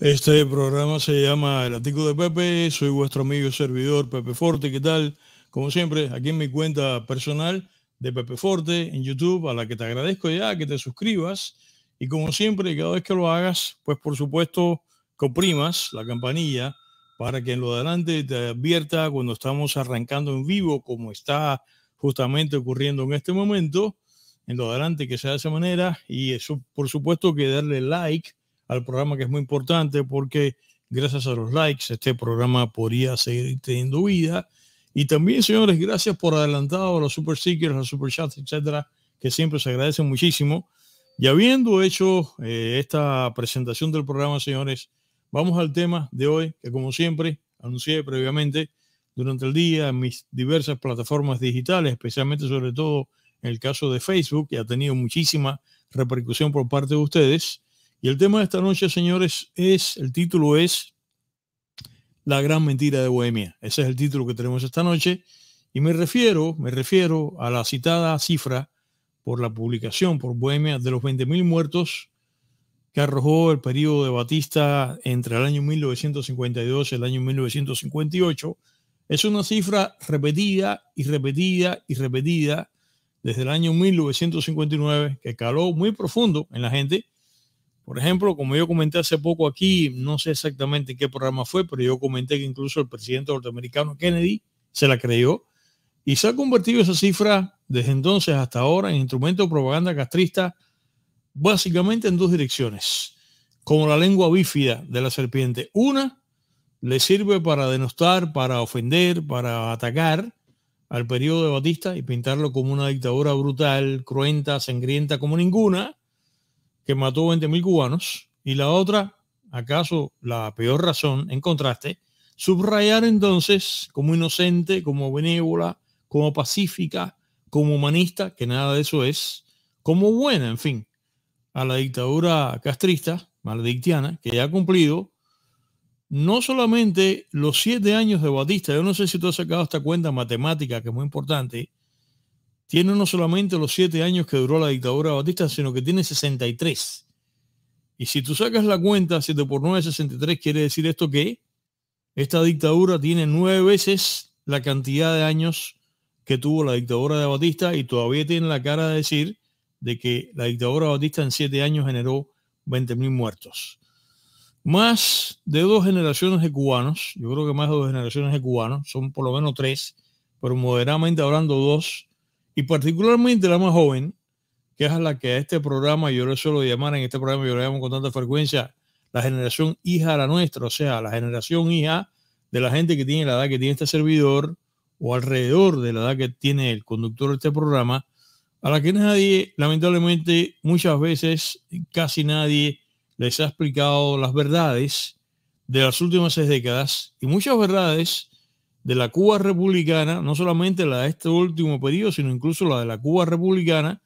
Este programa se llama El Ático de Pepe. Soy vuestro amigo y servidor Pepe Forte. ¿Qué tal? Como siempre, aquí en mi cuenta personal de Pepe Forte en YouTube, a la que te agradezco ya que te suscribas. Y como siempre, cada vez que lo hagas, pues por supuesto, comprimas la campanilla para que en lo de adelante te advierta cuando estamos arrancando en vivo, como está justamente ocurriendo en este momento. En lo de adelante, que sea de esa manera. Y eso, por supuesto, que darle like al programa, que es muy importante, porque gracias a los likes este programa podría seguir teniendo vida. Y también, señores, gracias por adelantado a los super stickers, a los super chats, etcétera, que siempre se agradecen muchísimo. Y habiendo hecho esta presentación del programa, señores, vamos al tema de hoy, que como siempre anuncié previamente durante el día en mis diversas plataformas digitales, especialmente sobre todo en el caso de Facebook, que ha tenido muchísima repercusión por parte de ustedes. Y el tema de esta noche, señores, es, el título es La gran mentira de Bohemia. Ese es el título que tenemos esta noche. Y me refiero a la citada cifra por la publicación por Bohemia de los 20.000 muertos que arrojó el periodo de Batista entre el año 1952 y el año 1958. Es una cifra repetida desde el año 1959 que caló muy profundo en la gente. Por ejemplo, como yo comenté hace poco aquí, no sé exactamente qué programa fue, pero yo comenté que incluso el presidente norteamericano Kennedy se la creyó, y se ha convertido esa cifra desde entonces hasta ahora en instrumento de propaganda castrista, básicamente en dos direcciones, como la lengua bífida de la serpiente. Una, le sirve para denostar, para ofender, para atacar al periodo de Batista y pintarlo como una dictadura brutal, cruenta, sangrienta como ninguna, que mató 20.000 cubanos. Y la otra, acaso la peor razón, en contraste, subrayar entonces como inocente, como benévola, como pacífica, como humanista, que nada de eso es, como buena, en fin, a la dictadura castrista, maledictiana, que ya ha cumplido no solamente los 7 años de Batista. Yo no sé si tú has sacado esta cuenta matemática, que es muy importante. Tiene no solamente los 7 años que duró la dictadura de Batista, sino que tiene 63. Y si tú sacas la cuenta, 7 por 9 es 63, quiere decir esto que esta dictadura tiene 9 veces la cantidad de años que tuvo la dictadura de Batista, y todavía tiene la cara de decir de que la dictadura de Batista en 7 años generó 20.000 muertos. Más de 2 generaciones de cubanos, yo creo que más de 2 generaciones de cubanos, son por lo menos 3, pero moderadamente hablando 2, y particularmente la más joven, que es a la que a este programa yo le suelo llamar, en este programa yo le llamo con tanta frecuencia, la generación hija de la nuestra, o sea, la generación hija de la gente que tiene la edad que tiene este servidor, o alrededor de la edad que tiene el conductor de este programa, a la que nadie, lamentablemente, muchas veces, casi nadie les ha explicado las verdades de las últimas 6 décadas, y muchas verdades de la Cuba republicana, no solamente la de este último periodo, sino incluso la de la Cuba republicana,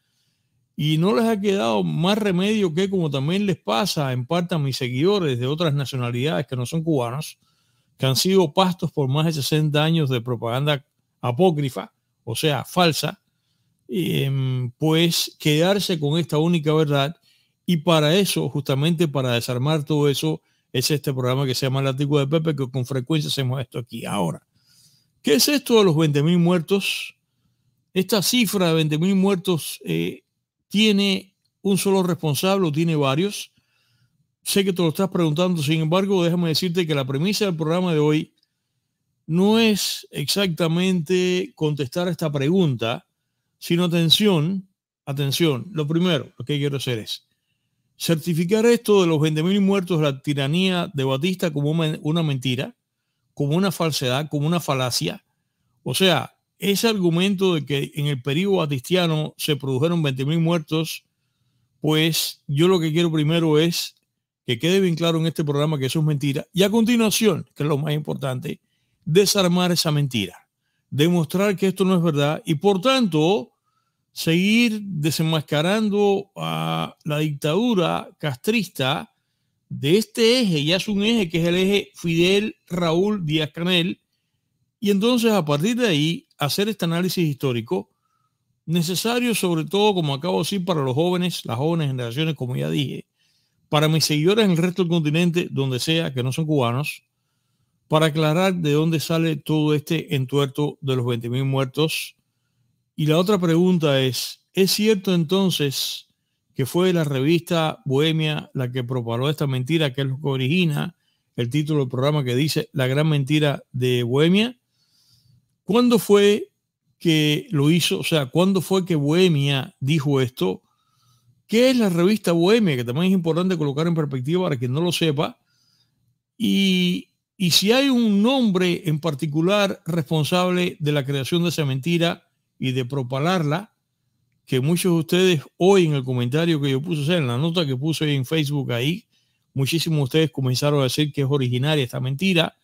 y no les ha quedado más remedio que, como también les pasa en parte a mis seguidores de otras nacionalidades que no son cubanos, que han sido pastos por más de 60 años de propaganda apócrifa, o sea, falsa, pues quedarse con esta única verdad. Y para eso, justamente para desarmar todo eso, es este programa que se llama El Ático de Pepe, que con frecuencia hacemos esto aquí. Ahora, ¿qué es esto de los 20.000 muertos? Esta cifra de 20.000 muertos tiene un solo responsable o tiene varios. Sé que te lo estás preguntando, sin embargo, déjame decirte que la premisa del programa de hoy no es exactamente contestar esta pregunta, sino atención, lo primero, lo que quiero hacer es certificar esto de los 20.000 muertos, la tiranía de Batista, como una mentira, como una falsedad, como una falacia. O sea, ese argumento de que en el periodo batistiano se produjeron 20.000 muertos, pues yo lo que quiero primero es que quede bien claro en este programa que eso es mentira. Y a continuación, que es lo más importante, desarmar esa mentira, demostrar que esto no es verdad y por tanto seguir desenmascarando a la dictadura castrista de este eje. Ya es un eje que es el eje Fidel Raúl Díaz-Canel, y entonces a partir de ahí hacer este análisis histórico necesario, sobre todo, como acabo de decir, para los jóvenes, las jóvenes generaciones, como ya dije, para mis seguidores en el resto del continente, donde sea, que no son cubanos, para aclarar de dónde sale todo este entuerto de los 20.000 muertos. Y la otra pregunta ¿es cierto entonces que fue la revista Bohemia la que propagó esta mentira, que es lo que origina el título del programa que dice La Gran Mentira de Bohemia? ¿Cuándo fue que lo hizo? O sea, ¿cuándo fue que Bohemia dijo esto? ¿Qué es la revista Bohemia? Que también es importante colocar en perspectiva para quien no lo sepa. Y si hay un nombre en particular responsable de la creación de esa mentira y de propalarla, que muchos de ustedes hoy en el comentario que yo puse, o sea, en la nota que puse en Facebook ahí, muchísimos de ustedes comenzaron a decir que es originaria esta mentira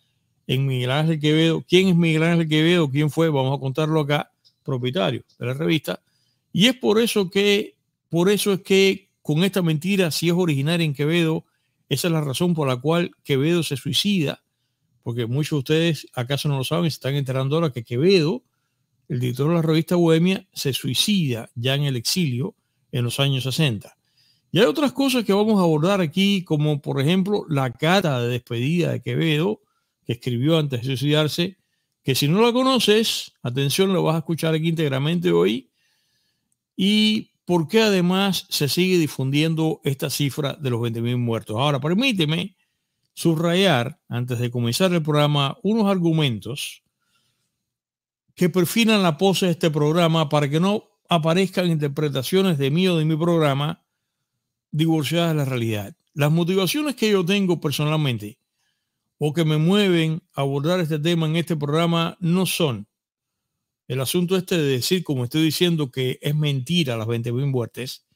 en Miguel Ángel Quevedo. ¿Quién es Miguel Ángel Quevedo? ¿Quién fue? Vamos a contarlo acá, propietario de la revista. Y es por eso es que con esta mentira, si es originaria en Quevedo, esa es la razón por la cual Quevedo se suicida, porque muchos de ustedes acaso no lo saben, se están enterando ahora que Quevedo, el director de la revista Bohemia, se suicida ya en el exilio en los años 60. Y hay otras cosas que vamos a abordar aquí, como por ejemplo la carta de despedida de Quevedo, que escribió antes de suicidarse, que si no la conoces, atención, lo vas a escuchar aquí íntegramente hoy, y por qué además se sigue difundiendo esta cifra de los 20.000 muertos. Ahora, permíteme subrayar, antes de comenzar el programa, unos argumentos que perfilan la pose de este programa para que no aparezcan interpretaciones de mí o de mi programa divorciadas de la realidad. Las motivaciones que yo tengo personalmente o que me mueven a abordar este tema en este programa no son el asunto este de decir, como estoy diciendo, que es mentira las 20.000 muertes.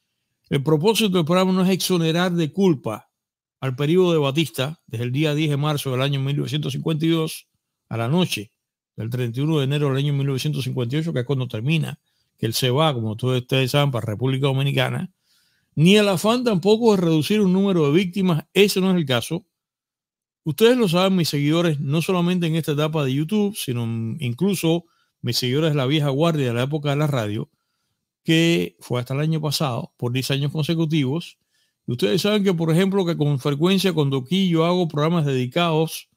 El propósito del programa no es exonerar de culpa al periodo de Batista, desde el día 10 de marzo del año 1952 a la noche del 31 de enero del año 1958, que es cuando termina, que él se va, como todos ustedes saben, para República Dominicana, ni el afán tampoco de reducir un número de víctimas. Ese no es el caso. Ustedes lo saben, mis seguidores, no solamente en esta etapa de YouTube, sino incluso mis seguidores de la vieja guardia de la época de la radio, que fue hasta el año pasado, por 10 años consecutivos. Y ustedes saben que, por ejemplo, que con frecuencia cuando aquí yo hago programas dedicados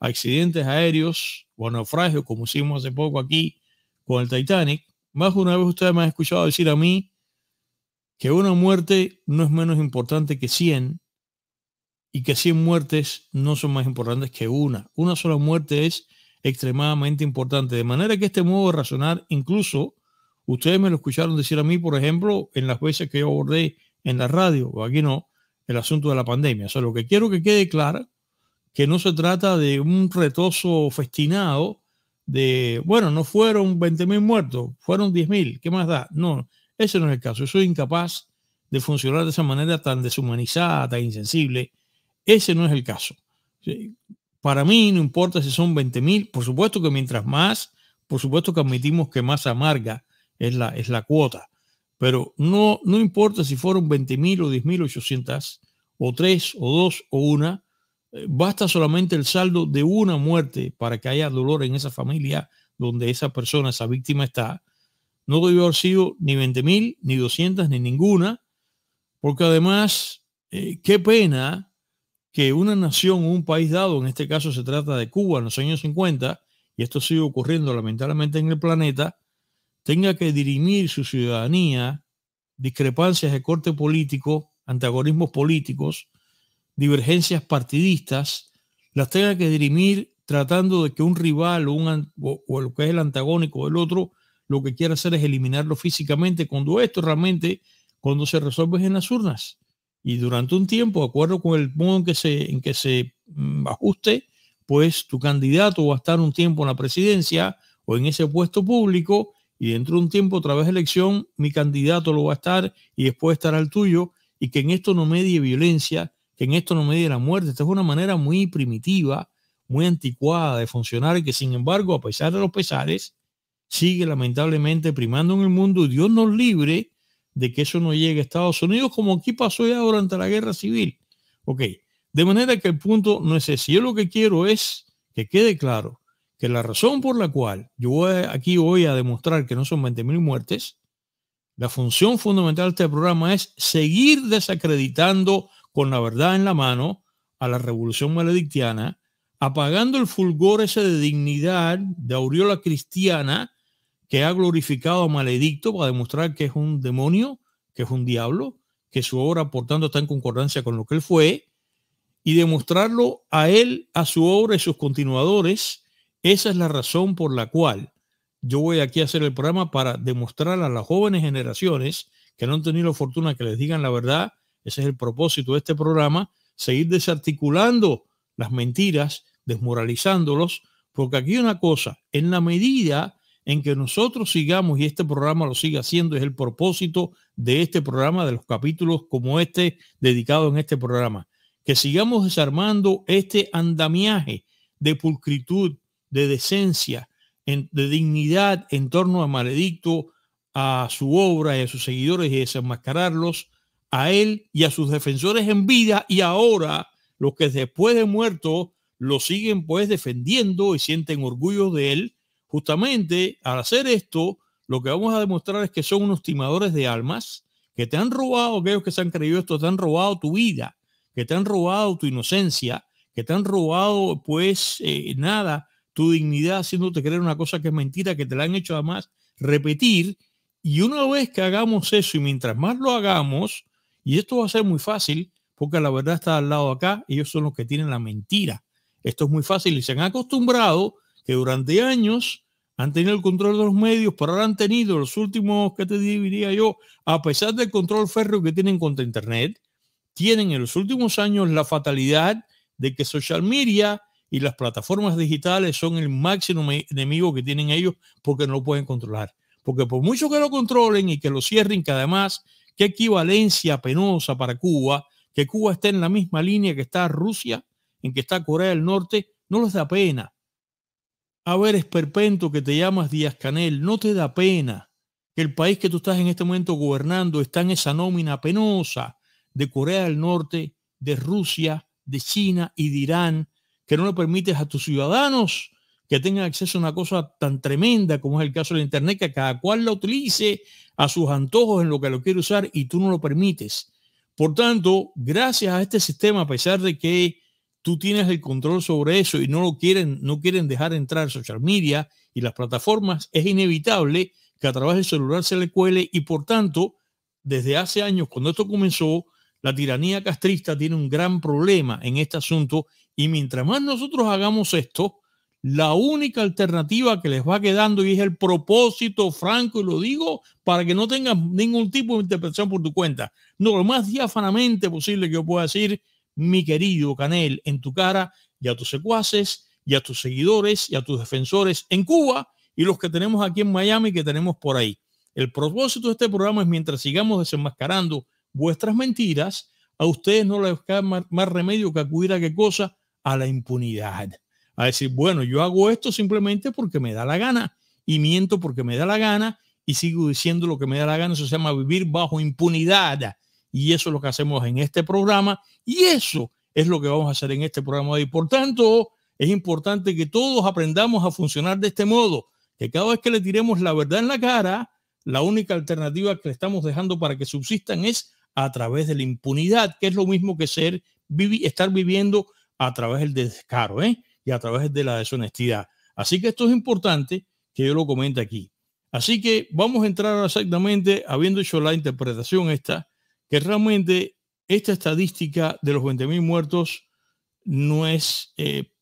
a accidentes aéreos o a naufragios, como hicimos hace poco aquí con el Titanic, más de una vez ustedes me han escuchado decir a mí que una muerte no es menos importante que 100 y que 100 muertes no son más importantes que una. Una sola muerte es extremadamente importante. De manera que este modo de razonar, incluso ustedes me lo escucharon decir a mí, por ejemplo, en las veces que yo abordé en la radio, o aquí no, el asunto de la pandemia. O sea, lo que quiero que quede claro, que no se trata de un retozo festinado de, bueno, no fueron 20.000 muertos, fueron 10.000, ¿qué más da? No, ese no es el caso. Yo soy incapaz de funcionar de esa manera tan deshumanizada, tan insensible. Ese no es el caso. Para mí no importa si son 20.000, por supuesto que mientras más, por supuesto que admitimos que más amarga es la cuota, pero no importa si fueron 20.000 o 10.800, o 3, o 2, o 1, basta solamente el saldo de una muerte para que haya dolor en esa familia donde esa persona, esa víctima está. No debió haber sido ni 20.000, ni 200, ni ninguna, porque además, qué pena que una nación, un país dado, en este caso se trata de Cuba en los años 50, y esto sigue ocurriendo lamentablemente en el planeta, tenga que dirimir su ciudadanía, discrepancias de corte político, antagonismos políticos, divergencias partidistas, las tenga que dirimir tratando de que un rival o lo que es el antagónico del otro, lo que quiera hacer es eliminarlo físicamente, cuando esto realmente, cuando se resuelve en las urnas. Y durante un tiempo, de acuerdo con el modo en que se ajuste, pues tu candidato va a estar un tiempo en la presidencia o en ese puesto público, y dentro de un tiempo, otra vez elección, mi candidato lo va a estar y después estará el tuyo, y que en esto no medie violencia, que en esto no medie la muerte. Esta es una manera muy primitiva, muy anticuada de funcionar y que, sin embargo, a pesar de los pesares, sigue lamentablemente primando en el mundo. Dios nos libre de que eso no llegue a Estados Unidos, como aquí pasó ya durante la Guerra Civil. Ok, de manera que el punto no es ese. Yo lo que quiero es que quede claro que la razón por la cual yo voy aquí hoy a demostrar que no son 20.000 muertes, la función fundamental de este programa es seguir desacreditando con la verdad en la mano a la revolución maledictiana, apagando el fulgor ese de dignidad, de aureola cristiana que ha glorificado a Maledicto para demostrar que es un demonio, que es un diablo, que su obra por tanto está en concordancia con lo que él fue, y demostrarlo a él, a su obra y sus continuadores. Esa es la razón por la cual yo voy aquí a hacer el programa, para demostrar a las jóvenes generaciones que no han tenido la fortuna que les digan la verdad. Ese es el propósito de este programa, seguir desarticulando las mentiras, desmoralizándolos, porque aquí hay una cosa: en la medida en que nosotros sigamos, y este programa lo sigue haciendo, es el propósito de este programa, de los capítulos como este, dedicado en este programa, que sigamos desarmando este andamiaje de pulcritud, de decencia, de dignidad en torno a Maledicto, a su obra y a sus seguidores, y desenmascararlos a él y a sus defensores en vida, y ahora los que después de muerto lo siguen pues defendiendo y sienten orgullo de él. Justamente al hacer esto, lo que vamos a demostrar es que son unos timadores de almas, que te han robado, aquellos que se han creído esto, te han robado tu vida, que te han robado tu inocencia, que te han robado pues tu dignidad, haciéndote creer una cosa que es mentira, que te la han hecho además repetir. Y una vez que hagamos eso, y mientras más lo hagamos, y esto va a ser muy fácil, porque la verdad está al lado de acá, ellos son los que tienen la mentira. Esto es muy fácil, y se han acostumbrado que durante años han tenido el control de los medios, pero ahora han tenido los últimos, ¿qué te diría yo? A pesar del control férreo que tienen contra Internet, tienen en los últimos años la fatalidad de que social media y las plataformas digitales son el máximo enemigo que tienen ellos, porque no lo pueden controlar. Porque por mucho que lo controlen y que lo cierren, que además, qué equivalencia penosa para Cuba, que Cuba esté en la misma línea que está Rusia, en que está Corea del Norte, no les da pena. A ver, esperpento que te llamas Díaz-Canel, no te da pena que el país que tú estás en este momento gobernando está en esa nómina penosa de Corea del Norte, de Rusia, de China y de Irán, que no le permites a tus ciudadanos que tengan acceso a una cosa tan tremenda como es el caso del Internet, que cada cual la utilice a sus antojos en lo que lo quiere usar, y tú no lo permites. Por tanto, gracias a este sistema, a pesar de que tú tienes el control sobre eso y no quieren dejar entrar social media y las plataformas, es inevitable que a través del celular se le cuele, y por tanto, desde hace años, cuando esto comenzó, la tiranía castrista tiene un gran problema en este asunto, y mientras más nosotros hagamos esto, la única alternativa que les va quedando, y es el propósito franco, y lo digo para que no tengas ningún tipo de interpretación por tu cuenta, no, lo más diáfanamente posible que yo pueda decir, mi querido Canel, en tu cara y a tus secuaces y a tus seguidores y a tus defensores en Cuba y los que tenemos aquí en Miami, que tenemos por ahí. El propósito de este programa es, mientras sigamos desenmascarando vuestras mentiras, a ustedes no les queda más remedio que acudir a qué cosa, a la impunidad, a decir, bueno, yo hago esto simplemente porque me da la gana y miento porque me da la gana y sigo diciendo lo que me da la gana. Eso se llama vivir bajo impunidad, y eso es lo que hacemos en este programa, y eso es lo que vamos a hacer en este programa hoy. Por tanto, es importante que todos aprendamos a funcionar de este modo, que cada vez que le tiremos la verdad en la cara, la única alternativa que le estamos dejando para que subsistan es a través de la impunidad, que es lo mismo que estar viviendo a través del descaro, y a través de la deshonestidad. Así que esto es importante que yo lo comente aquí. Así que vamos a entrar exactamente, habiendo hecho la interpretación esta, que realmente esta estadística de los 20.000 muertos no es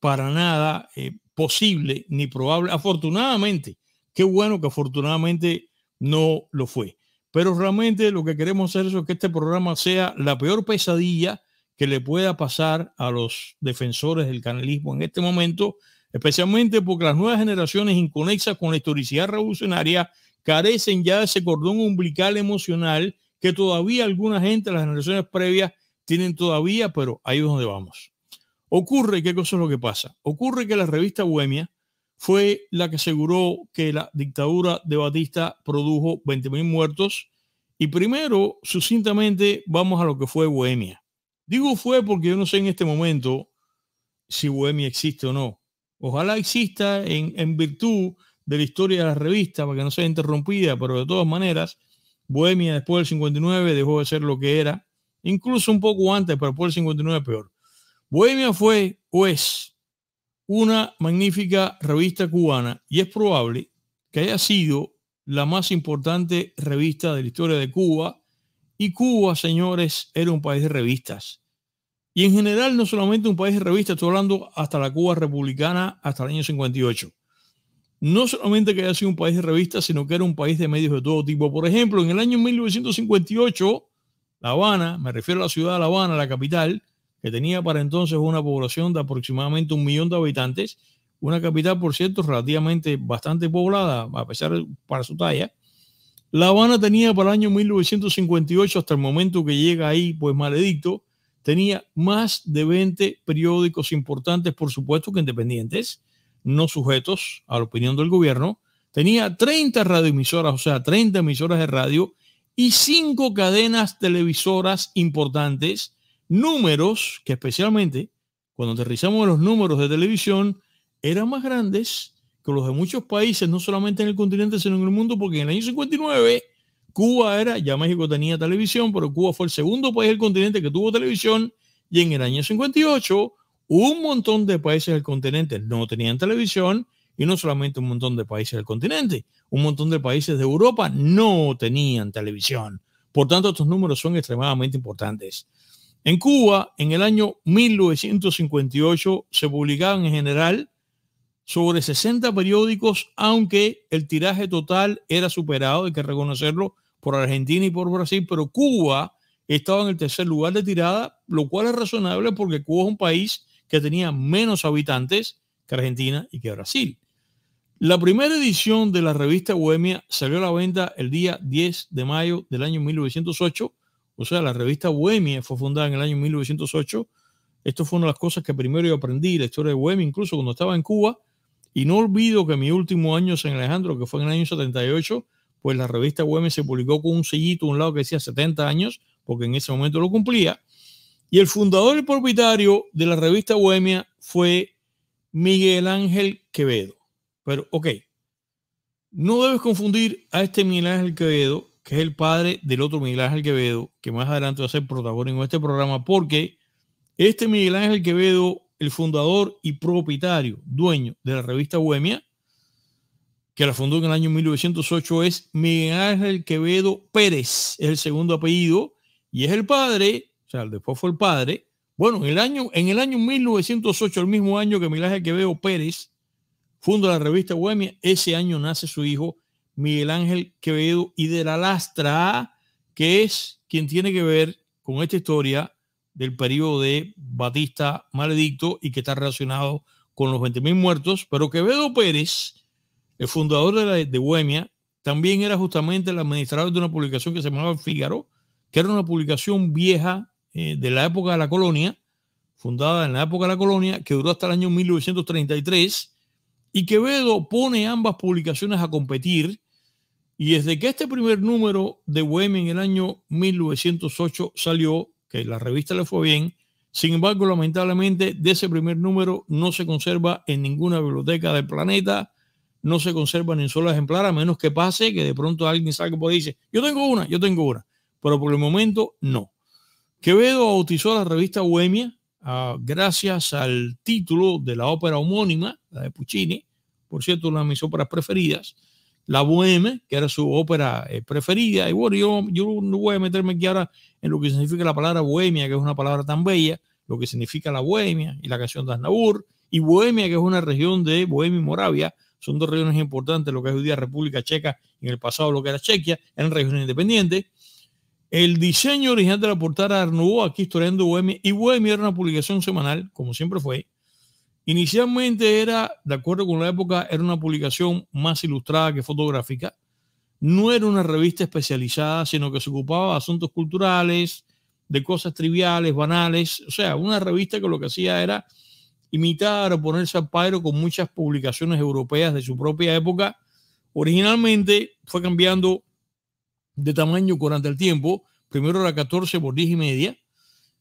para nada posible ni probable. Afortunadamente, qué bueno que afortunadamente no lo fue. Pero realmente lo que queremos hacer es que este programa sea la peor pesadilla que le pueda pasar a los defensores del canelismo en este momento, especialmente porque las nuevas generaciones inconexas con la historicidad revolucionaria carecen ya de ese cordón umbilical emocional que todavía alguna gente, las generaciones previas, tienen todavía, pero ahí es donde vamos. Ocurre, ¿qué cosa es lo que pasa? Ocurre que la revista Bohemia fue la que aseguró que la dictadura de Batista produjo 20.000 muertos, y primero, sucintamente, vamos a lo que fue Bohemia. Digo fue porque yo no sé en este momento si Bohemia existe o no. Ojalá exista en virtud de la historia de la revista, para que no sea interrumpida, pero de todas maneras, Bohemia después del 59 dejó de ser lo que era, incluso un poco antes, pero por el 59 peor. Bohemia fue o es una magnífica revista cubana y es probable que haya sido la más importante revista de la historia de Cuba. Y Cuba, señores, era un país de revistas. Y en general no solamente un país de revistas, estoy hablando hasta la Cuba republicana, hasta el año 58. No solamente que haya sido un país de revistas, sino que era un país de medios de todo tipo. Por ejemplo, en el año 1958, La Habana, me refiero a la ciudad de La Habana, la capital, que tenía para entonces una población de aproximadamente 1 millón de habitantes, una capital, por cierto, relativamente bastante poblada, a pesar de para su talla. La Habana tenía para el año 1958, hasta el momento que llega ahí, pues Maledicto, tenía más de 20 periódicos importantes, por supuesto que independientes, no sujetos a la opinión del gobierno. Tenía 30 radioemisoras, o sea, 30 emisoras de radio y 5 cadenas televisoras importantes, números que especialmente, cuando aterrizamos en los números de televisión, eran más grandes que los de muchos países, no solamente en el continente, sino en el mundo, porque en el año 59 Cuba era, ya México tenía televisión, pero Cuba fue el segundo país del continente que tuvo televisión, y en el año 58 un montón de países del continente no tenían televisión, y no solamente un montón de países del continente, un montón de países de Europa no tenían televisión. Por tanto, estos números son extremadamente importantes. En Cuba, en el año 1958, se publicaban en general sobre 60 periódicos, aunque el tiraje total era superado, hay que reconocerlo, por Argentina y por Brasil, pero Cuba estaba en el tercer lugar de tirada, lo cual es razonable porque Cuba es un país que tenía menos habitantes que Argentina y que Brasil. La primera edición de la revista Bohemia salió a la venta el día 10 de mayo del año 1908, o sea, la revista Bohemia fue fundada en el año 1908. Esto fue una de las cosas que primero yo aprendí, la historia de Bohemia, incluso cuando estaba en Cuba. Y no olvido que mi último año en San Alejandro, que fue en el año 78, pues la revista Bohemia se publicó con un sellito a un lado que decía 70 años, porque en ese momento lo cumplía. Y el fundador y propietario de la revista Bohemia fue Miguel Ángel Quevedo. Pero, ok, no debes confundir a este Miguel Ángel Quevedo, que es el padre del otro Miguel Ángel Quevedo, que más adelante va a ser protagonista en este programa, porque este Miguel Ángel Quevedo, el fundador y propietario, dueño de la revista Bohemia, que la fundó en el año 1908, es Miguel Ángel Quevedo Pérez, es el segundo apellido, y es el padre, o sea, después fue el padre. Bueno, en el año 1908, el mismo año que Miguel Ángel Quevedo Pérez funda la revista Bohemia, ese año nace su hijo Miguel Ángel Quevedo y de la Lastra, que es quien tiene que ver con esta historia del periodo de Batista Maledicto y que está relacionado con los 20.000 muertos. Pero Quevedo Pérez, el fundador de Bohemia, también era justamente el administrador de una publicación que se llamaba El Fígaro, que era una publicación vieja de la época de la colonia, fundada en la época de la colonia, que duró hasta el año 1933, y Quevedo pone ambas publicaciones a competir. Y desde que este primer número de Bohemia en el año 1908 salió, que la revista le fue bien, sin embargo, lamentablemente, de ese primer número no se conserva en ninguna biblioteca del planeta, no se conserva ni un solo ejemplar, a menos que pase que de pronto alguien salga por ahí y dice, yo tengo una, pero por el momento no. Quevedo bautizó la revista Bohemia gracias al título de la ópera homónima, la de Puccini, por cierto, una de mis óperas preferidas, La Bohème, que era su ópera preferida. Y bueno, yo no voy a meterme aquí ahora en lo que significa la palabra bohemia, que es una palabra tan bella, lo que significa la bohemia y la canción de Aznavour, y Bohemia, que es una región de Bohemia y Moravia, son dos regiones importantes, lo que es hoy día República Checa, en el pasado lo que era Chequia, eran regiones independientes. El diseño original de la portada de Arnubó, aquí historiando Bohemia, y Bohemia era una publicación semanal, como siempre fue. Inicialmente era, de acuerdo con la época, era una publicación más ilustrada que fotográfica. No era una revista especializada, sino que se ocupaba de asuntos culturales, de cosas triviales, banales. O sea, una revista que lo que hacía era imitar o ponerse al pairo con muchas publicaciones europeas de su propia época. Originalmente fue cambiando de tamaño durante el tiempo. Primero era 14 por 10 y media.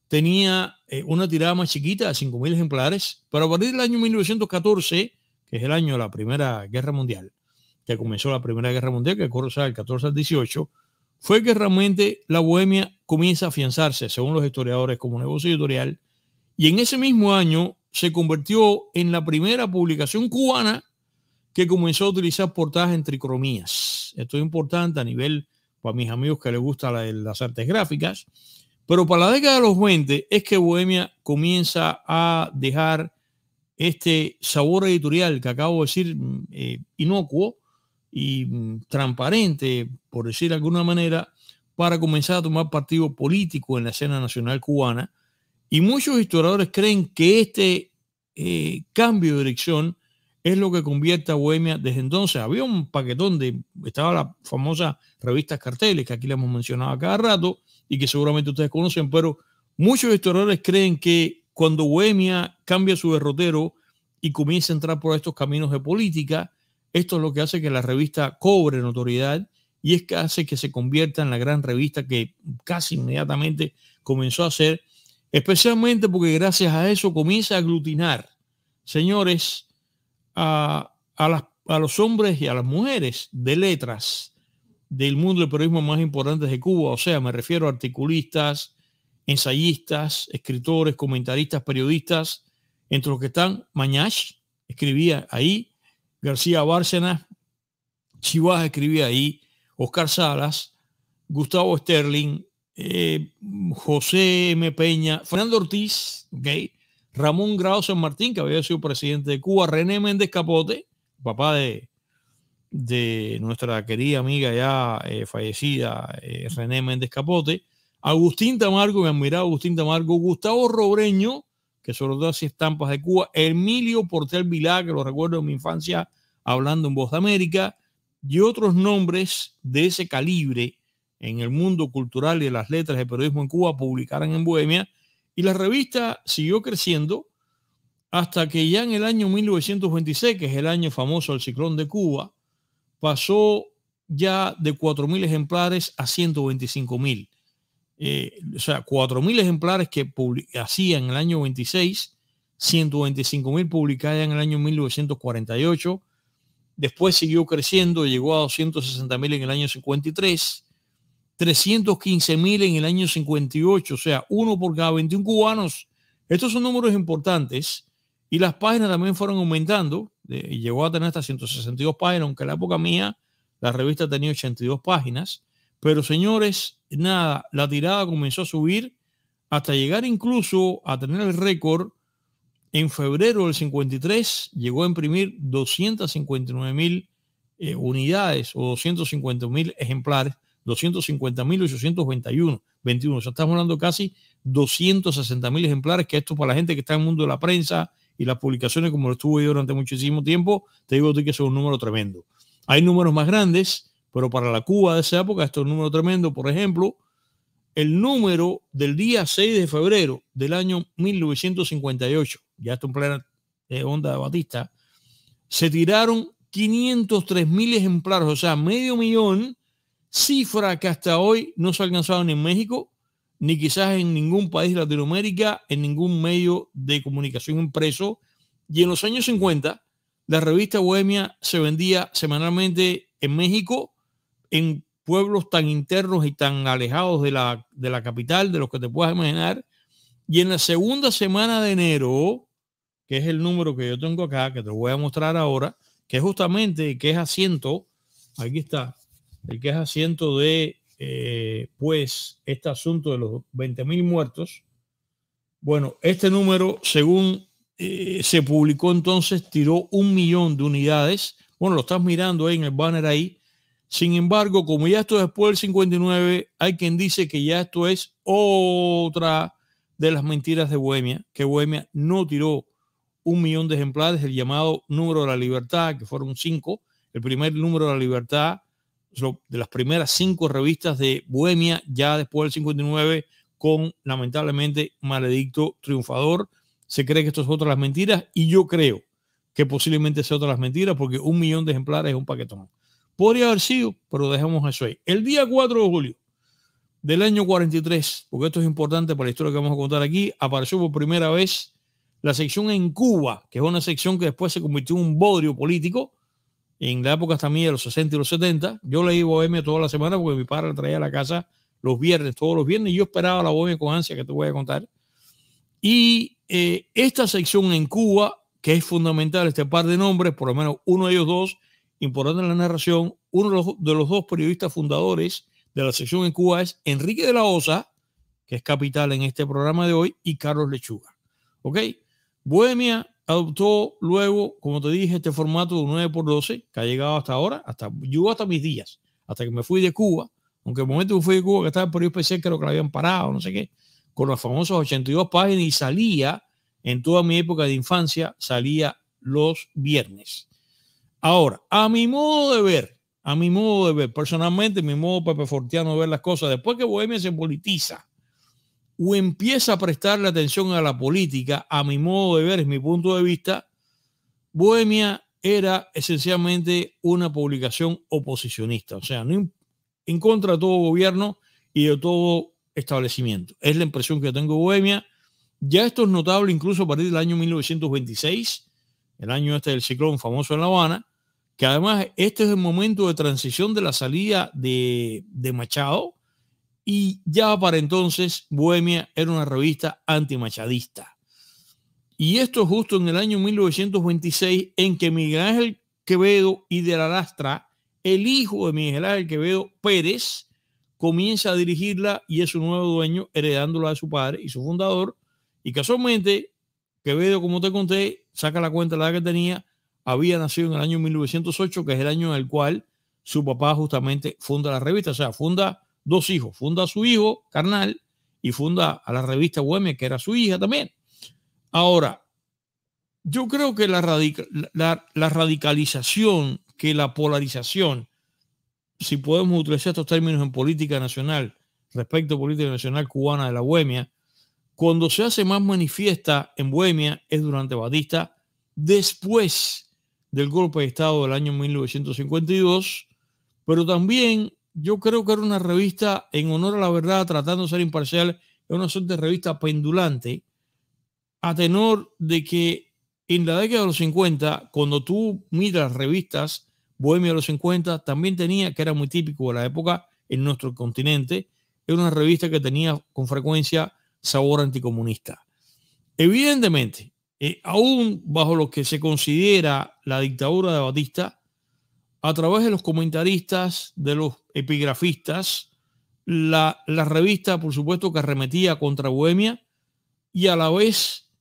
Tenía una tirada más chiquita de 5.000 ejemplares, pero a partir del año 1914, que es el año de la Primera Guerra Mundial, que comenzó la Primera Guerra Mundial, que corre del 14 al 18, fue que realmente la Bohemia comienza a afianzarse, según los historiadores, como negocio editorial, y en ese mismo año se convirtió en la primera publicación cubana que comenzó a utilizar portadas en tricromías. Esto es importante a nivel, para mis amigos que les gustan las artes gráficas, pero para la década de los 20 es que Bohemia comienza a dejar este sabor editorial que acabo de decir, inocuo y transparente, por decir de alguna manera, para comenzar a tomar partido político en la escena nacional cubana. Y muchos historiadores creen que este cambio de dirección es lo que convierte a Bohemia desde entonces. Había un paquetón de, estaba la famosa revista Carteles, que aquí la hemos mencionado a cada rato y que seguramente ustedes conocen, pero muchos historiadores creen que cuando Bohemia cambia su derrotero y comienza a entrar por estos caminos de política, esto es lo que hace que la revista cobre notoriedad y es que hace que se convierta en la gran revista que casi inmediatamente comenzó a ser, especialmente porque gracias a eso comienza a aglutinar, señores, a los hombres y a las mujeres de letras del mundo del periodismo más importantes de Cuba. O sea, me refiero a articulistas, ensayistas, escritores, comentaristas, periodistas, entre los que están Mañach, escribía ahí, García Bárcenas, Chivas escribía ahí, Oscar Salas, Gustavo Sterling, José M. Peña, Fernando Ortiz, ¿okay? Ramón Grau San Martín, que había sido presidente de Cuba, René Méndez Capote, papá de nuestra querida amiga ya fallecida, René Méndez Capote, Agustín Tamargo, mi admirado Agustín Tamargo, Gustavo Robreño, que sobre todo hacía estampas de Cuba, Emilio Portel Vilá, que lo recuerdo de mi infancia hablando en Voz de América, y otros nombres de ese calibre en el mundo cultural y de las letras de periodismo en Cuba publicaron en Bohemia, y la revista siguió creciendo hasta que ya en el año 1926, que es el año famoso del ciclón de Cuba, pasó ya de 4.000 ejemplares a 125.000. O sea, 4.000 ejemplares que hacían en el año 26, 125.000 publicadas en el año 1948. Después siguió creciendo, llegó a 260.000 en el año 53, 315.000 en el año 58, o sea, uno por cada 21 cubanos. Estos son números importantes y las páginas también fueron aumentando. Llegó a tener hasta 162 páginas, aunque en la época mía la revista tenía 82 páginas. Pero señores, nada, la tirada comenzó a subir hasta llegar incluso a tener el récord. En febrero del 53 llegó a imprimir 259.000 unidades o 250.000 ejemplares, 250.821. O sea, estamos hablando casi 260.000 ejemplares, que esto para la gente que está en el mundo de la prensa y las publicaciones, como lo estuve yo durante muchísimo tiempo, te digo que es un número tremendo. Hay números más grandes, pero para la Cuba de esa época esto es un número tremendo. Por ejemplo, el número del día 6 de febrero del año 1958, ya está en plena onda de Batista, se tiraron 503.000 ejemplares, o sea, medio millón, cifra que hasta hoy no se ha alcanzado ni en México, ni quizás en ningún país de Latinoamérica, en ningún medio de comunicación impreso. Y en los años 50, la revista Bohemia se vendía semanalmente en México, en pueblos tan internos y tan alejados de la capital, de los que te puedas imaginar. Y en la segunda semana de enero, que es el número que yo tengo acá, que te voy a mostrar ahora, que es justamente que es asiento, aquí está, el que es asiento de, pues, este asunto de los 20.000 muertos. Bueno, este número, según se publicó entonces, tiró 1.000.000 de unidades. Bueno, lo estás mirando ahí en el banner ahí. Sin embargo, como ya esto es después del 59, hay quien dice que ya esto es otra de las mentiras de Bohemia, que Bohemia no tiró 1.000.000 de ejemplares, el llamado número de la libertad, que fueron 5. El primer número de la libertad, de las primeras 5 revistas de Bohemia ya después del 59, con lamentablemente Maledicto Triunfador. Se cree que esto es otra de las mentiras y yo creo que posiblemente sea otra de las mentiras, porque 1.000.000 de ejemplares es un paquetón. Podría haber sido, pero dejamos eso ahí. El día 4 de julio del año 43, porque esto es importante para la historia que vamos a contar aquí, apareció por primera vez la sección en Cuba, que es una sección que después se convirtió en un bodrio político, en la época también de los 60 y los 70, yo leí Bohemia toda la semana porque mi padre la traía a la casa los viernes, todos los viernes, y yo esperaba la Bohemia con ansia, que te voy a contar. Y esta sección en Cuba, que es fundamental, este par de nombres, por lo menos uno de ellos dos, importante en la narración, uno de los dos periodistas fundadores de la sección en Cuba es Enrique de la Osa, que es capital en este programa de hoy, y Carlos Lechuga. ¿Ok? Bohemia adoptó luego, como te dije, este formato de 9x12 que ha llegado hasta ahora, hasta mis días, hasta que me fui de Cuba, aunque el momento que fui de Cuba, que estaba el periodo especial, creo que lo habían parado, no sé qué, con las famosas 82 páginas, y salía, en toda mi época de infancia, salía los viernes. Ahora, a mi modo de ver, personalmente, mi modo pepefortiano de ver las cosas, después que Bohemia se politiza o empieza a prestarle atención a la política, a mi modo de ver, es mi punto de vista, Bohemia era esencialmente una publicación oposicionista, o sea, en contra de todo gobierno y de todo establecimiento. Es la impresión que tengo de Bohemia. Ya esto es notable incluso a partir del año 1926, el año este del ciclón famoso en La Habana, que además este es el momento de transición de la salida de Machado, y ya para entonces Bohemia era una revista antimachadista. Y esto justo en el año 1926, en que Miguel Ángel Quevedo y de la Lastra, el hijo de Miguel Ángel Quevedo Pérez, comienza a dirigirla y es su nuevo dueño, heredándola de su padre y su fundador. Y casualmente, Quevedo, como te conté, saca la cuenta de la edad que tenía, había nacido en el año 1908, que es el año en el cual su papá justamente funda la revista. O sea, funda dos hijos. Funda a su hijo, carnal, y funda a la revista Bohemia, que era su hija también. Ahora, yo creo que la radicalización, que la polarización, si podemos utilizar estos términos en política nacional, respecto a política nacional cubana de la Bohemia, cuando se hace más manifiesta en Bohemia es durante Batista, después del golpe de Estado del año 1952, pero también yo creo que era una revista, en honor a la verdad, tratando de ser imparcial, era una suerte de revista pendulante, a tenor de que en la década de los 50, cuando tú miras revistas, Bohemia de los 50 también tenía, que era muy típico de la época en nuestro continente, era una revista que tenía con frecuencia sabor anticomunista. Evidentemente, aún bajo lo que se considera la dictadura de Batista, a través de los comentaristas, de los epigrafistas, la revista, por supuesto, que arremetía contra Bohemia y a la vez,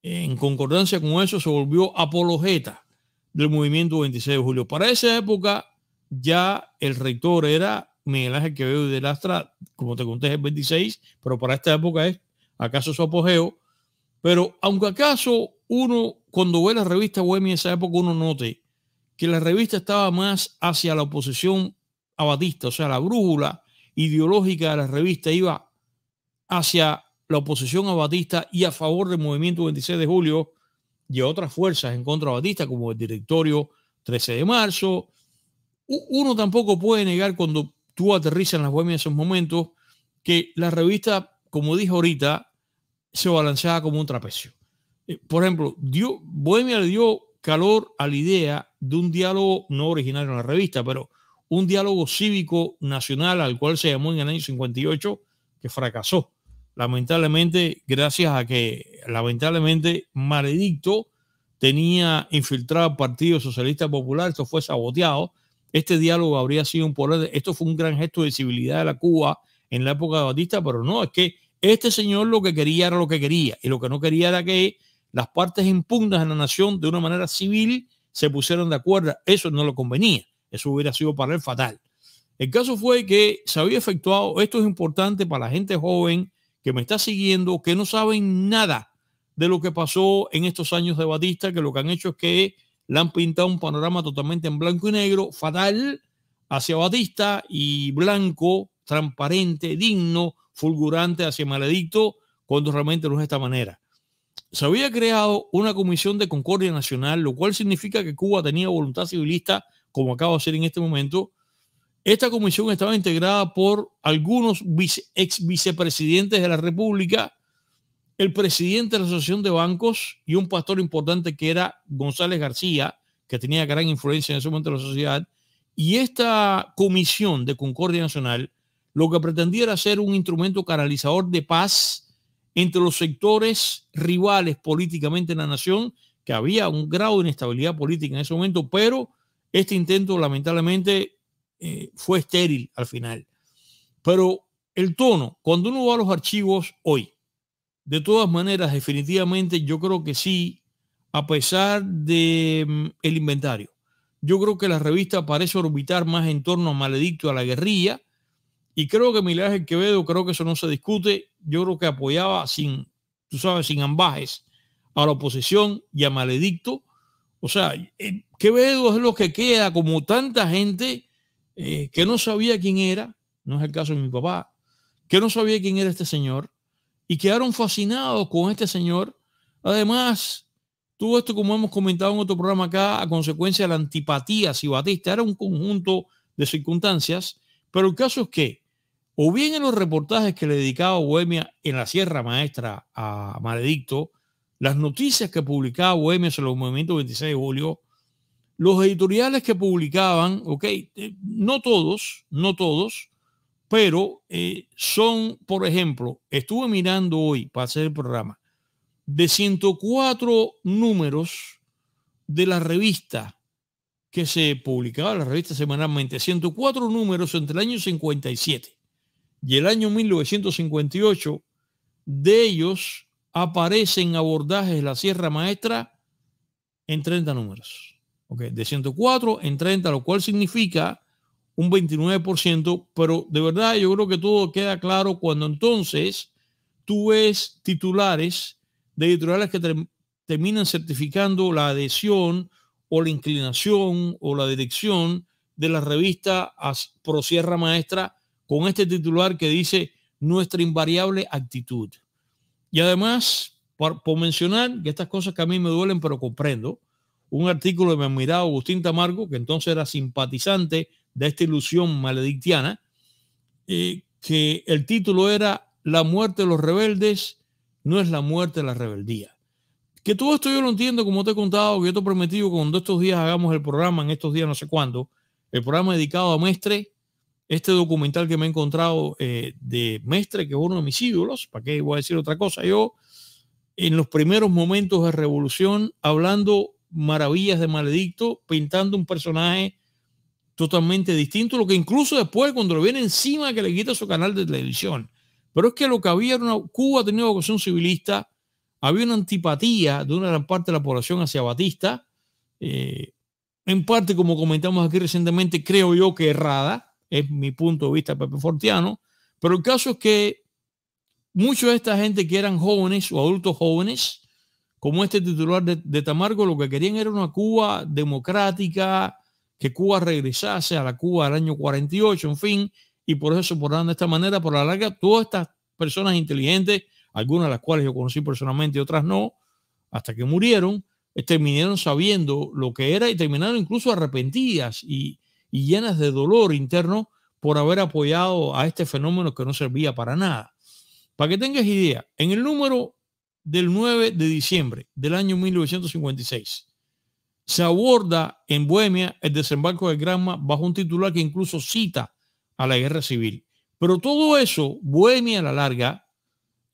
en concordancia con eso, se volvió apologeta del movimiento 26 de julio. Para esa época, ya el rector era Miguel Ángel Quevedo de la Lastra, como te conté, es el 26, pero para esta época es acaso su apogeo. Pero aunque acaso uno, cuando ve la revista Bohemia en esa época, uno note que la revista estaba más hacia la oposición a Batista, o sea, la brújula ideológica de la revista iba hacia la oposición a Batista y a favor del movimiento 26 de julio y a otras fuerzas en contra de Batista, como el directorio 13 de marzo. Uno tampoco puede negar, cuando tú aterrizas en las Bohemias en esos momentos, que la revista, como dije ahorita, se balanceaba como un trapecio. Por ejemplo, Bohemia le dio calor a la idea de un diálogo no originario en la revista, pero un diálogo cívico nacional al cual se llamó en el año 58, que fracasó. Lamentablemente, gracias a que, Maledicto tenía infiltrado el Partido Socialista Popular, esto fue saboteado. Este diálogo habría sido importante. Esto fue un gran gesto de civilidad de la Cuba en la época de Batista, pero no, es que este señor lo que quería era lo que quería, y lo que no quería era que las partes impugnas en la nación de una manera civil se pusieran de acuerdo. Eso no lo convenía. Eso hubiera sido para él fatal. El caso fue que se había efectuado, esto es importante para la gente joven que me está siguiendo, que no saben nada de lo que pasó en estos años de Batista, que lo que han hecho es que le han pintado un panorama totalmente en blanco y negro, fatal, hacia Batista, y blanco, transparente, digno, fulgurante hacia Maledicto, cuando realmente no es de esta manera. Se había creado una comisión de concordia nacional, lo cual significa que Cuba tenía voluntad civilista, como acaba de ser en este momento. Esta comisión estaba integrada por algunos ex vicepresidentes de la República, el presidente de la Asociación de Bancos y un pastor importante que era González García, que tenía gran influencia en ese momento en la sociedad, y esta Comisión de Concordia Nacional lo que pretendía era ser un instrumento canalizador de paz entre los sectores rivales políticamente en la nación, que había un grado de inestabilidad política en ese momento, pero este intento lamentablemente fue estéril al final. Pero el tono, cuando uno va a los archivos hoy, de todas maneras, definitivamente yo creo que sí, a pesar del inventario, yo creo que la revista parece orbitar más en torno a Maledicto, a la guerrilla, y creo que Miguel Ángel Quevedo, creo que eso no se discute, yo creo que apoyaba sin, tú sabes, sin ambajes a la oposición y a Maledicto. O sea, Quevedo es lo que queda, como tanta gente que no sabía quién era, no es el caso de mi papá, que no sabía quién era este señor, y quedaron fascinados con este señor. Además, todo esto, como hemos comentado en otro programa acá, a consecuencia de la antipatía hacia Batista, era un conjunto de circunstancias, pero el caso es que, o bien en los reportajes que le dedicaba Bohemia en la Sierra Maestra a Maledicto, las noticias que publicaba Bohemia sobre los movimientos 26 de julio, los editoriales que publicaban, ok, no todos, pero son, por ejemplo, estuve mirando hoy para hacer el programa, de 104 números de la revista que se publicaba, la revista semanalmente, 104 números entre el año 57 y el año 1958, de ellos aparecen abordajes de la Sierra Maestra en 30 números. Okay, de 104 en 30, lo cual significa un 29%, pero de verdad yo creo que todo queda claro cuando entonces tú ves titulares de editoriales que terminan certificando la adhesión o la inclinación o la dirección de la revista Pro Sierra Maestra con este titular que dice nuestra invariable actitud. Y además, por mencionar que estas cosas que a mí me duelen, pero comprendo, un artículo de mi admirado Agustín Tamargo, que entonces era simpatizante de esta ilusión maledictiana, que el título era La muerte de los rebeldes no es la muerte de la rebeldía. Que todo esto yo lo entiendo, como te he contado, que yo te he prometido cuando estos días hagamos el programa, en estos días no sé cuándo, el programa dedicado a Mestre, este documental que me he encontrado de Mestre, que es uno de mis ídolos, ¿para qué voy a decir otra cosa? Yo, en los primeros momentos de Revolución, hablando maravillas de Maledicto, pintando un personaje totalmente distinto, lo que incluso después, cuando lo viene encima, que le quita su canal de televisión. Pero es que lo que había era Cuba tenía una vocación civilista, había una antipatía de una gran parte de la población hacia Batista, en parte, como comentamos aquí recientemente, creo yo que errada, es mi punto de vista Pepe Fortiano, pero el caso es que mucha de esta gente que eran jóvenes o adultos jóvenes, como este titular de Tamargo, lo que querían era una Cuba democrática, que Cuba regresase a la Cuba del año 48, en fin, y por eso soportaban de esta manera. Por la larga, todas estas personas inteligentes, algunas de las cuales yo conocí personalmente y otras no, hasta que murieron, terminaron sabiendo lo que era y terminaron incluso arrepentidas y llenas de dolor interno por haber apoyado a este fenómeno que no servía para nada. Para que tengas idea, en el número del 9 de diciembre del año 1956, se aborda en Bohemia el desembarco de Granma bajo un titular que incluso cita a la guerra civil. Pero todo eso, Bohemia a la larga,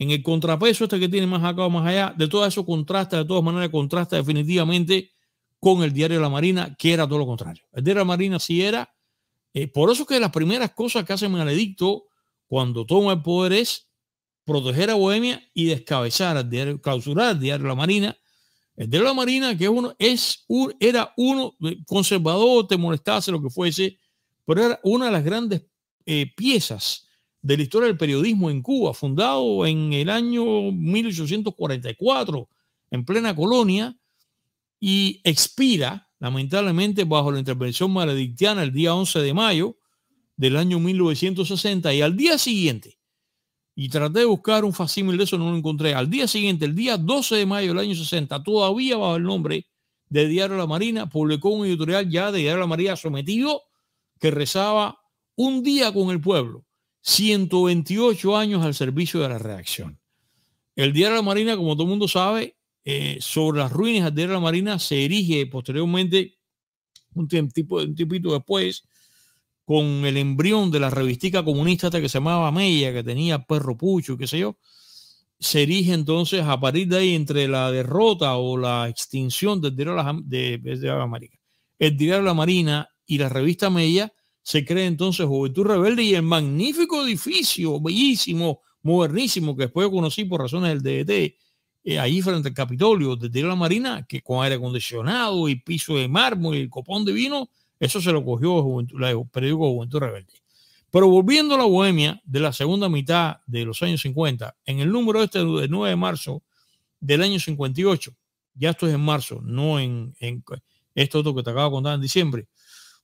en el contrapeso este que tiene más acá o más allá, de todo eso contrasta, de todas maneras contrasta definitivamente con el Diario de la Marina, que era todo lo contrario. El Diario de la Marina sí era. Por eso que las primeras cosas que hace Maledicto cuando toma el poder es proteger a Bohemia y descabezar al diario, clausurar el Diario de la Marina. El Diario de la Marina, que era uno conservador, te molestase, lo que fuese, pero era una de las grandes piezas de la historia del periodismo en Cuba, fundado en el año 1844, en plena colonia, y expira, lamentablemente, bajo la intervención maledictiana el día 11 de mayo del año 1960. Y al día siguiente, y traté de buscar un facsimil de eso, no lo encontré. Al día siguiente, el día 12 de mayo del año 60, todavía bajo el nombre de Diario de la Marina, publicó un editorial ya de Diario de la Marina sometido que rezaba: un día con el pueblo, 128 años al servicio de la reacción. El Diario de la Marina, como todo el mundo sabe, sobre las ruinas del Diario de la Marina se erige posteriormente un tiempito después, con el embrión de la revistica comunista que se llamaba Mella, que tenía perro pucho, qué sé yo, se erige entonces a partir de ahí, entre la derrota o la extinción del Diario de la Marina y la revista Mella, se crea entonces Juventud Rebelde y el magnífico edificio, bellísimo, modernísimo, que después conocí por razones del DDT, ahí frente al Capitolio del Diario de la Marina, que con aire acondicionado y piso de mármol y el copón de vino, eso se lo cogió el periódico Juventud Rebelde. Pero volviendo a la Bohemia de la segunda mitad de los años 50, en el número este del 9 de marzo del año 58, ya esto es en marzo, no en esto otro que te acabo de contar en diciembre,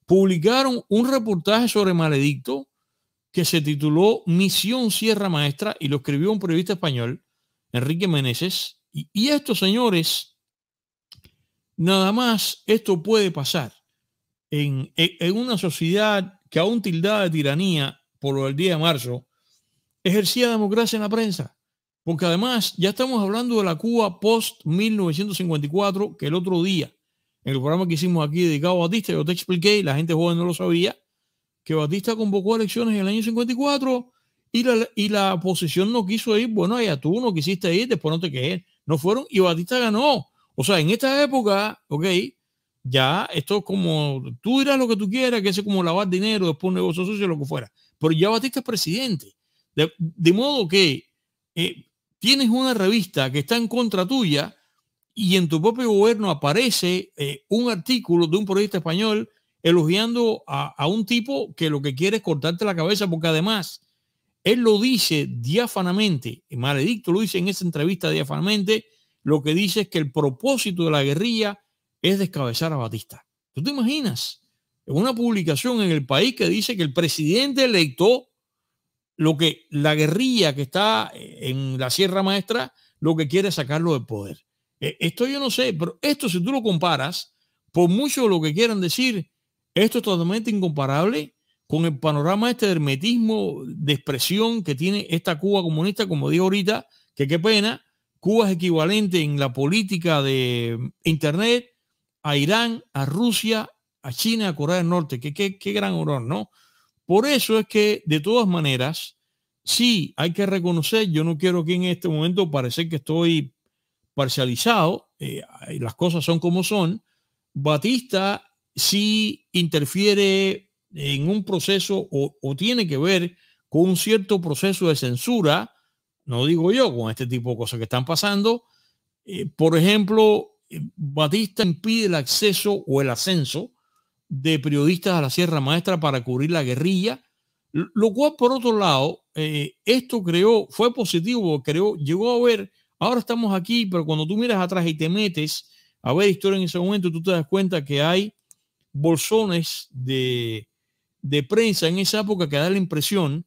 publicaron un reportaje sobre Maledicto que se tituló Misión Sierra Maestra y lo escribió un periodista español, Enrique Meneses. Y estos señores, nada más esto puede pasar en una sociedad que aún tildada de tiranía por lo del día de marzo, ejercía democracia en la prensa. Porque además ya estamos hablando de la Cuba post-1954, que el otro día, en el programa que hicimos aquí dedicado a Batista, yo te expliqué, la gente joven no lo sabía, que Batista convocó elecciones en el año 54 y la oposición no quiso ir. Bueno, allá tú no quisiste ir, después no te quejes. No fueron y Batista ganó. O sea, en esta época, ok, ya esto es como, tú dirás lo que tú quieras, que es como lavar dinero, después un negocio sucio, lo que fuera. Pero ya Batista es presidente. De modo que tienes una revista que está en contra tuya y en tu propio gobierno aparece un artículo de un periodista español elogiando a un tipo que lo que quiere es cortarte la cabeza, porque además él lo dice diáfanamente, Maledicto lo dice en esa entrevista diáfanamente, lo que dice es que el propósito de la guerrilla es descabezar a Batista. ¿Tú te imaginas? Una publicación en El País que dice que el presidente electo, lo que la guerrilla que está en la Sierra Maestra, lo que quiere es sacarlo del poder. Esto yo no sé, pero esto si tú lo comparas, por mucho lo que quieran decir, esto es totalmente incomparable con el panorama este de hermetismo, de expresión que tiene esta Cuba comunista, como digo ahorita, que qué pena, Cuba es equivalente en la política de Internet a Irán, a Rusia, a China, a Corea del Norte. Qué gran horror, ¿no? Por eso es que, de todas maneras, sí hay que reconocer, yo no quiero que en este momento parezca que estoy parcializado, las cosas son como son. Batista sí interfiere en un proceso o tiene que ver con un cierto proceso de censura, no digo yo, con este tipo de cosas que están pasando. Por ejemplo, Batista impide el acceso o el ascenso de periodistas a la Sierra Maestra para cubrir la guerrilla, lo cual, por otro lado, esto fue positivo, llegó a haber, ahora estamos aquí, pero cuando tú miras atrás y te metes a ver historia en ese momento, tú te das cuenta que hay bolsones de prensa en esa época que da la impresión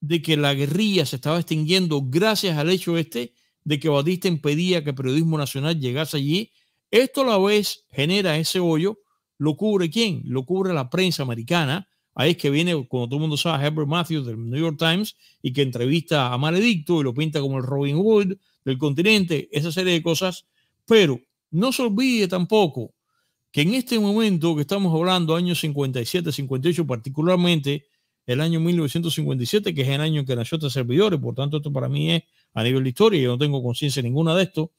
de que la guerrilla se estaba extinguiendo gracias al hecho este de que Batista impedía que el periodismo nacional llegase allí. Esto a la vez genera ese hoyo. ¿Lo cubre quién? Lo cubre la prensa americana. Ahí es que viene, como todo el mundo sabe, Herbert Matthews del New York Times, y que entrevista a Maledicto y lo pinta como el Robin Hood del continente, esa serie de cosas. Pero no se olvide tampoco que en este momento que estamos hablando, años 57, 58, particularmente el año 1957, que es el año en que nació este servidor, y por tanto esto para mí es a nivel de historia, yo no tengo conciencia ninguna de esto,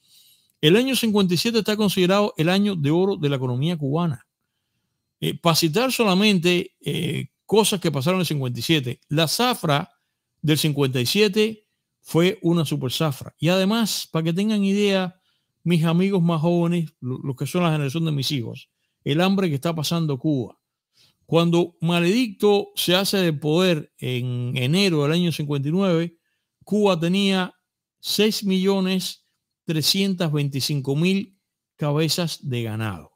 el año 57 está considerado el año de oro de la economía cubana. Para citar solamente cosas que pasaron en el 57, la zafra del 57 fue una super zafra. Y además, para que tengan idea, mis amigos más jóvenes, los que son la generación de mis hijos, el hambre que está pasando Cuba. Cuando Maledicto se hace de poder en enero del año 59, Cuba tenía 6.325.000 cabezas de ganado.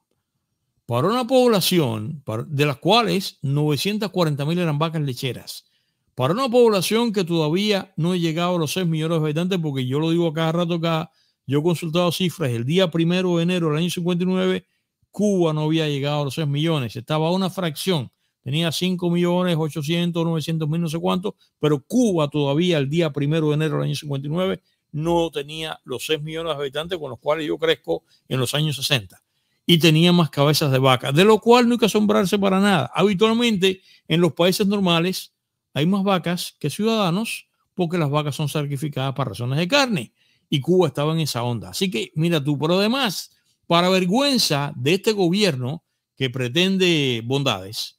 Para una población, de las cuales 940.000 eran vacas lecheras. Para una población que todavía no he llegado a los 6 millones de habitantes, porque yo lo digo cada rato acá, yo he consultado cifras, el día 1 de enero del año 59, Cuba no había llegado a los 6 millones, estaba una fracción, tenía 5 millones, 800, 900 mil, no sé cuánto, pero Cuba todavía el día 1 de enero del año 59 no tenía los 6 millones de habitantes con los cuales yo crezco en los años 60. y tenía más cabezas de vaca, de lo cual no hay que asombrarse para nada. Habitualmente en los países normales hay más vacas que ciudadanos porque las vacas son sacrificadas para razones de carne y Cuba estaba en esa onda. Así que mira tú, pero además, para vergüenza de este gobierno que pretende bondades,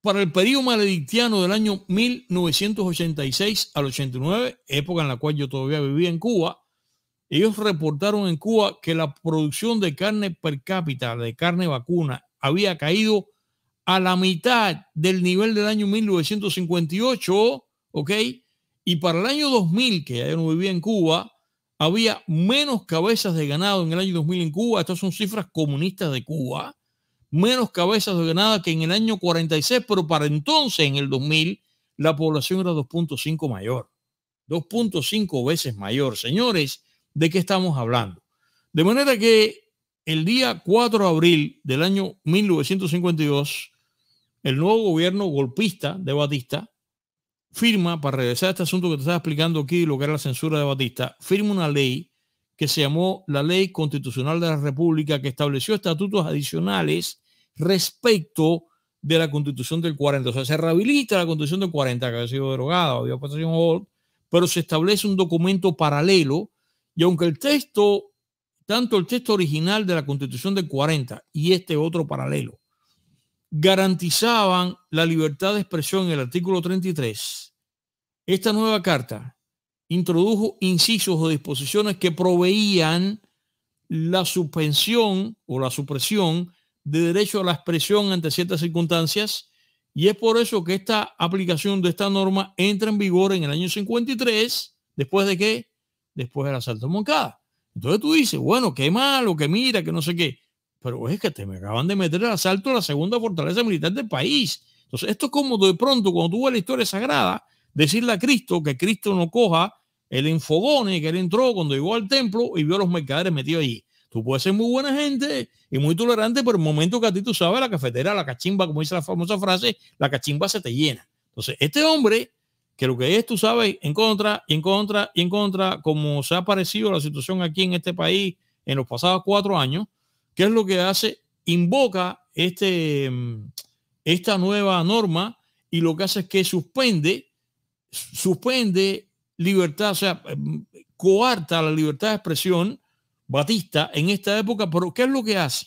para el periodo maledictiano del año 1986 al 89, época en la cual yo todavía vivía en Cuba, ellos reportaron en Cuba que la producción de carne per cápita, de carne vacuna, había caído a la mitad del nivel del año 1958, ¿ok? Y para el año 2000, que ya no vivía en Cuba, había menos cabezas de ganado en el año 2000 en Cuba. Estas son cifras comunistas de Cuba. Menos cabezas de ganado que en el año 46, pero para entonces, en el 2000, la población era 2.5 mayor. 2.5 veces mayor. Señores, ¿de qué estamos hablando? De manera que el día 4 de abril del año 1952, el nuevo gobierno golpista de Batista firma, para regresar a este asunto que te estaba explicando aquí, lo que era la censura de Batista, firma una ley que se llamó la Ley Constitucional de la República, que estableció estatutos adicionales respecto de la Constitución del 40. O sea, se rehabilita la Constitución del 40, que había sido derogada, había votación old, pero se establece un documento paralelo, y aunque el texto, tanto el texto original de la Constitución del 40 y este otro paralelo, garantizaban la libertad de expresión en el artículo 33. Esta nueva carta introdujo incisos o disposiciones que proveían la suspensión o la supresión de derecho a la expresión ante ciertas circunstancias, y es por eso que esta aplicación de esta norma entra en vigor en el año 53, ¿después de qué? Después del asalto en Moncada. Entonces tú dices, bueno, qué malo, que mira, que no sé qué. Pero es que te me acaban de meter el asalto a la segunda fortaleza militar del país. Entonces esto es como de pronto cuando tú ves la historia sagrada, decirle a Cristo que Cristo no coja el enfogone que él entró cuando llegó al templo y vio a los mercaderes metidos allí. Tú puedes ser muy buena gente y muy tolerante, pero el momento que a ti tú sabes, la cafetera, la cachimba, como dice la famosa frase, la cachimba se te llena. Entonces este hombre, que lo que es, tú sabes, en contra, y en contra, y en contra, como se ha parecido la situación aquí en este país en los pasados 4 años, ¿qué es lo que hace? Invoca esta nueva norma y lo que hace es que suspende libertad, o sea, coarta la libertad de expresión Batista en esta época. Pero ¿qué es lo que hace?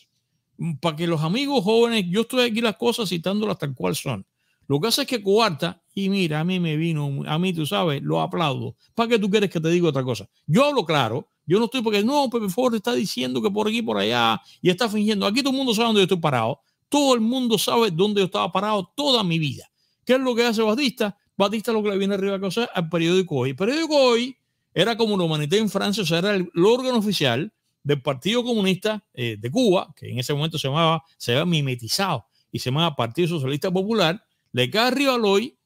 Para que los amigos jóvenes, yo estoy aquí las cosas citándolas tal cual son. Lo que hace es que coarta, y mira, a mí me vino, a mí tú sabes, lo aplaudo. ¿Para qué tú quieres que te diga otra cosa? Yo hablo claro. Yo no estoy porque no, Pepe Forte está diciendo que por aquí, por allá, y está fingiendo. Aquí todo el mundo sabe dónde yo estoy parado. Todo el mundo sabe dónde yo estaba parado toda mi vida. ¿Qué es lo que hace Batista? Batista lo que le viene arriba a causar al periódico Hoy. El periódico Hoy era como la Humanité en Francia, o sea, era el órgano oficial del Partido Comunista de Cuba, que en ese momento se había mimetizado y se llamaba Partido Socialista Popular. Le cae arriba al Hoy,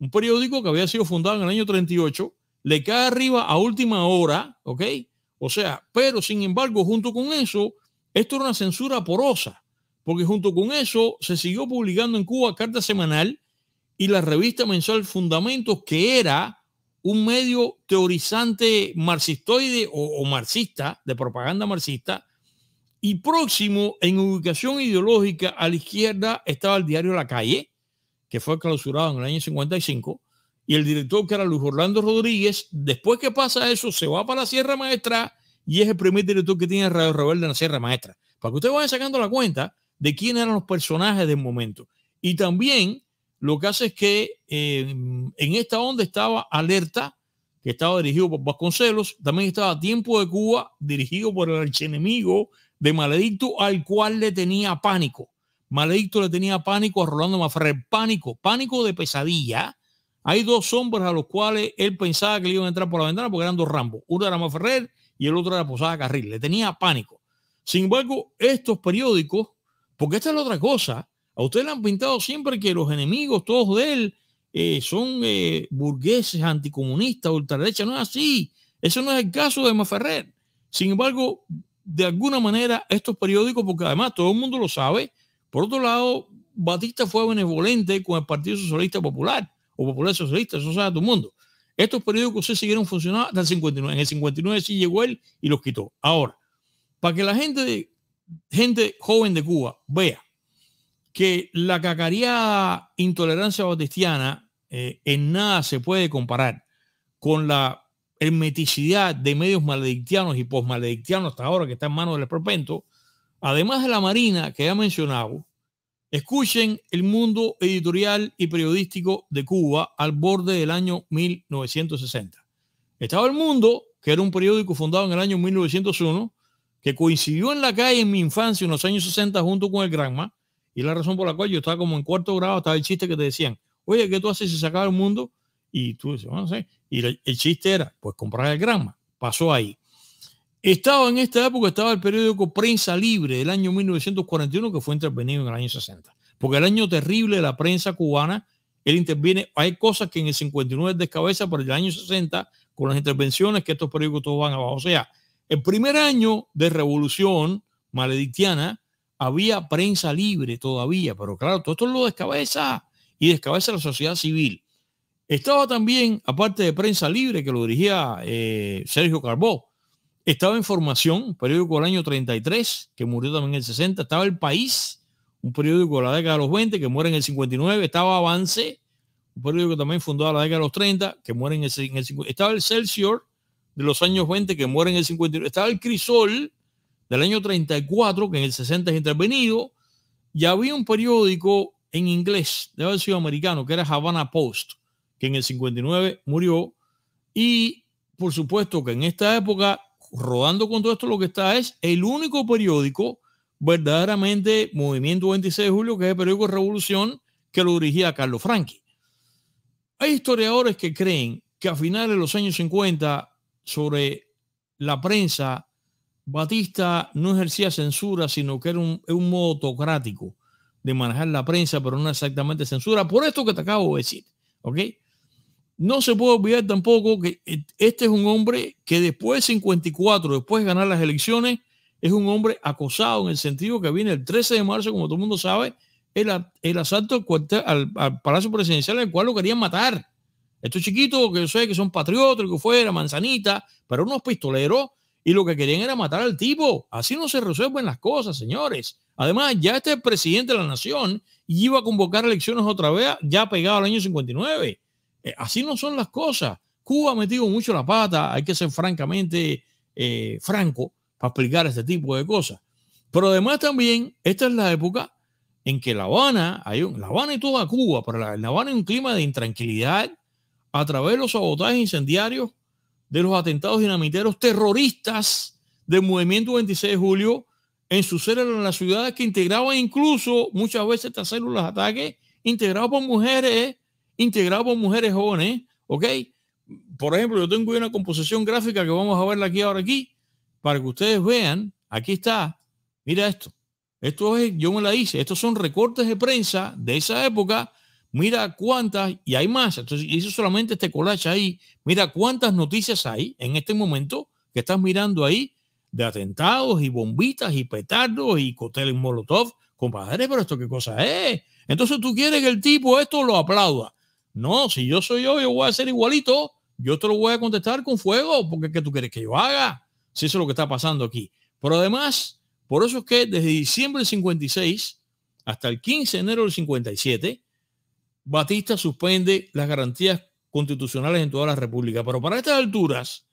un periódico que había sido fundado en el año 38, le cae arriba a última hora, ¿ok? O sea, pero sin embargo, junto con eso, esto era una censura porosa, porque junto con eso se siguió publicando en Cuba Carta Semanal y la revista mensual Fundamentos, que era un medio teorizante marxistoide o marxista, de propaganda marxista, y próximo en ubicación ideológica a la izquierda estaba el diario La Calle, que fue clausurado en el año 55, y el director, que era Luis Orlando Rodríguez, después que pasa eso, se va para la Sierra Maestra y es el primer director que tiene Radio Rebelde en la Sierra Maestra. Para que ustedes vayan sacando la cuenta de quién eran los personajes del momento. Y también lo que hace es que en esta onda estaba Alerta, que estaba dirigido por Vasconcelos, también estaba Tiempo de Cuba, dirigido por el archienemigo de Maledicto, al cual le tenía pánico. Maledicto le tenía pánico a Rolando Masferrer, pánico de pesadilla. Hay dos hombres a los cuales él pensaba que le iban a entrar por la ventana porque eran dos Rambos. Uno era Masferrer y el otro era Posada Carril. Le tenía pánico. Sin embargo, estos periódicos, porque esta es la otra cosa, a ustedes le han pintado siempre que los enemigos todos de él son burgueses, anticomunistas, ultraderecha. No es así. Eso no es el caso de Masferrer. Sin embargo, de alguna manera, estos periódicos, porque además todo el mundo lo sabe, por otro lado, Batista fue benevolente con el Partido Socialista Popular o Popular Socialista, eso sabe todo el mundo. Estos periódicos se siguieron funcionando hasta el 59. En el 59 sí llegó él y los quitó. Ahora, para que la gente gente joven de Cuba vea que la cacaría intolerancia batistiana en nada se puede comparar con la hermeticidad de medios maledictianos y posmaledictianos hasta ahora que está en manos del esperpento, además de la Marina que ya mencionado, escuchen El Mundo editorial y periodístico de Cuba al borde del año 1960. Estaba El Mundo, que era un periódico fundado en el año 1901, que coincidió en la calle en mi infancia en los años 60 junto con el Granma, y la razón por la cual yo estaba como en cuarto grado, estaba el chiste que te decían, oye, ¿qué tú haces si se acaba el mundo? Y tú dices, bueno, no sé. Y el chiste era, pues comprar el Granma. Pasó ahí. Estaba en esta época, estaba el periódico Prensa Libre del año 1941, que fue intervenido en el año 60. Porque el año terrible de la prensa cubana, él interviene, hay cosas que en el 59 descabeza, pero el año 60, con las intervenciones que estos periódicos todos van abajo. O sea, el primer año de revolución maledictiana, había Prensa Libre todavía, pero claro, todo esto lo descabeza y descabeza la sociedad civil. Estaba también, aparte de Prensa Libre, que lo dirigía Sergio Carbó, estaba Información, un periódico del año 33, que murió también en el 60. Estaba El País, un periódico de la década de los 20, que muere en el 59. Estaba Avance, un periódico también fundado en la década de los 30, que muere en el 50. Estaba El Excelsior, de los años 20, que muere en el 59. Estaba El Crisol, del año 34, que en el 60 es intervenido. Y había un periódico en inglés, de haber sido americano, que era Havana Post, que en el 59 murió. Y por supuesto que en esta época, rodando con todo esto, lo que está es el único periódico verdaderamente Movimiento 26 de Julio, que es el periódico Revolución, que lo dirigía Carlos Franqui. Hay historiadores que creen que a finales de los años 50 sobre la prensa, Batista no ejercía censura, sino que era un modo autocrático de manejar la prensa, pero no exactamente censura, por esto que te acabo de decir, ¿ok? No se puede olvidar tampoco que este es un hombre que después de 54, después de ganar las elecciones, es un hombre acosado en el sentido que viene el 13 de marzo, como todo el mundo sabe, el asalto al cuartel, al Palacio Presidencial, en el cual lo querían matar. Estos chiquitos que yo sé que son patriotas, que fuera, manzanita, pero unos pistoleros, y lo que querían era matar al tipo. Así no se resuelven las cosas, señores. Además, ya este presidente de la nación iba a convocar elecciones otra vez, ya pegado al año 59. Así no son las cosas. Cuba ha metido mucho la pata, hay que ser francamente franco para explicar este tipo de cosas. Pero además también, esta es la época en que La Habana y toda Cuba, pero La Habana hay un clima de intranquilidad a través de los sabotajes incendiarios, de los atentados dinamiteros terroristas del Movimiento 26 de Julio en sus células en las ciudades, que integraban incluso muchas veces estas células de ataque integrado por mujeres jóvenes, ¿ok? Por ejemplo, yo tengo una composición gráfica que vamos a verla aquí, para que ustedes vean, aquí está, mira esto, yo me la hice, estos son recortes de prensa de esa época, mira cuántas, y hay más, entonces hice solamente este collage ahí, mira cuántas noticias hay en este momento que estás mirando ahí, de atentados y bombitas y petardos y cócteles molotov, compadre, pero esto qué cosa es. Entonces tú quieres que el tipo esto lo aplauda. No, si yo soy yo voy a ser igualito, yo te lo voy a contestar con fuego, porque ¿qué tú quieres que yo haga? Si eso es lo que está pasando aquí. Pero además, por eso es que desde diciembre del 56 hasta el 15 de enero del 57, Batista suspende las garantías constitucionales en toda la República. Pero para estas alturas,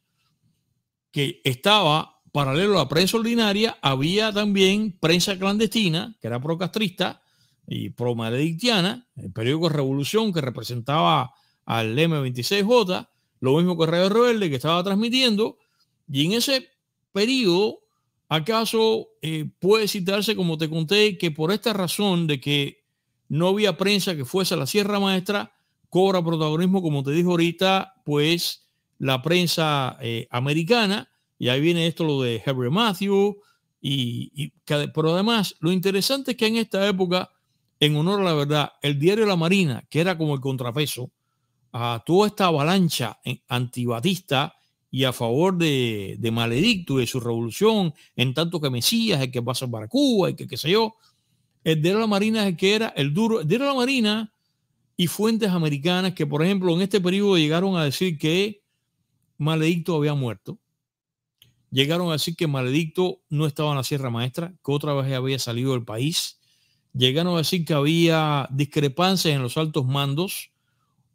que estaba paralelo a la prensa ordinaria, había también prensa clandestina, que era procastrista y pro-maledictiana, el periódico Revolución, que representaba al M26J, lo mismo que Radio Rebelde, que estaba transmitiendo, y en ese periodo, acaso puede citarse, como te conté, que por esta razón de que no había prensa que fuese a la Sierra Maestra, cobra protagonismo, como te dije ahorita, pues la prensa americana, y ahí viene esto lo de Henry Matthews, pero además, lo interesante es que en esta época, en honor a la verdad, el Diario de la Marina, que era como el contrapeso a toda esta avalancha antibatista y a favor de Maledicto y de su revolución, en tanto que Mesías, el que pasa para Cuba, el que qué sé yo, el Diario de la Marina es el que era el duro. El Diario de la Marina y fuentes americanas que, por ejemplo, en este periodo llegaron a decir que Maledicto había muerto, Llegaron a decir que Maledicto no estaba en la Sierra Maestra, que otra vez había salido del país. Llegaron a decir que había discrepancias en los altos mandos.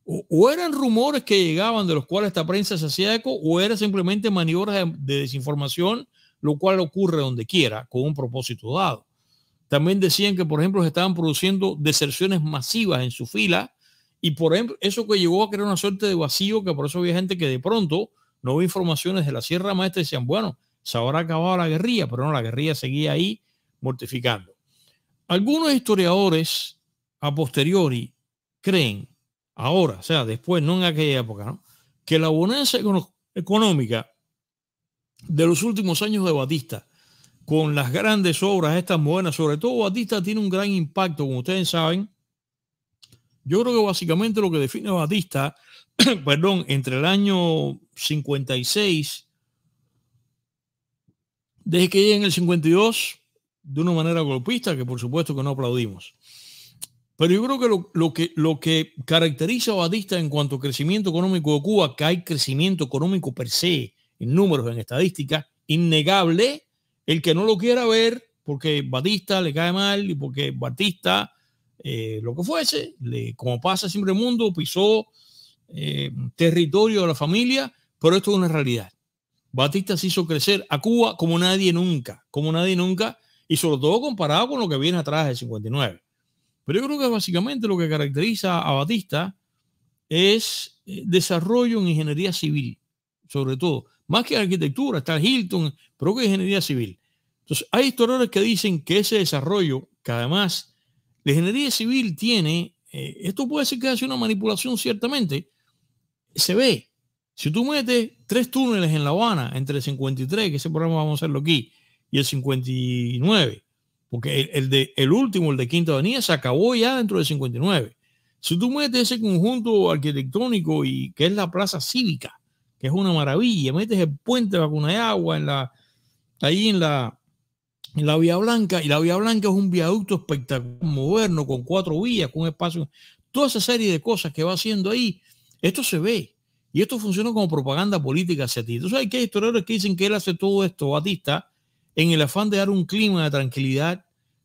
O eran rumores que llegaban de los cuales esta prensa se hacía eco, o era simplemente maniobras de desinformación, lo cual ocurre donde quiera con un propósito dado. También decían que, por ejemplo, se estaban produciendo deserciones masivas en su fila y, por ejemplo, eso que llevó a crear una suerte de vacío, que por eso había gente que de pronto no ve informaciones de la Sierra Maestra y decían, bueno, se habrá acabado la guerrilla, pero no, la guerrilla seguía ahí mortificando. Algunos historiadores a posteriori creen ahora, o sea, después, no en aquella época, ¿no?, que la bonanza económica de los últimos años de Batista, con las grandes obras estas modernas, sobre todo Batista tiene un gran impacto, como ustedes saben. Yo creo que básicamente lo que define a Batista, perdón, entre el año 56, desde que llega en el 52, de una manera golpista, que por supuesto que no aplaudimos. Pero yo creo que lo que caracteriza a Batista en cuanto a crecimiento económico de Cuba, que hay crecimiento económico per se, en números, en estadísticas, innegable, el que no lo quiera ver porque Batista le cae mal y porque Batista, lo que fuese, como pasa siempre en el mundo, pisó territorio de la familia, pero esto es una realidad. Batista se hizo crecer a Cuba como nadie nunca, y sobre todo comparado con lo que viene atrás del 59. Pero yo creo que básicamente lo que caracteriza a Batista es desarrollo en ingeniería civil, sobre todo. Más que arquitectura, está Hilton, pero que ingeniería civil. Entonces, hay historiadores que dicen que ese desarrollo, que además la ingeniería civil tiene, esto puede ser que hace una manipulación ciertamente, se ve. Si tú metes 3 túneles en La Habana, entre el 53, que ese programa vamos a hacerlo aquí, y el 59, porque el último, el de Quinta Avenida, se acabó ya dentro del 59. Si tú metes ese conjunto arquitectónico, y que es la Plaza Cívica, que es una maravilla, metes el puente de Bacunayagua ahí en la Vía Blanca, y la Vía Blanca es un viaducto espectacular, moderno, con 4 vías, con un espacio, toda esa serie de cosas que va haciendo ahí, esto se ve, y esto funciona como propaganda política hacia ti. Entonces hay que historiadores que dicen que él hace todo esto, Batista, en el afán de dar un clima de tranquilidad,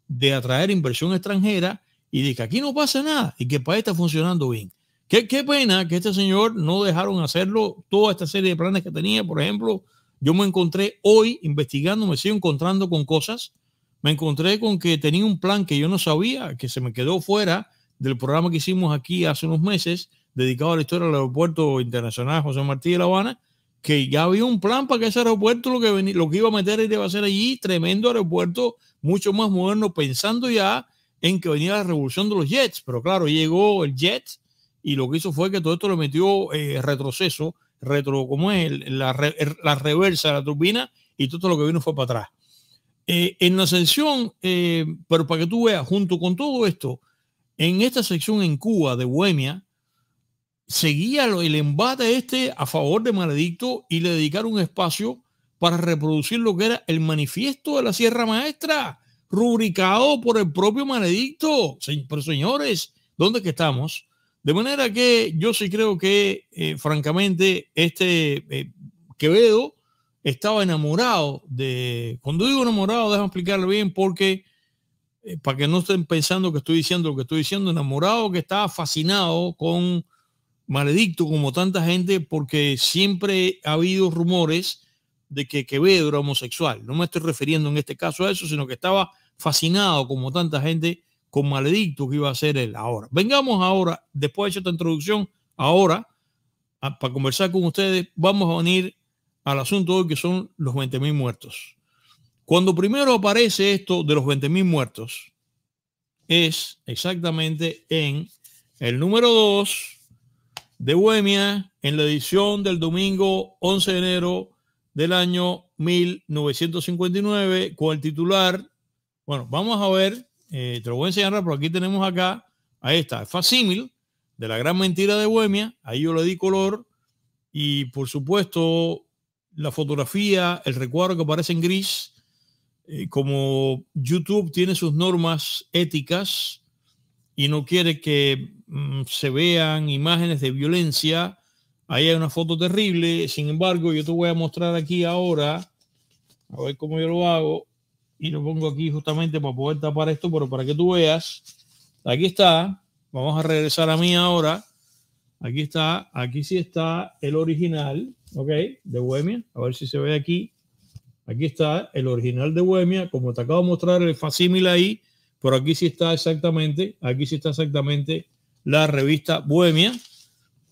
de atraer inversión extranjera, y de que aquí no pasa nada, y que el país está funcionando bien. Qué pena que este señor no dejaron hacerlo toda esta serie de planes que tenía. Por ejemplo, yo me encontré hoy investigando, me sigo encontrando con cosas. Me encontré con que tenía un plan que yo no sabía, que se me quedó fuera del programa que hicimos aquí hace unos meses, dedicado a la historia del Aeropuerto Internacional José Martí de La Habana, que ya había un plan para que ese aeropuerto, lo que iba a meter y iba a hacer allí, tremendo aeropuerto, mucho más moderno, pensando ya en que venía la revolución de los jets. Pero claro, llegó el jet, y lo que hizo fue que todo esto le metió la reversa de la turbina, y todo lo que vino fue para atrás. En la sección, pero para que tú veas, junto con todo esto, en esta sección en Cuba de Bohemia, seguía el embate este a favor de Maledicto, y le dedicaron un espacio para reproducir lo que era el manifiesto de la Sierra Maestra, rubricado por el propio Maledicto. Pero señores, ¿dónde es que estamos? De manera que yo sí creo que, francamente, Quevedo estaba enamorado de... Cuando digo enamorado, déjame explicarlo bien, porque para que no estén pensando que estoy diciendo lo que estoy diciendo, enamorado, que estaba fascinado con Maledicto, como tanta gente, porque siempre ha habido rumores de que Quevedo era homosexual. No me estoy refiriendo en este caso a eso, sino que estaba fascinado, como tanta gente, con Maledicto, que iba a ser él. Ahora, vengamos ahora, después de esta introducción, ahora, para conversar con ustedes, vamos a venir al asunto de hoy, que son los 20.000 muertos. Cuando primero aparece esto de los 20.000 muertos, es exactamente en el número 2 de Bohemia, en la edición del domingo 11 de enero del año 1959, con el titular, bueno, vamos a ver. Te lo voy a enseñar, pero aquí tenemos acá, ahí está, el facímil de la gran mentira de Bohemia. Ahí yo le di color, y por supuesto la fotografía, el recuadro que aparece en gris, como YouTube tiene sus normas éticas y no quiere que se vean imágenes de violencia, ahí hay una foto terrible. Sin embargo, yo te voy a mostrar aquí ahora a ver cómo yo lo hago, y lo pongo aquí justamente para poder tapar esto, pero para que tú veas, aquí está, vamos a regresar a mí ahora, aquí está, aquí sí está el original, ok, de Bohemia, a ver si se ve aquí, aquí está el original de Bohemia, como te acabo de mostrar el facímil ahí, pero aquí sí está exactamente, la revista Bohemia.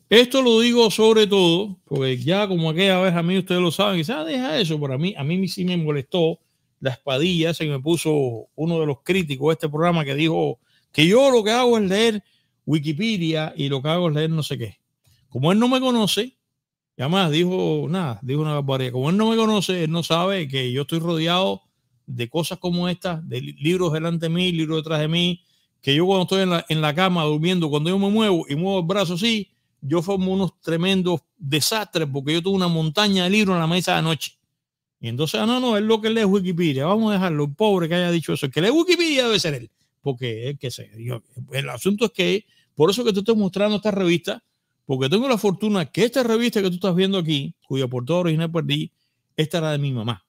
Esto lo digo sobre todo porque ya como aquella vez a mí ustedes lo saben, quizás deja eso, pero a mí sí me molestó la espadilla esa que me puso uno de los críticos de este programa que dijo que yo lo que hago es leer Wikipedia y lo que hago es leer no sé qué. Como él no me conoce, y además dijo una barbaridad, como él no me conoce, él no sabe que yo estoy rodeado de cosas como estas, de libros delante de mí, libros detrás de mí, que yo cuando estoy en la cama durmiendo, cuando yo me muevo y muevo el brazo así, yo formo unos tremendos desastres porque yo tuve una montaña de libros en la mesa de anoche. Y entonces, no, es lo que lee Wikipedia. Vamos a dejarlo, pobre que haya dicho eso. El que lee Wikipedia debe ser él, porque es que sé. El asunto es que, por eso que te estoy mostrando esta revista, porque tengo la fortuna que esta revista que tú estás viendo aquí, cuya portada original perdí, esta era de mi mamá.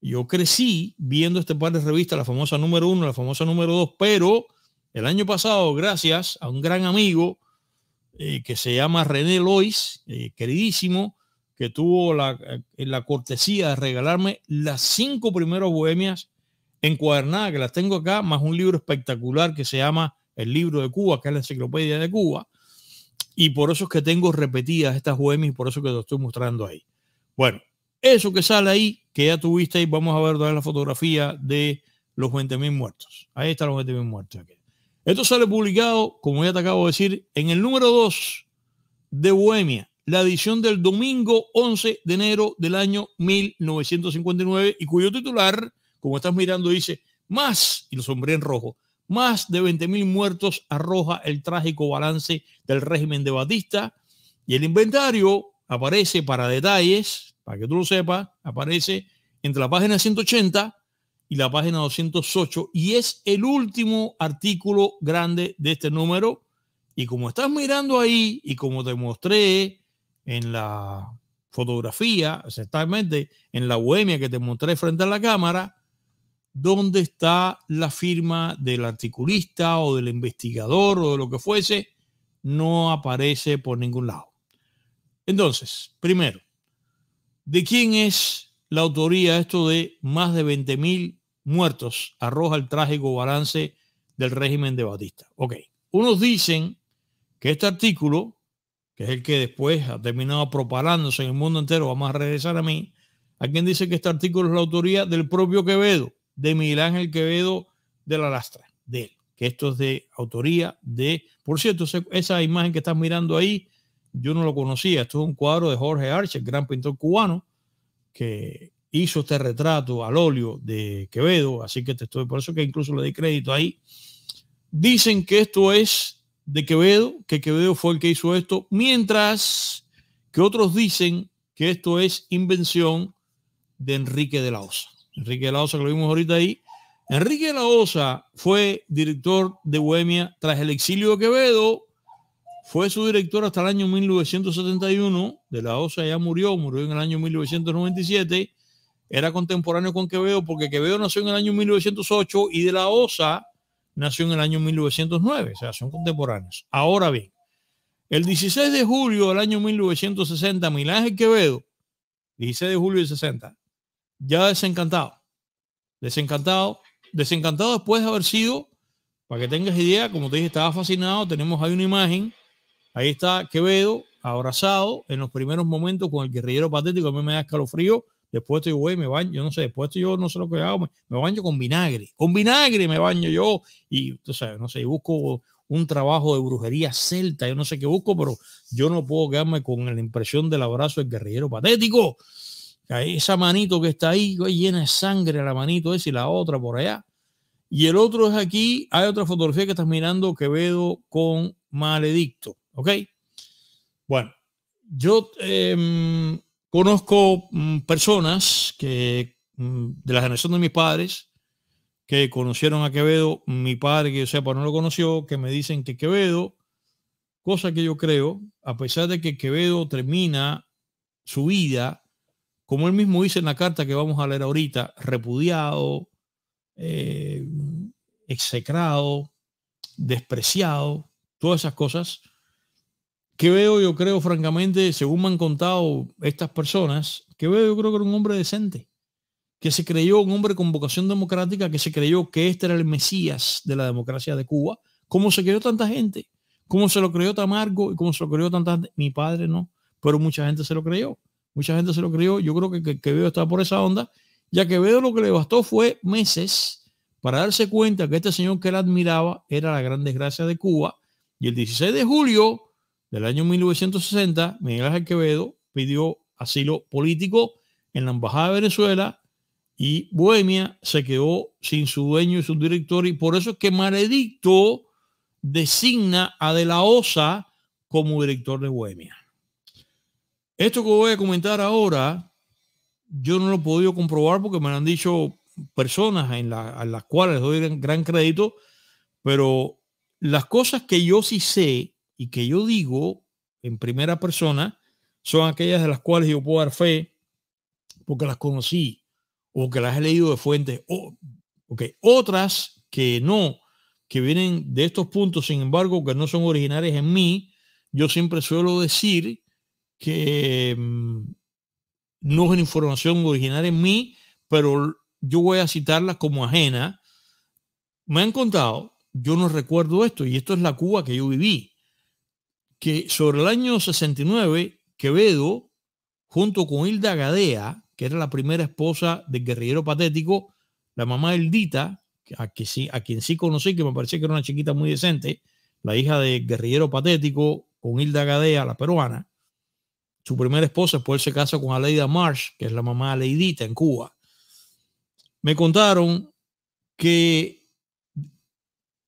Yo crecí viendo este par de revistas, la famosa número 1, la famosa número 2, pero el año pasado, gracias a un gran amigo, que se llama René Lois, queridísimo, que tuvo la cortesía de regalarme las 5 primeras Bohemias encuadernadas, que las tengo acá, más un libro espectacular que se llama El Libro de Cuba, que es la enciclopedia de Cuba, y por eso es que tengo repetidas estas Bohemias, por eso que te estoy mostrando ahí. Bueno, eso que sale ahí, que ya tuviste, y vamos a ver otra vez la fotografía de los 20.000 muertos. Ahí están los 20.000 muertos aquí. Esto sale publicado, como ya te acabo de decir, en el número 2 de Bohemia, la edición del domingo 11 de enero del año 1959, y cuyo titular, como estás mirando, dice, más, y lo sombreé en rojo, más de 20.000 muertos arroja el trágico balance del régimen de Batista, y el inventario aparece para detalles, para que tú lo sepas, aparece entre la página 180 y la página 208, y es el último artículo grande de este número. Y como estás mirando ahí y como te mostré en la fotografía, exactamente en la Bohemia que te mostré frente a la cámara, ¿dónde está la firma del articulista o del investigador o de lo que fuese? No aparece por ningún lado. Entonces, primero, ¿de quién es la autoría esto de más de 20.000 muertos arroja el trágico balance del régimen de Batista? Ok, unos dicen que este artículo, que es el que después ha terminado propagándose en el mundo entero, vamos a regresar a mí, a quien dice que este artículo es la autoría del propio Quevedo, de Miguel Ángel Quevedo de la Lastra, de él, que esto es de autoría de... Por cierto, esa imagen que estás mirando ahí, yo no lo conocía, esto es un cuadro de Jorge Arche, el gran pintor cubano, que hizo este retrato al óleo de Quevedo, así que por eso que incluso le di crédito ahí. Dicen que esto es de Quevedo, que Quevedo fue el que hizo esto, mientras que otros dicen que esto es invención de Enrique de la Osa. Enrique de la Osa, que lo vimos ahorita ahí. Enrique de la Osa fue director de Bohemia tras el exilio de Quevedo. Fue su director hasta el año 1971, de la Osa ya murió en el año 1997, era contemporáneo con Quevedo porque Quevedo nació en el año 1908 y de la Osa nació en el año 1909, o sea, son contemporáneos. Ahora bien, el 16 de julio del año 1960, Miguel Ángel Quevedo, 16 de julio del 60, ya desencantado después de haber sido, para que tengas idea, como te dije, estaba fascinado, tenemos ahí una imagen. Ahí está Quevedo abrazado en los primeros momentos con el guerrillero patético. A mí me da escalofrío. Después estoy, güey, me baño. Yo no sé, después estoy, yo no sé lo que hago. Me baño con vinagre. Con vinagre me baño yo. Y tú sabes, no sé, busco un trabajo de brujería celta. Yo no sé qué busco, pero yo no puedo quedarme con la impresión del abrazo del guerrillero patético. Esa manito que está ahí, güey, llena de sangre la manito esa y la otra por allá. Y el otro es aquí. Hay otra fotografía que estás mirando, Quevedo con Maledicto. Ok, bueno, yo conozco personas que de la generación de mis padres que conocieron a Quevedo, mi padre que yo sepa no lo conoció, que me dicen que Quevedo, cosa que yo creo, a pesar de que Quevedo termina su vida como él mismo dice en la carta que vamos a leer ahorita, repudiado, execrado, despreciado, todas esas cosas. Quevedo, yo creo, francamente, según me han contado estas personas, Quevedo yo creo que era un hombre decente, que se creyó un hombre con vocación democrática, que se creyó que este era el Mesías de la democracia de Cuba, como se creyó tanta gente, como se lo creyó Tamargo y como se lo creyó tanta gente. Mi padre no, pero mucha gente se lo creyó. Mucha gente se lo creyó. Yo creo que Quevedo estaba por esa onda, ya que Quevedo lo que le bastó fue meses para darse cuenta que este señor que él admiraba era la gran desgracia de Cuba. Y el 16 de julio del año 1960, Miguel Ángel Quevedo pidió asilo político en la Embajada de Venezuela y Bohemia se quedó sin su dueño y su director. Y por eso es que Maledicto designa a De la Osa como director de Bohemia. Esto que voy a comentar ahora, yo no lo he podido comprobar porque me lo han dicho personas a las cuales les doy gran crédito, pero las cosas que yo sí sé y que yo digo en primera persona son aquellas de las cuales yo puedo dar fe porque las conocí o que las he leído de fuentes. Otras que no, que vienen de estos puntos, sin embargo, que no son originarias en mí. Yo siempre suelo decir que no es información originaria en mí, pero yo voy a citarlas como ajena. Me han contado, yo no recuerdo esto, y esto es la Cuba que yo viví, que sobre el año 69, Quevedo, junto con Hilda Gadea, que era la primera esposa del guerrillero patético, la mamá de Hildita, a quien sí conocí, que me parecía que era una chiquita muy decente, la hija del guerrillero patético, con Hilda Gadea, la peruana, su primera esposa, después se casa con Aleida Marsh, que es la mamá de Aleidita en Cuba. Me contaron que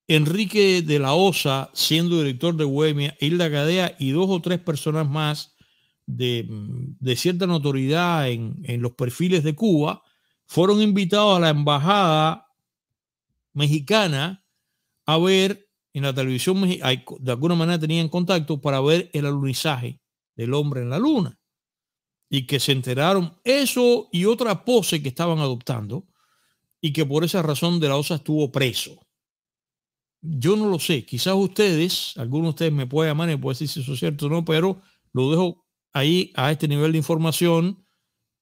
Enrique de la Osa, siendo director de Bohemia, Hilda Gadea y dos o tres personas más de cierta notoriedad en los perfiles de Cuba, fueron invitados a la embajada mexicana a ver en la televisión, de alguna manera tenían contacto para ver el alunizaje del hombre en la luna, y que se enteraron eso y otra pose que estaban adoptando y que por esa razón De la Osa estuvo preso. Yo no lo sé, quizás ustedes, alguno de ustedes me puede llamar y me puede decir si eso es cierto o no, pero lo dejo ahí a este nivel de información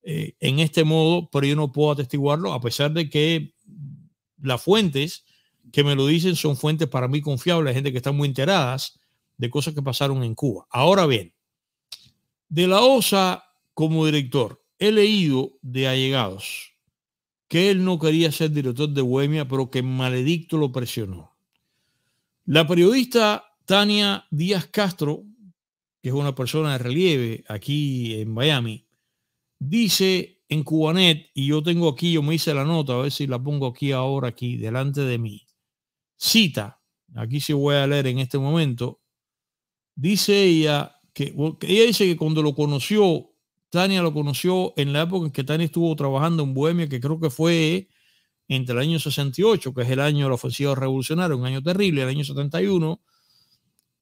en este modo, pero yo no puedo atestiguarlo a pesar de que las fuentes que me lo dicen son fuentes para mí confiables, gente que está muy enteradas de cosas que pasaron en Cuba. Ahora bien, De la Osa como director, he leído de allegados que él no quería ser director de Bohemia, pero que Maledicto lo presionó. La periodista Tania Díaz Castro, que es una persona de relieve aquí en Miami, dice en Cubanet, y yo tengo aquí, yo me hice la nota, a ver si la pongo aquí ahora, aquí delante de mí. Cita, aquí sí voy a leer en este momento. Dice ella que cuando lo conoció, Tania lo conoció en la época en que Tania estuvo trabajando en Bohemia, que creo que fue entre el año 68, que es el año de la ofensiva revolucionaria, un año terrible, el año 71.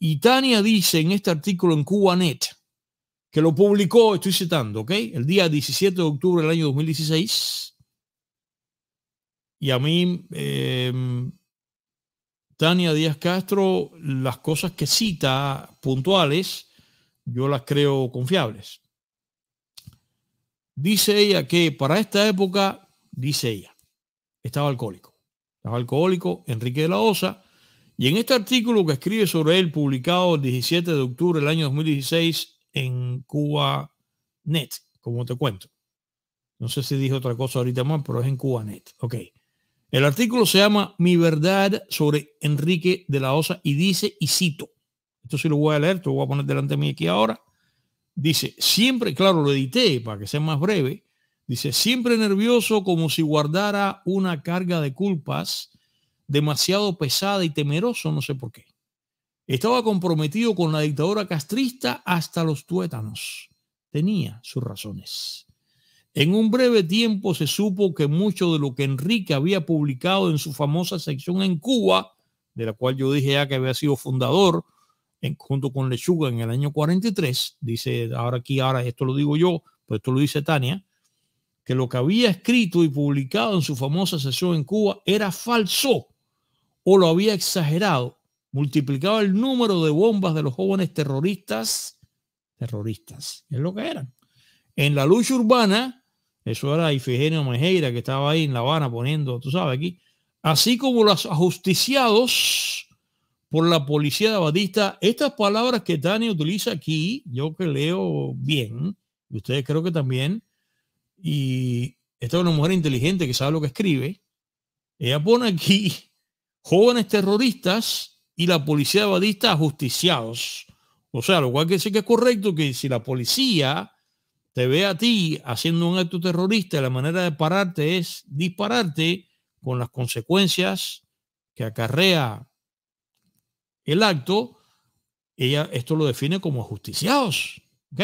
Y Tania dice en este artículo en Cubanet, que lo publicó, estoy citando, ¿ok?, el día 17 de octubre del año 2016. Y a mí, Tania Díaz Castro, las cosas que cita puntuales, yo las creo confiables. Dice ella que para esta época, dice ella, estaba alcohólico. Estaba alcohólico Enrique de la Osa. Y en este artículo que escribe sobre él, publicado el 17 de octubre del año 2016, en Cubanet, como te cuento. No sé si dije otra cosa ahorita más, pero es en Cubanet. Ok. El artículo se llama Mi verdad sobre Enrique de la Osa y dice, y cito, esto sí lo voy a leer, te lo voy a poner delante de mí aquí ahora. Dice, siempre, claro, lo edité para que sea más breve. Dice, siempre nervioso como si guardara una carga de culpas demasiado pesada y temeroso, no sé por qué. Estaba comprometido con la dictadura castrista hasta los tuétanos. Tenía sus razones. En un breve tiempo se supo que mucho de lo que Enrique había publicado en su famosa sección en Cuba, de la cual yo dije ya que había sido fundador junto con Lechuga en el año 43, dice ahora aquí, ahora esto lo digo yo, pues esto lo dice Tania, que lo que había escrito y publicado en su famosa sesión en Cuba era falso o lo había exagerado, multiplicaba el número de bombas de los jóvenes terroristas, es lo que eran. En la lucha urbana, eso era Ifigenia Mejera, que estaba ahí en La Habana poniendo, tú sabes, aquí, así como los ajusticiados por la policía de Batista. Estas palabras que Tania utiliza aquí, yo que leo bien, y ustedes creo que también, y esta es una mujer inteligente que sabe lo que escribe, ella pone aquí jóvenes terroristas y la policía de Batista ajusticiados. O sea, lo cual quiere decir que es correcto que si la policía te ve a ti haciendo un acto terrorista, la manera de pararte es dispararte con las consecuencias que acarrea el acto, ella esto lo define como ajusticiados, ¿ok?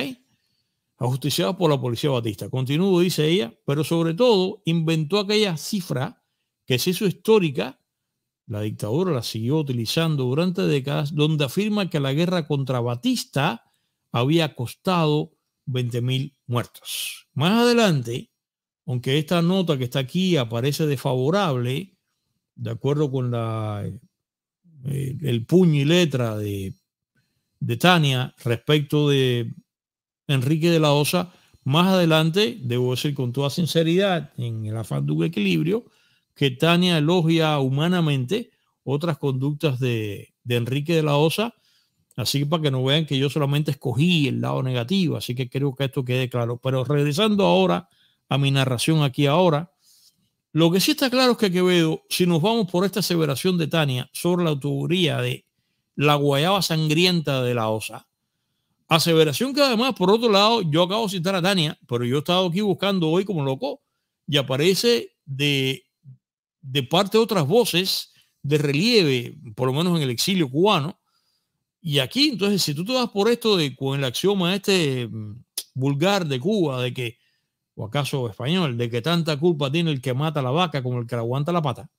Ajusticiados por la policía Batista. Continúo, dice ella, pero sobre todo inventó aquella cifra que se hizo histórica, la dictadura la siguió utilizando durante décadas, donde afirma que la guerra contra Batista había costado 20.000 muertos. Más adelante, aunque esta nota que está aquí aparece desfavorable, de acuerdo con el puño y letra de Tania respecto de Enrique de la Osa, más adelante, debo decir con toda sinceridad, en el afán de un equilibrio, que Tania elogia humanamente otras conductas de Enrique de la Osa, así para que no vean que yo solamente escogí el lado negativo, así que creo que esto quede claro. Pero regresando ahora a mi narración aquí ahora, lo que sí está claro es que Quevedo, si nos vamos por esta aseveración de Tania sobre la autoría de la guayaba sangrienta de la Osa, aseveración que además, por otro lado, yo acabo de citar a Tania, pero yo he estado aquí buscando hoy como loco, y aparece de parte de otras voces de relieve, por lo menos en el exilio cubano. Y aquí, entonces, si tú te vas por esto de con el axioma este vulgar de Cuba, de que, o acaso español, de que tanta culpa tiene el que mata la vaca como el que la aguanta la pata,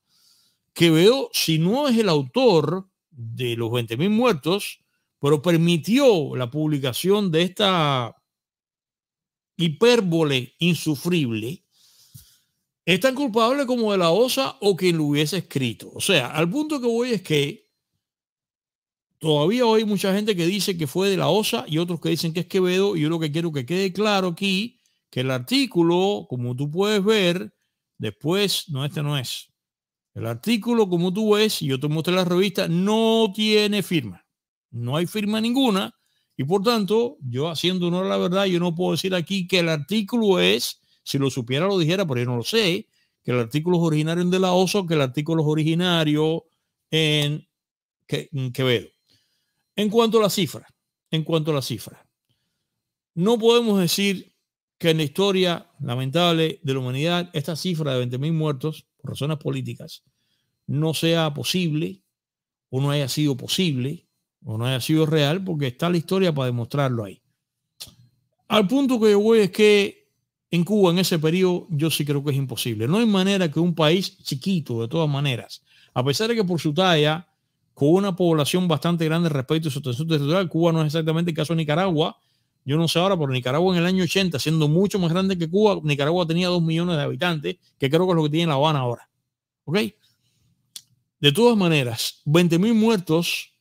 Quevedo, si no es el autor de los 20.000 muertos, pero permitió la publicación de esta hipérbole insufrible, es tan culpable como de la Osa o quien lo hubiese escrito. O sea, al punto que voy es que todavía hoy hay mucha gente que dice que fue de la Osa y otros que dicen que es Quevedo, y yo lo que quiero que quede claro aquí, que el artículo, como tú puedes ver, después, no, este no es. El artículo, como tú ves, y yo te mostré la revista, no tiene firma. No hay firma ninguna. Y por tanto, yo haciendo honor a la verdad, yo no puedo decir aquí que el artículo es, si lo supiera lo dijera, pero yo no lo sé, que el artículo es originario en de la Osa, que el artículo es originario en Quevedo. En cuanto a la cifra, no podemos decir que en la historia lamentable de la humanidad esta cifra de 20.000 muertos por razones políticas no sea posible o no haya sido posible o no haya sido real, porque está la historia para demostrarlo ahí. Al punto que yo voy es que en Cuba en ese periodo yo sí creo que es imposible. No hay manera que un país chiquito, de todas maneras, a pesar de que por su talla, con una población bastante grande respecto a su extensión territorial, Cuba no es exactamente el caso de Nicaragua. Yo no sé ahora, pero Nicaragua en el año 80, siendo mucho más grande que Cuba, Nicaragua tenía 2 millones de habitantes, que creo que es lo que tiene La Habana ahora. ¿Ok? De todas maneras, 20.000 muertos,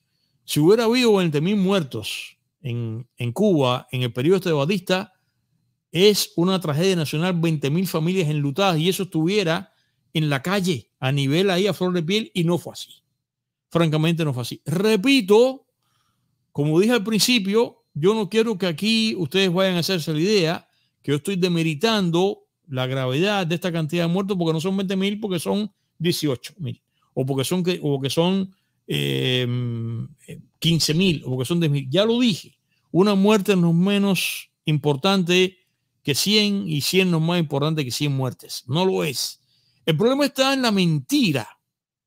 si hubiera habido 20.000 muertos en Cuba, en el periodo de Batista, es una tragedia nacional, 20.000 familias enlutadas, y eso estuviera en la calle, a nivel ahí, a flor de piel, y no fue así. Francamente no fue así. Repito, como dije al principio, yo no quiero que aquí ustedes vayan a hacerse la idea que yo estoy demeritando la gravedad de esta cantidad de muertos, porque no son 20.000, porque son 18.000, o porque son 15.000, o porque son 10.000. Ya lo dije, una muerte no es menos importante que 100 y 100 no es más importante que 100 muertes. No lo es. El problema está en la mentira.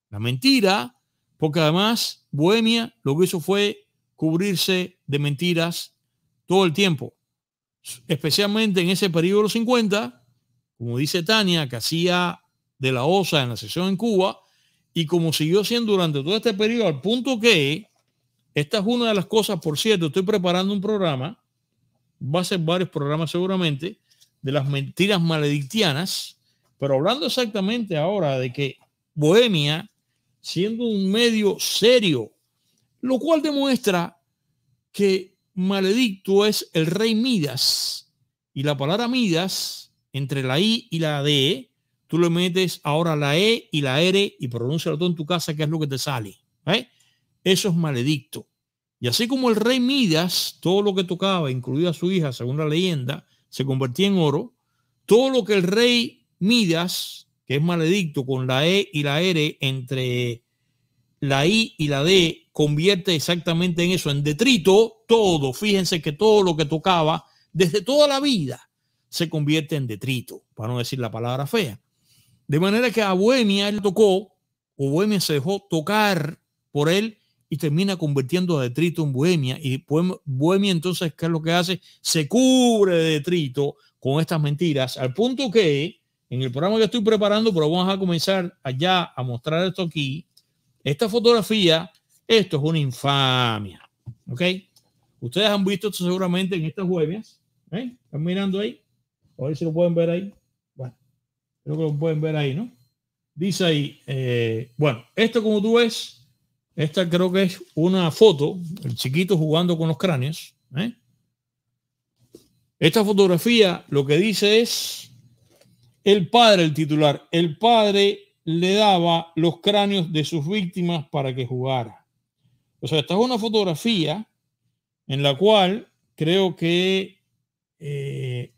La mentira, porque además Bohemia lo que hizo fue cubrirse de mentiras todo el tiempo, especialmente en ese periodo de los 50, como dice Tania, que hacía de la Osa en la sesión en Cuba, y como siguió siendo durante todo este periodo, al punto que esta es una de las cosas, por cierto, estoy preparando un programa, va a ser varios programas seguramente, de las mentiras maledictianas, pero hablando exactamente ahora de que Bohemia, siendo un medio serio, lo cual demuestra que maledicto es el rey Midas, y la palabra Midas, entre la I y la D, tú le metes ahora la E y la R y pronúncialo todo en tu casa, que es lo que te sale. ¿Eh? Eso es maledicto. Y así como el rey Midas, todo lo que tocaba, incluida su hija, según la leyenda, se convertía en oro, todo lo que el rey Midas, que es maledicto, con la E y la R, entre la I y la D, convierte exactamente en eso, en detrito, todo. Fíjense que todo lo que tocaba, desde toda la vida, se convierte en detrito, para no decir la palabra fea. De manera que a Bohemia él tocó, o Bohemia se dejó tocar por él y termina convirtiendo a detrito en Bohemia. Y Bohemia entonces, ¿qué es lo que hace? Se cubre de detrito con estas mentiras, al punto que en el programa que estoy preparando, pero vamos a comenzar allá a mostrar esto aquí, esta fotografía, esto es una infamia, ¿ok? Ustedes han visto esto seguramente en estas Bohemias, ¿eh? ¿Están mirando ahí? A ver si lo pueden ver ahí. Bueno, creo que lo pueden ver ahí, ¿no? Dice ahí, bueno, esto como tú ves, esta creo que es una foto, el chiquito jugando con los cráneos, ¿eh? Esta fotografía lo que dice es, el padre, el titular, el padre le daba los cráneos de sus víctimas para que jugara. O sea, esta es una fotografía en la cual creo que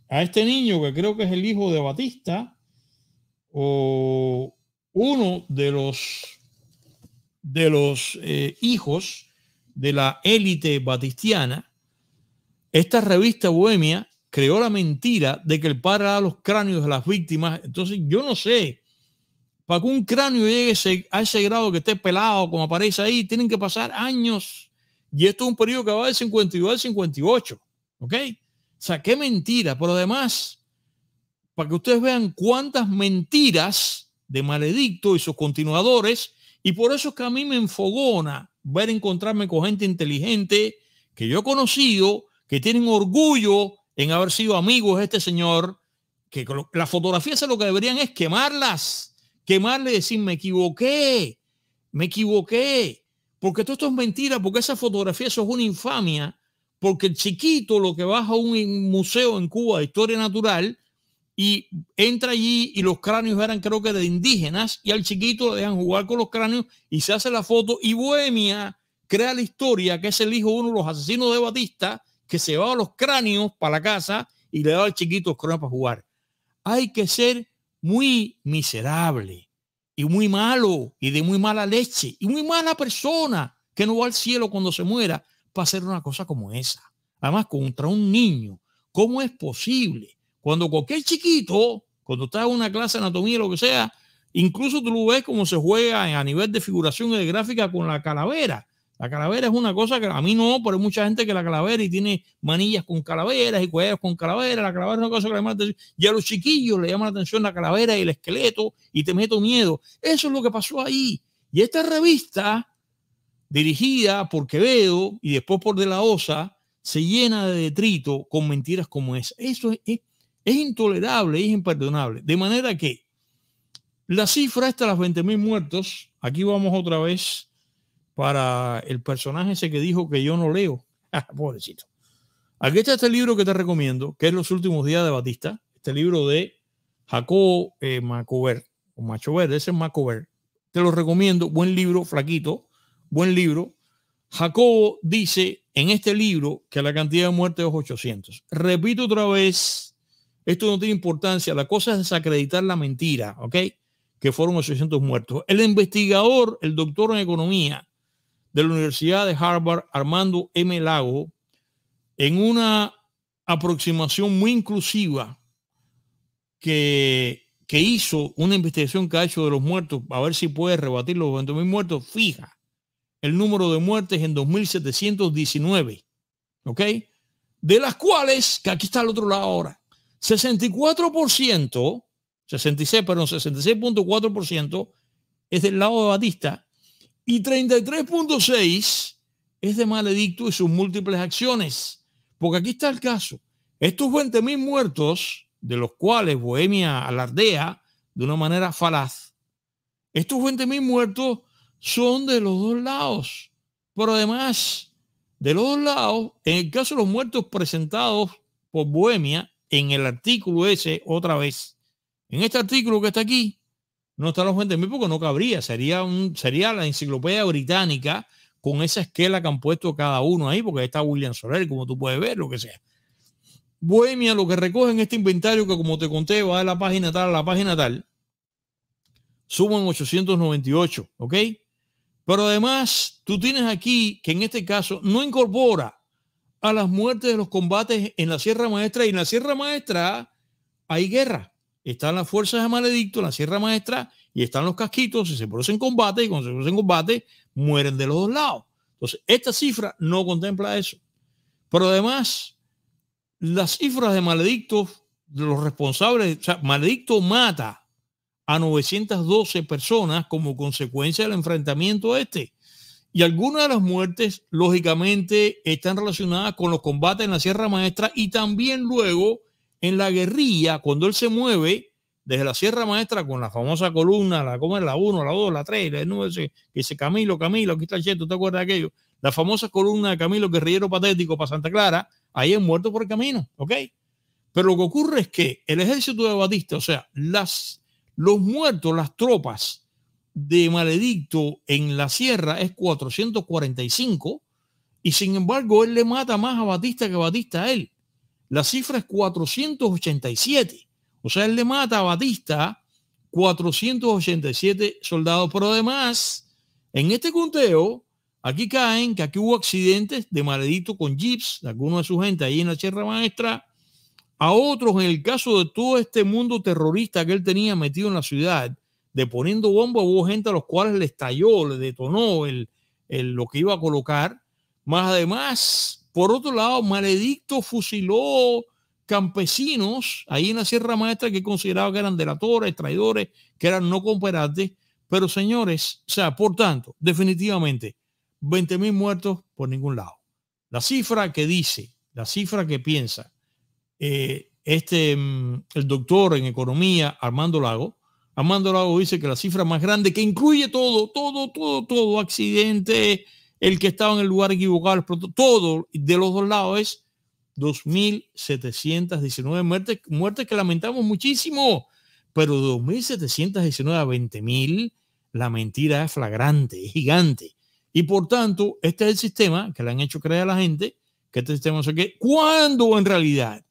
a este niño, que creo que es el hijo de Batista o uno de los hijos de la élite batistiana, esta revista Bohemia creó la mentira de que el padre da los cráneos a las víctimas. Entonces yo no sé, para que un cráneo llegue a ese grado que esté pelado como aparece ahí, tienen que pasar años, y esto es un periodo que va del 52 al 58, ¿ok? O sea, qué mentira. Pero además, para que ustedes vean cuántas mentiras de maledicto y sus continuadores. Y por eso es que a mí me enfogona ver, encontrarme con gente inteligente que yo he conocido, que tienen orgullo en haber sido amigos de este señor, que las fotografías lo que deberían es quemarle y decir, me equivoqué, porque todo esto es mentira, porque esa fotografía, eso es una infamia, porque el chiquito lo que baja a un museo en Cuba de historia natural y entra allí y los cráneos eran creo que de indígenas, y al chiquito le dejan jugar con los cráneos y se hace la foto, y Bohemia crea la historia que es el hijo de uno de los asesinos de Batista, que se va a los cráneos para la casa y le da al chiquito los cráneos para jugar. Hay que ser muy miserable y muy malo y de muy mala leche y muy mala persona que no va al cielo cuando se muera para hacer una cosa como esa. Además, contra un niño, ¿cómo es posible? Cuando cualquier chiquito, cuando estás en una clase de anatomía, lo que sea, incluso tú lo ves como se juega a nivel de figuración y de gráfica con la calavera. La calavera es una cosa que a mí no, pero hay mucha gente que la calavera y tiene manillas con calaveras y cuellos con calaveras. La calavera es una cosa que le llama la atención. Y a los chiquillos le llama la atención la calavera y el esqueleto y te meto miedo. Eso es lo que pasó ahí. Y esta revista, dirigida por Quevedo y después por De la Osa, se llena de detrito con mentiras como esa. Eso es intolerable, es imperdonable. De manera que la cifra está a las 20.000 muertos. Aquí vamos otra vez para el personaje ese que dijo que yo no leo. Pobrecito. Aquí está este libro que te recomiendo, que es Los últimos días de Batista. Este libro de Jacobo Machover, o Machover, ese es Machover. Te lo recomiendo, buen libro, flaquito, buen libro. Jacobo dice en este libro que la cantidad de muertes es 800. Repito otra vez, esto no tiene importancia, la cosa es desacreditar la mentira, ¿ok? Que fueron 800 muertos. El investigador, el doctor en economía de la Universidad de Harvard, Armando M. Lago, en una aproximación muy inclusiva que hizo, una investigación que ha hecho de los muertos, a ver si puede rebatir los 20.000 muertos, fija el número de muertes en 2.719, ¿ok? De las cuales, que aquí está al otro lado ahora, 66.4% es del lado de Batista, y 33.6 es de maledicto y sus múltiples acciones. Porque aquí está el caso. Estos 20.000 muertos de los cuales Bohemia alardea de una manera falaz. Estos 20.000 muertos son de los dos lados, pero además de los dos lados, en el caso de los muertos presentados por Bohemia, en el artículo ese, otra vez, en este artículo que está aquí, no están los 20.000 porque no cabría, sería la enciclopedia británica con esa esquela que han puesto cada uno ahí, porque ahí está William Soler, como tú puedes ver, lo que sea. Bohemia, lo que recoge en este inventario que, como te conté, va de la página tal a la página tal, suman 898, ¿ok? Pero además, tú tienes aquí que en este caso no incorpora a las muertes de los combates en la Sierra Maestra, y en la Sierra Maestra hay guerra. Están las fuerzas de Maledicto en la Sierra Maestra y están los casquitos, si se producen combates, y cuando se producen combates mueren de los dos lados. Entonces, esta cifra no contempla eso. Pero además, las cifras de Maledicto, de los responsables, o sea, Maledicto mata a 912 personas como consecuencia del enfrentamiento este. Y algunas de las muertes, lógicamente, están relacionadas con los combates en la Sierra Maestra y también luego en la guerrilla, cuando él se mueve desde la Sierra Maestra con la famosa columna, la 1, la 2, la 3, la 9, que dice Camilo, aquí está el Cheto, ¿te acuerdas de aquello? La famosa columna de Camilo, guerrillero patético, para Santa Clara, ahí es muerto por el camino, ¿ok? Pero lo que ocurre es que el ejército de Batista, o sea, los muertos, las tropas de Maledicto en la sierra es 445 y sin embargo él le mata más a Batista que Batista a él. La cifra es 487. O sea, él le mata a Batista 487 soldados. Pero además, en este conteo, aquí caen que aquí hubo accidentes de Maledicto con jeeps, de algunos de su gente ahí en la Sierra Maestra, a otros en el caso de todo este mundo terrorista que él tenía metido en la ciudad, de poniendo bombas, hubo gente a los cuales le estalló, le detonó lo que iba a colocar. Más además, por otro lado, Maledicto fusiló campesinos ahí en la Sierra Maestra que consideraba que eran delatores, traidores, que eran no cooperantes. Pero señores, o sea, por tanto, definitivamente, 20.000 muertos por ningún lado. La cifra que dice, la cifra que piensa, el doctor en economía Armando Lago dice que la cifra más grande, que incluye todo accidente, el que estaba en el lugar equivocado, todo de los dos lados, es 2.719 muertes que lamentamos muchísimo, pero 2.719 a 20.000, la mentira es flagrante, es gigante, y por tanto este es el sistema que le han hecho creer a la gente, que este sistema no sé qué, cuando en realidad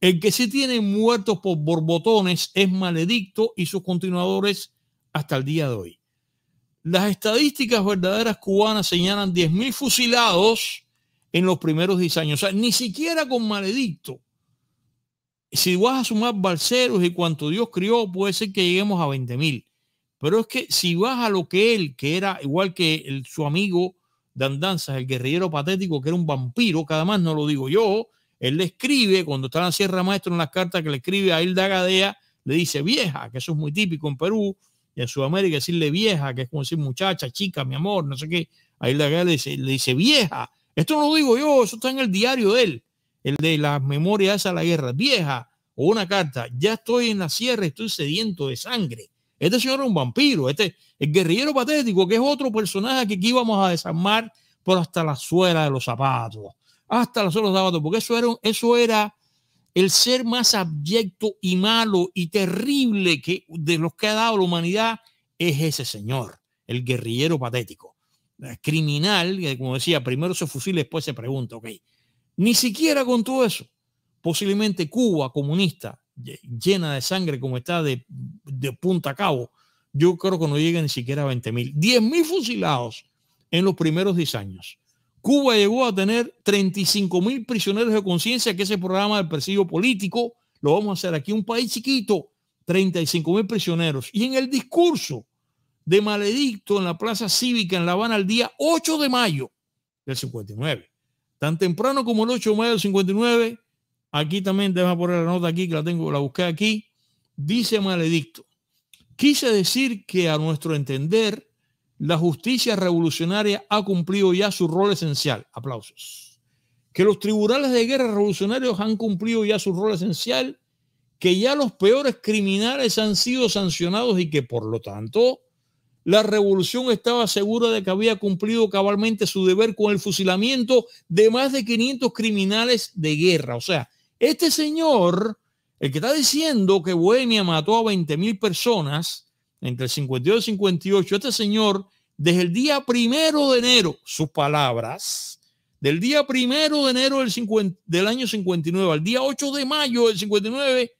el que sí tiene muertos por borbotones es Maledicto y sus continuadores hasta el día de hoy. Las estadísticas verdaderas cubanas señalan 10.000 fusilados en los primeros 10 años. O sea, ni siquiera con Maledicto. Si vas a sumar Balseros y cuanto Dios crió, puede ser que lleguemos a 20.000. Pero es que si vas a lo que él, que era igual que su amigo de andanzas, el guerrillero patético, que era un vampiro, que además no lo digo yo, él le escribe, cuando está en la Sierra Maestra, en las cartas que le escribe a Hilda Gadea, le dice vieja, que eso es muy típico en Perú y en Sudamérica, decirle vieja, que es como decir muchacha, chica, mi amor, no sé qué. A Hilda Gadea le dice vieja. Esto no lo digo yo, eso está en el diario de él, el de las memorias esas de la guerra. Vieja, o una carta, ya estoy en la sierra, estoy sediento de sangre. Este señor es un vampiro, el guerrillero patético, que es otro personaje que aquí íbamos a desarmar por hasta la suela de los zapatos. Hasta los otros sábados, porque eso era el ser más abyecto y malo y terrible que de los que ha dado la humanidad, es ese señor, el guerrillero patético, el criminal, que como decía, primero se fusila, después se pregunta, ok. Ni siquiera con todo eso, posiblemente Cuba comunista, llena de sangre como está de punta a cabo, yo creo que no llega ni siquiera a 20.000. 10.000 fusilados en los primeros 10 años. Cuba llegó a tener 35.000 prisioneros de conciencia, que ese programa del presidio político lo vamos a hacer aquí, un país chiquito, 35.000 prisioneros. Y en el discurso de Maledicto en la Plaza Cívica en La Habana el día 8 de mayo del 59, tan temprano como el 8 de mayo del 59, aquí también, déjame poner la nota aquí que la busqué aquí, dice Maledicto: quise decir que a nuestro entender la justicia revolucionaria ha cumplido ya su rol esencial. Aplausos. Que los tribunales de guerra revolucionarios han cumplido ya su rol esencial, que ya los peores criminales han sido sancionados y que por lo tanto la revolución estaba segura de que había cumplido cabalmente su deber con el fusilamiento de más de 500 criminales de guerra. O sea, este señor, el que está diciendo que Bohemia mató a 20.000 personas entre el 52 y 58, este señor, desde el día 1 de enero, sus palabras, del día 1 de enero del año 59 al día 8 de mayo del 59,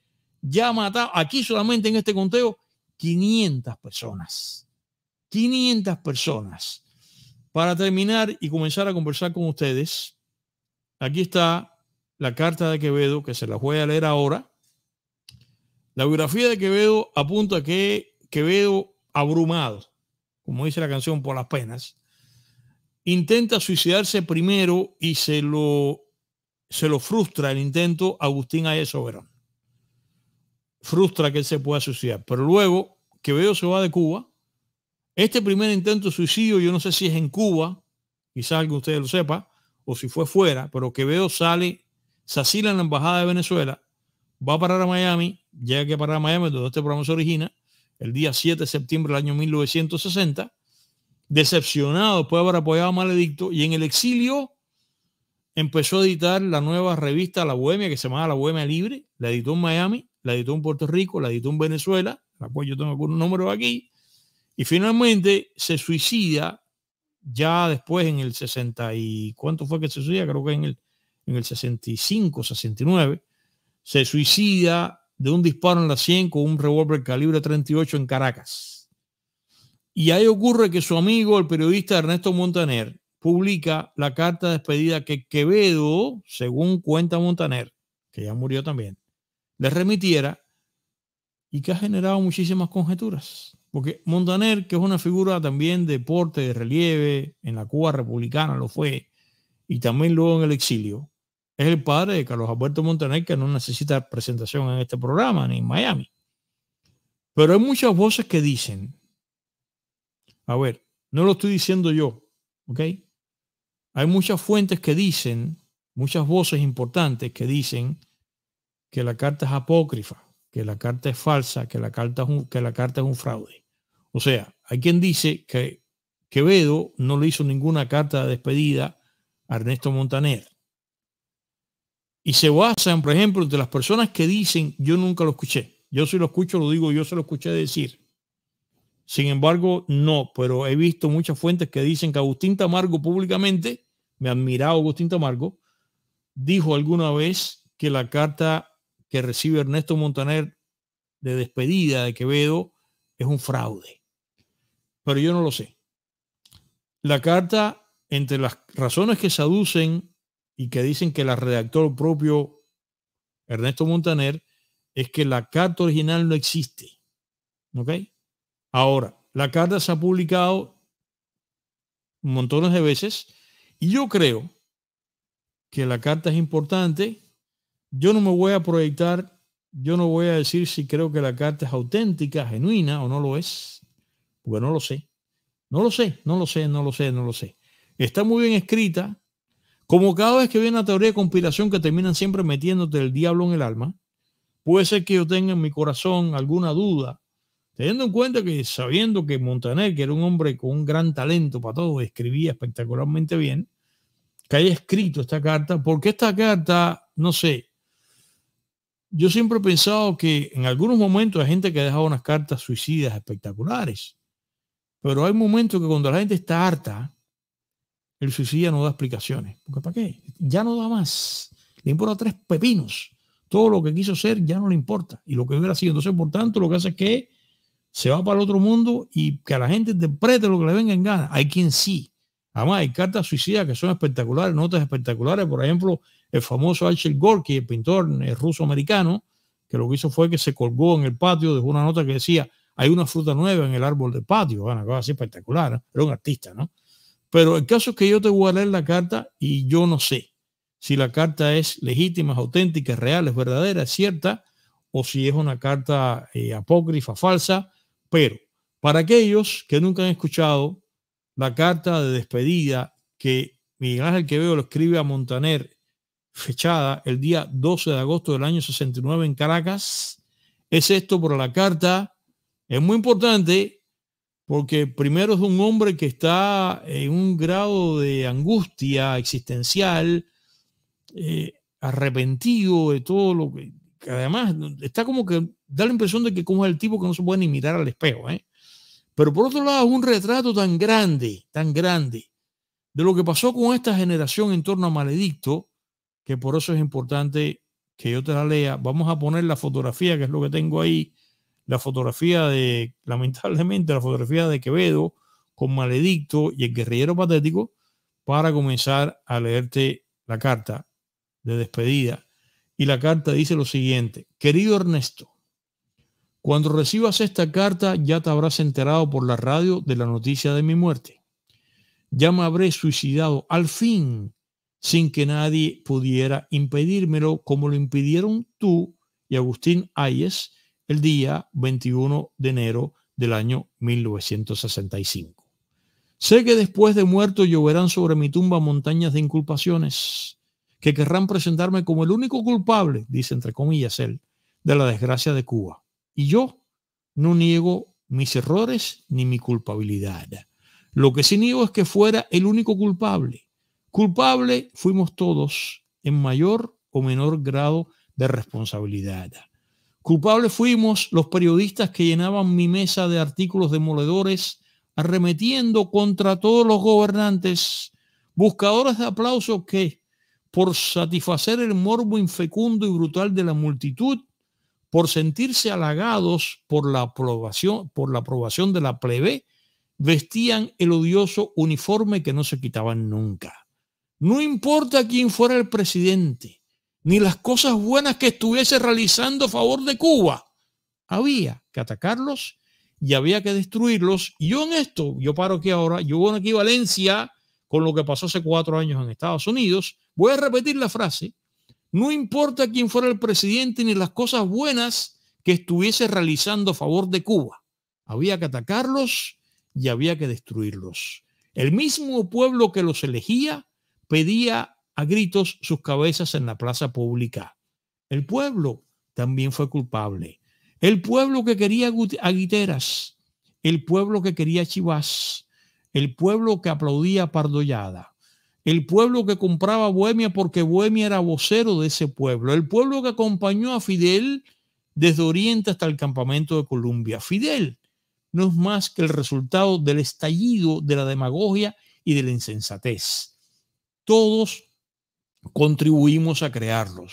ya mataba, aquí solamente en este conteo, 500 personas. 500 personas. Para terminar y comenzar a conversar con ustedes, aquí está la carta de Quevedo, que se la voy a leer ahora. La biografía de Quevedo apunta que Quevedo, abrumado, como dice la canción, por las penas, intenta suicidarse primero y se lo frustra el intento Agustín Ayes Soberón. Frustra que él se pueda suicidar. Pero luego Quevedo se va de Cuba. Este primer intento de suicidio, yo no sé si es en Cuba, quizás alguno de ustedes lo sepa, o si fue fuera, pero Quevedo sale, se asila en la embajada de Venezuela, va a parar a Miami, llega que parar a Miami, donde este programa se origina, el día 7 de septiembre del año 1960, decepcionado después de haber apoyado a Maledicto, y en el exilio empezó a editar la nueva revista La Bohemia, que se llamaba La Bohemia Libre. La editó en Miami, la editó en Puerto Rico, la editó en Venezuela, la cual yo tengo algunos números aquí, y finalmente se suicida ya después en el 60 y ¿cuánto fue que se suicida? Creo que en el 65, 69, se suicida de un disparo en la sien con un revólver calibre 38 en Caracas. Y ahí ocurre que su amigo, el periodista Ernesto Montaner, publica la carta de despedida que Quevedo, según cuenta Montaner, que ya murió también, le remitiera y que ha generado muchísimas conjeturas. Porque Montaner, que es una figura también de porte, de relieve, en la Cuba republicana lo fue, y también luego en el exilio, es el padre de Carlos Alberto Montaner, que no necesita presentación en este programa ni en Miami. Pero hay muchas voces que dicen, a ver, no lo estoy diciendo yo, ¿ok? Hay muchas fuentes que dicen, muchas voces importantes que dicen que la carta es apócrifa, que la carta es falsa, que la carta es un fraude. O sea, hay quien dice que Quevedo no le hizo ninguna carta de despedida a Ernesto Montaner. Y se basan, por ejemplo, entre las personas que dicen, yo nunca lo escuché. Yo si lo escucho, lo digo, yo se lo escuché decir. Sin embargo, no, pero he visto muchas fuentes que dicen que Agustín Tamargo públicamente, me admiraba Agustín Tamargo, dijo alguna vez que la carta que recibe Ernesto Montaner de despedida de Quevedo es un fraude. Pero yo no lo sé. La carta, entre las razones que se aducen y que dicen que la redactó el propio Ernesto Montaner, es que la carta original no existe. ¿Ok? Ahora, la carta se ha publicado montones de veces y yo creo que la carta es importante. Yo no me voy a proyectar, yo no voy a decir si creo que la carta es auténtica, genuina o no lo es, porque no lo sé. No lo sé. Está muy bien escrita. Como cada vez que viene una teoría de conspiración que terminan siempre metiéndote el diablo en el alma, puede ser que yo tenga en mi corazón alguna duda, teniendo en cuenta que sabiendo que Montaner, que era un hombre con un gran talento para todo, escribía espectacularmente bien, que haya escrito esta carta, porque esta carta, no sé, yo siempre he pensado que en algunos momentos hay gente que ha dejado unas cartas suicidas espectaculares, pero hay momentos que cuando la gente está harta, el suicida no da explicaciones. Porque ¿para qué? Ya no da más. Le importa tres pepinos. Todo lo que quiso ser ya no le importa. Y lo que hubiera sido. Entonces, por tanto, lo que hace es que se va para el otro mundo y que a la gente interprete lo que le venga en gana. Hay quien sí. Además, hay cartas suicidas que son espectaculares, notas espectaculares. Por ejemplo, el famoso Archie Gorky, el pintor ruso-americano, que lo que hizo fue que se colgó en el patio, dejó una nota que decía, hay una fruta nueva en el árbol del patio. Una cosa así espectacular, ¿no? Era un artista, ¿no? Pero el caso es que yo te voy a leer la carta y yo no sé si la carta es legítima, es auténtica, es real, es verdadera, es cierta, o si es una carta apócrifa, falsa. Pero para aquellos que nunca han escuchado la carta de despedida que Miguel Ángel Quevedo lo escribe a Montaner fechada el día 12 de agosto del año 69 en Caracas. Es esto por la carta. Es muy importante porque primero es un hombre que está en un grado de angustia existencial, arrepentido de todo lo que además está como que da la impresión de que como es el tipo que no se puede ni mirar al espejo, ¿eh? Pero por otro lado es un retrato tan grande de lo que pasó con esta generación en torno a Maledicto, que por eso es importante que yo te la lea. Vamos a poner la fotografía, que es lo que tengo ahí, la fotografía de, lamentablemente, la fotografía de Quevedo con Maledicto y el guerrillero patético, para comenzar a leerte la carta de despedida. Y la carta dice lo siguiente: querido Ernesto, cuando recibas esta carta ya te habrás enterado por la radio de la noticia de mi muerte. Ya me habré suicidado al fin, sin que nadie pudiera impedírmelo, como lo impidieron tú y Agustín Ayes el día 21 de enero del año 1965. Sé que después de muerto lloverán sobre mi tumba montañas de inculpaciones que querrán presentarme como el único culpable, dice entre comillas él, de la desgracia de Cuba. Y yo no niego mis errores ni mi culpabilidad. Lo que sí niego es que fuera el único culpable. Culpable fuimos todos en mayor o menor grado de responsabilidad. Culpables fuimos los periodistas que llenaban mi mesa de artículos demoledores, arremetiendo contra todos los gobernantes, buscadores de aplausos que, por satisfacer el morbo infecundo y brutal de la multitud, por sentirse halagados por la aprobación de la plebe, vestían el odioso uniforme que no se quitaban nunca. No importa quién fuera el presidente, ni las cosas buenas que estuviese realizando a favor de Cuba, había que atacarlos y había que destruirlos. Y yo en esto, yo paro aquí ahora, yo voy a una equivalencia con lo que pasó hace 4 años en Estados Unidos. Voy a repetir la frase: no importa quién fuera el presidente ni las cosas buenas que estuviese realizando a favor de Cuba, había que atacarlos y había que destruirlos. El mismo pueblo que los elegía pedía a gritos sus cabezas en la plaza pública. El pueblo también fue culpable. El pueblo que quería a Guiteras, el pueblo que quería a Chivas, el pueblo que aplaudía a Pardollada, el pueblo que compraba Bohemia porque Bohemia era vocero de ese pueblo, el pueblo que acompañó a Fidel desde Oriente hasta el campamento de Colombia. Fidel no es más que el resultado del estallido de la demagogia y de la insensatez. Todos contribuimos a crearlo.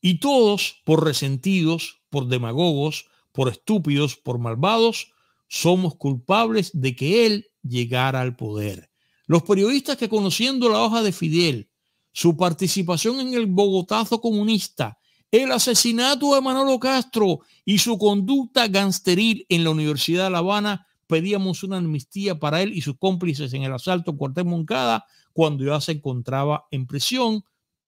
Y todos, por resentidos, por demagogos, por estúpidos, por malvados, somos culpables de que él llegara al poder. Los periodistas que, conociendo la hoja de Fidel, su participación en el Bogotazo comunista, el asesinato de Manolo Castro y su conducta gangsteril en la Universidad de La Habana, pedíamos una amnistía para él y sus cómplices en el asalto al cuartel Moncada cuando ya se encontraba en prisión.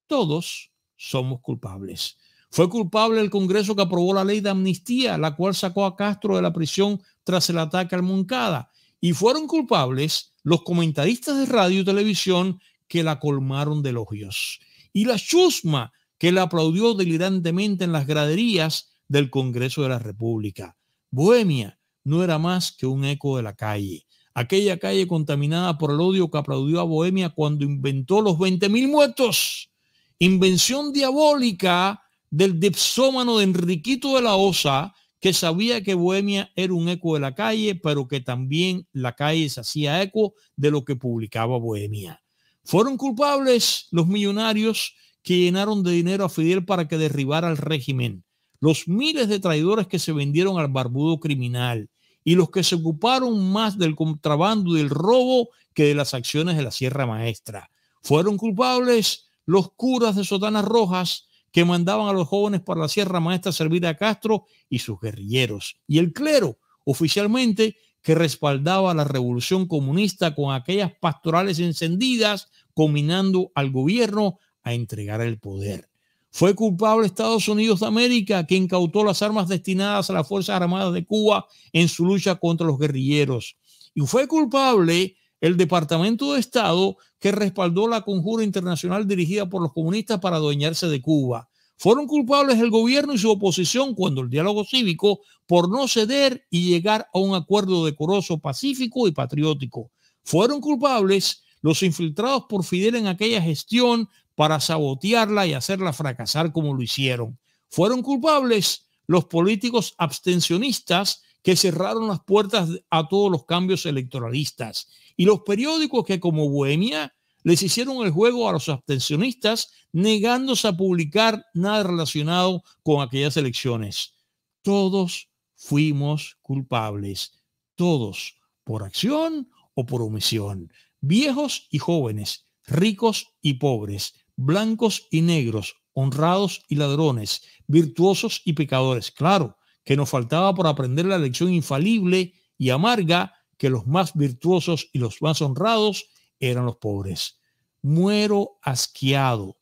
Todos somos culpables. Fue culpable el Congreso que aprobó la ley de amnistía, la cual sacó a Castro de la prisión tras el ataque al Moncada. Y fueron culpables los comentaristas de radio y televisión que la colmaron de elogios, y la chusma que la aplaudió delirantemente en las graderías del Congreso de la República. Bohemia no era más que un eco de la calle, aquella calle contaminada por el odio que aplaudió a Bohemia cuando inventó los 20.000 muertos, invención diabólica del dipsómano de Enriquito de la Osa, que sabía que Bohemia era un eco de la calle, pero que también la calle se hacía eco de lo que publicaba Bohemia. Fueron culpables los millonarios que llenaron de dinero a Fidel para que derribara al régimen, los miles de traidores que se vendieron al barbudo criminal y los que se ocuparon más del contrabando y del robo que de las acciones de la Sierra Maestra. Fueron culpables los curas de sotanas rojas que mandaban a los jóvenes para la Sierra Maestra a servir a Castro y sus guerrilleros, y el clero, oficialmente, que respaldaba la revolución comunista con aquellas pastorales encendidas, combinando al gobierno a entregar el poder. Fue culpable Estados Unidos de América, que incautó las armas destinadas a las Fuerzas Armadas de Cuba en su lucha contra los guerrilleros. Y fue culpable el Departamento de Estado que respaldó la conjura internacional dirigida por los comunistas para adueñarse de Cuba. Fueron culpables el gobierno y su oposición cuando el diálogo cívico por no ceder y llegar a un acuerdo decoroso, pacífico y patriótico. Fueron culpables los infiltrados por Fidel en aquella gestión para sabotearla y hacerla fracasar como lo hicieron. Fueron culpables los políticos abstencionistas que cerraron las puertas a todos los cambios electoralistas y los periódicos que como Bohemia les hicieron el juego a los abstencionistas negándose a publicar nada relacionado con aquellas elecciones. Todos fuimos culpables, todos, por acción o por omisión, viejos y jóvenes, ricos y pobres, blancos y negros, honrados y ladrones, virtuosos y pecadores. Claro que nos faltaba por aprender la lección infalible y amarga que los más virtuosos y los más honrados eran los pobres. Muero asqueado,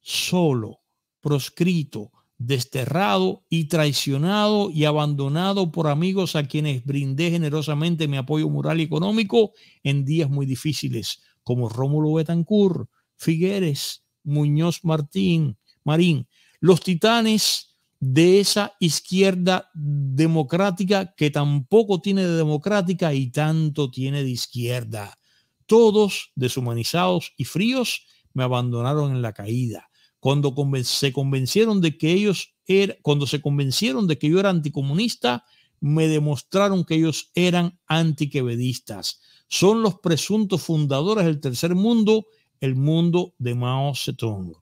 solo, proscrito, desterrado y traicionado y abandonado por amigos a quienes brindé generosamente mi apoyo moral y económico en días muy difíciles, como Rómulo Betancourt, Figueres, Muñoz Marín, los titanes de esa izquierda democrática que tampoco tiene de democrática y tanto tiene de izquierda. Todos, deshumanizados y fríos, me abandonaron en la caída. Cuando se convencieron de que yo era anticomunista, me demostraron que ellos eran antiquevedistas. Son los presuntos fundadores del tercer mundo, el mundo de Mao Zedong.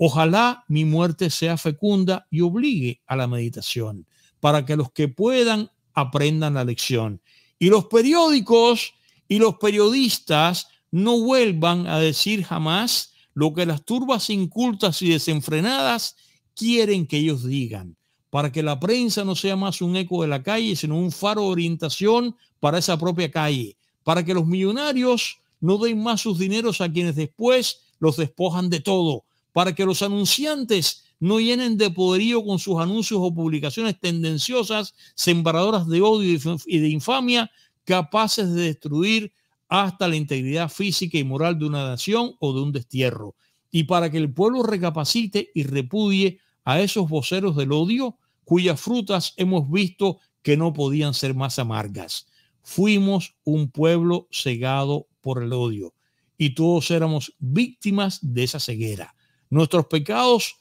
Ojalá mi muerte sea fecunda y obligue a la meditación, para que los que puedan aprendan la lección. Y los periódicos y los periodistas no vuelvan a decir jamás lo que las turbas incultas y desenfrenadas quieren que ellos digan, para que la prensa no sea más un eco de la calle, sino un faro de orientación para esa propia calle, para que los millonarios no den más sus dineros a quienes después los despojan de todo, para que los anunciantes no llenen de poderío con sus anuncios o publicaciones tendenciosas, sembradoras de odio y de infamia, capaces de destruir hasta la integridad física y moral de una nación o de un destierro, y para que el pueblo recapacite y repudie a esos voceros del odio cuyas frutas hemos visto que no podían ser más amargas. Fuimos un pueblo cegado por el odio y todos éramos víctimas de esa ceguera. Nuestros pecados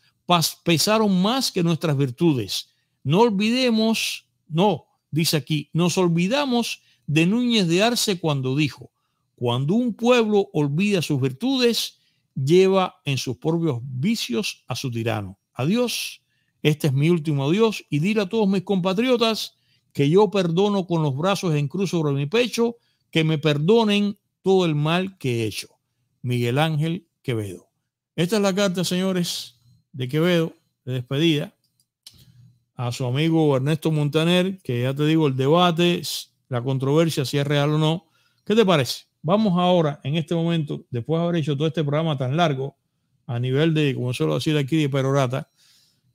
pesaron más que nuestras virtudes. Nos olvidamos de Núñez de Arce cuando dijo: cuando un pueblo olvida sus virtudes, lleva en sus propios vicios a su tirano. Adiós, este es mi último adiós, y dile a todos mis compatriotas que yo perdono con los brazos en cruz sobre mi pecho, que me perdonen todo el mal que he hecho. Miguel Ángel Quevedo. Esta es la carta, señores, de Quevedo, de despedida, a su amigo Ernesto Montaner, que ya te digo, el debate es la controversia, si es real o no. ¿Qué te parece? Vamos ahora, en este momento, después de haber hecho todo este programa tan largo, a nivel de, como suelo decir aquí, de perorata,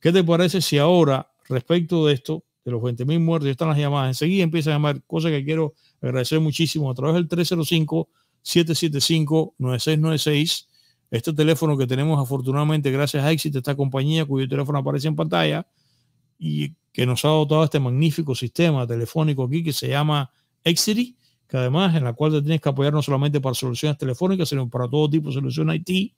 ¿qué te parece si ahora, respecto de esto, de los 20.000 muertos, están las llamadas? Enseguida empiezan a llamar, cosa que quiero agradecer muchísimo, a través del 305-775-9696, este teléfono que tenemos afortunadamente gracias a Éxito, esta compañía cuyo teléfono aparece en pantalla, y que nos ha dotado este magnífico sistema telefónico aquí que se llama Exity, que además en la cual te tienes que apoyar no solamente para soluciones telefónicas, sino para todo tipo de soluciones IT.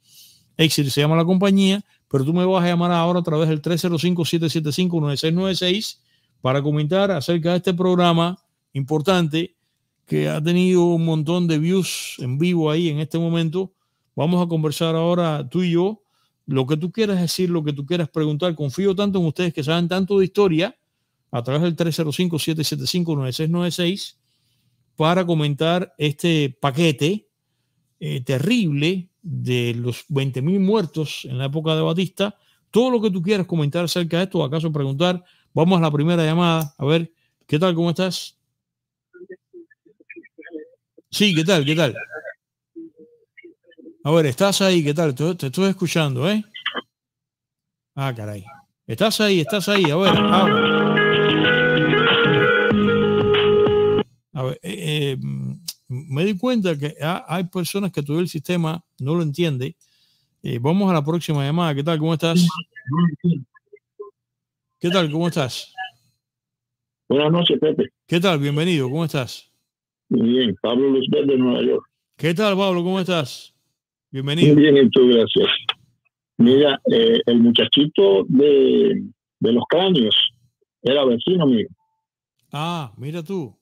Exity se llama la compañía, pero tú me vas a llamar ahora a través del 305-775-9696 para comentar acerca de este programa importante que ha tenido un montón de views en vivo ahí en este momento. Vamos a conversar ahora tú y yo, lo que tú quieras decir, lo que tú quieras preguntar. Confío tanto en ustedes que saben tanto de historia, a través del 305-775-9696 para comentar este paquete terrible de los 20.000 muertos en la época de Batista. Todo lo que tú quieras comentar acerca de esto, o acaso preguntar. Vamos a la primera llamada. A ver, ¿qué tal? ¿Cómo estás? Sí, ¿qué tal? ¿Qué tal? A ver, ¿estás ahí? ¿Qué tal? Te estoy escuchando, ¿eh? Ah, caray. Estás ahí. A ver, A ver, me di cuenta que hay personas que todo el sistema no lo entiende. Vamos a la próxima llamada. ¿Qué tal? ¿Cómo estás? ¿Qué tal? ¿Cómo estás? Buenas noches, Pepe. ¿Qué tal? Bienvenido. ¿Cómo estás? Muy bien. Pablo Luzbel de Nueva York. ¿Qué tal, Pablo? ¿Cómo estás? Bienvenido. Muy bien, muchas gracias. Mira, el muchachito de los cráneos era vecino mío. Ah, mira tú.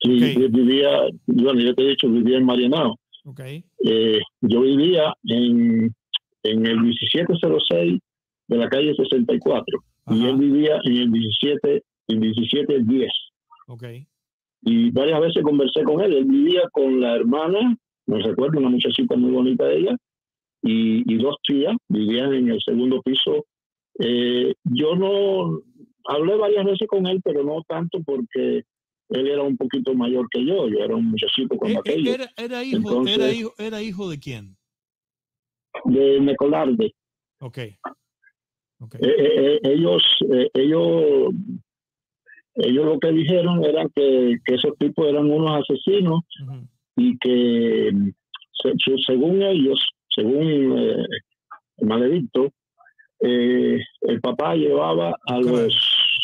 Sí, okay. Yo vivía, bueno, ya te he dicho, vivía en Marianao. Okay. Yo vivía en el 1706 de la calle 64. Ajá. Y él vivía en el 1710. Okay. Y varias veces conversé con él. Él vivía con la hermana, me recuerdo, una muchachita muy bonita de ella, y dos tías vivían en el segundo piso. Yo no hablé varias veces con él, pero no tanto porque él era un poquito mayor que yo. Yo era un muchachito con aquello. ¿Era hijo de quién? De Mecolarde. Ok. Okay. Ellos lo que dijeron era que esos tipos eran unos asesinos. Uh-huh. Y que según ellos, según el maledicto, el papá llevaba a los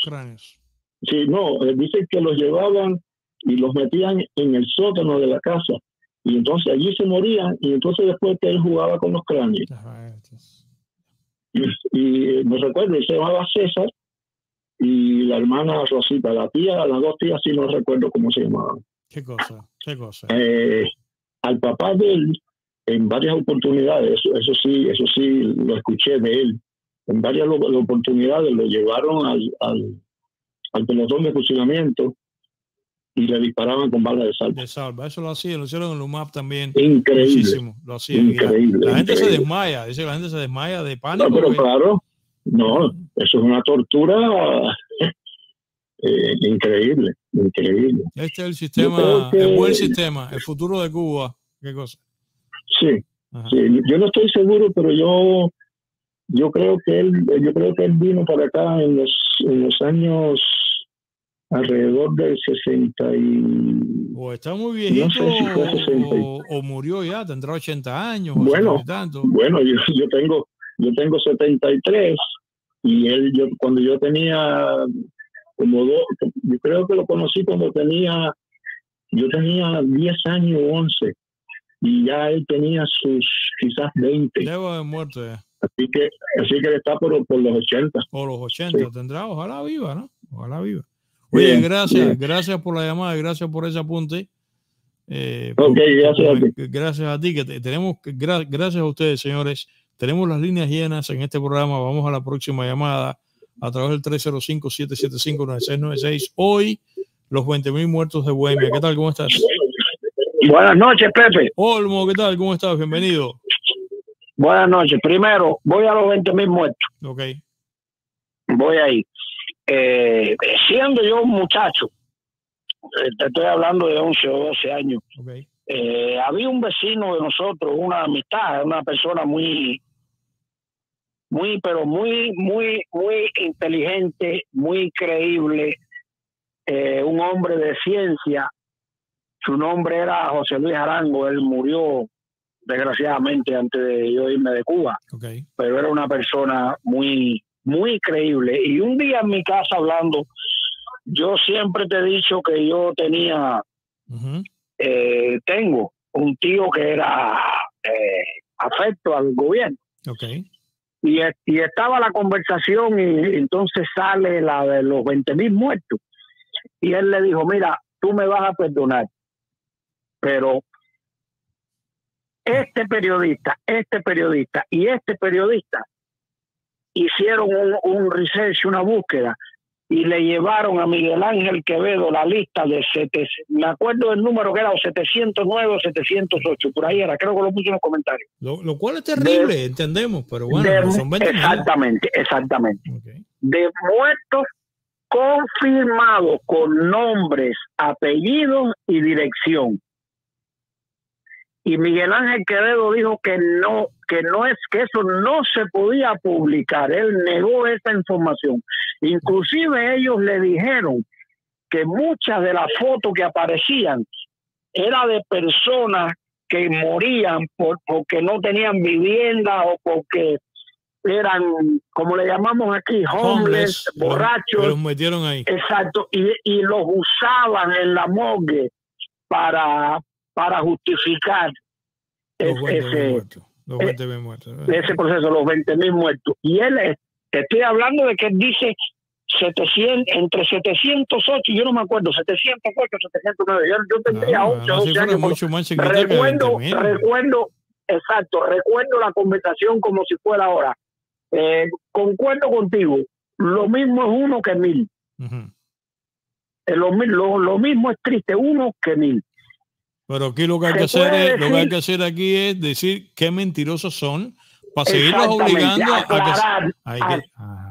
cráneos. Sí, no, dicen que los llevaban y los metían en el sótano de la casa y entonces allí se morían y entonces después que él jugaba con los cráneos. Ajá, y me recuerdo, él se llamaba César y la hermana Rosita, la tía, las dos tías sí no recuerdo cómo se llamaban. Qué cosa, qué cosa. Al papá de él en varias oportunidades, eso sí lo escuché de él, en varias oportunidades lo llevaron al pelotón de fusilamiento y le disparaban con balas de salva. De salva, eso lo hacían, lo hicieron en Lumap también. Increíble. Muchísimo, lo hacían. Increíble. La gente se desmaya, dice, la gente se desmaya de pánico. No, pero ¿ves? Claro, no, eso es una tortura increíble, increíble. Este es el sistema, el buen sistema, el futuro de Cuba, qué cosa. Sí, sí, yo no estoy seguro, pero yo creo que él vino para acá en los años alrededor del 60 y... O está muy viejito, no sé si fue 60 y... o murió ya, tendrá 80 años. Bueno, o tanto. Bueno, yo tengo 73 y él, cuando yo tenía como dos, yo creo que lo conocí cuando tenía 10 años o 11 y ya él tenía sus quizás 20. Debo de muerto ya. Así que él está por los 80. Por los 80, sí. Tendrá, ojalá viva, ¿no? Ojalá viva. Oye, bien, gracias, bien. Gracias por la llamada, gracias por ese apunte. Gracias a ti. Gracias a ustedes, señores. Tenemos las líneas llenas en este programa. Vamos a la próxima llamada a través del 305-775-9696. Hoy, los 20.000 muertos de Bohemia. ¿Qué tal? ¿Cómo estás? Buenas noches, Pepe. Olmo, ¿qué tal? ¿Cómo estás? Bienvenido. Buenas noches. Primero, voy a los 20.000 muertos. Ok. Voy ahí. Siendo yo un muchacho, te estoy hablando de 11 o 12 años, okay. Había un vecino de nosotros, una amistad, una persona muy inteligente, muy creíble, un hombre de ciencia. Su nombre era José Luis Arango. Él murió desgraciadamente antes de yo irme de Cuba, okay. Pero era una persona muy creíble. Y un día en mi casa hablando, yo siempre te he dicho que yo tenía, uh-huh. Tengo un tío que era afecto al gobierno. Okay. Y estaba la conversación y entonces sale la de los 20.000 muertos. Y él le dijo, mira, tú me vas a perdonar, pero este periodista hicieron un research, una búsqueda, y le llevaron a Miguel Ángel Quevedo la lista de 700, me acuerdo del número que era, o 709 o 708, por ahí era, creo que lo puse en los comentarios. Lo cual es terrible, entendemos, pero bueno, son 20. Exactamente. Okay. De muertos confirmados con nombres, apellidos y dirección. Y Miguel Ángel Quevedo dijo que eso no se podía publicar. Él negó esa información. Inclusive ellos le dijeron que muchas de las fotos que aparecían era de personas que morían porque no tenían vivienda o porque eran, como le llamamos aquí, homeless, borrachos. Los metieron ahí. Exacto, y los usaban en la morgue para justificar ese proceso, los 20.000 muertos. Y él, te estoy hablando de que él dice 700, entre 708, yo no me acuerdo, 708, 709, yo tendría 11 años. Mucho más recuerdo la conversación como si fuera ahora. Concuerdo contigo, lo mismo es uno que mil. Lo mismo es triste, uno que mil. Pero aquí lo que hay que hacer es, lo que hay que hacer aquí es decir qué mentirosos son para seguirlos obligando a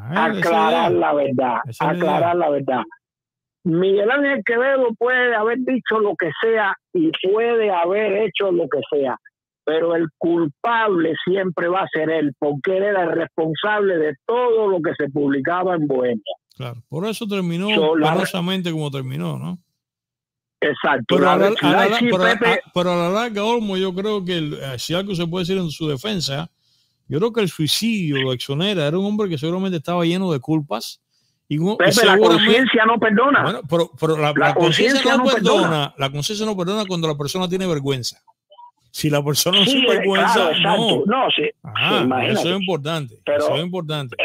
aclarar la verdad, aclarar la verdad. Miguel Ángel Quevedo puede haber dicho lo que sea y puede haber hecho lo que sea, pero el culpable siempre va a ser él, porque él era el responsable de todo lo que se publicaba en Bohemia. Claro, por eso terminó penosamente como terminó, ¿no? Exacto. Pero a la larga, Olmo, yo creo que si algo se puede decir en su defensa, yo creo que el suicidio lo exonera. Era un hombre que seguramente estaba lleno de culpas. Y Pepe, la conciencia no perdona. Bueno, pero la conciencia no perdona. La conciencia no perdona cuando la persona tiene vergüenza. Si la persona no tiene vergüenza, claro, no. No, sí. Ajá, sí, eso es importante. Pero eso es importante.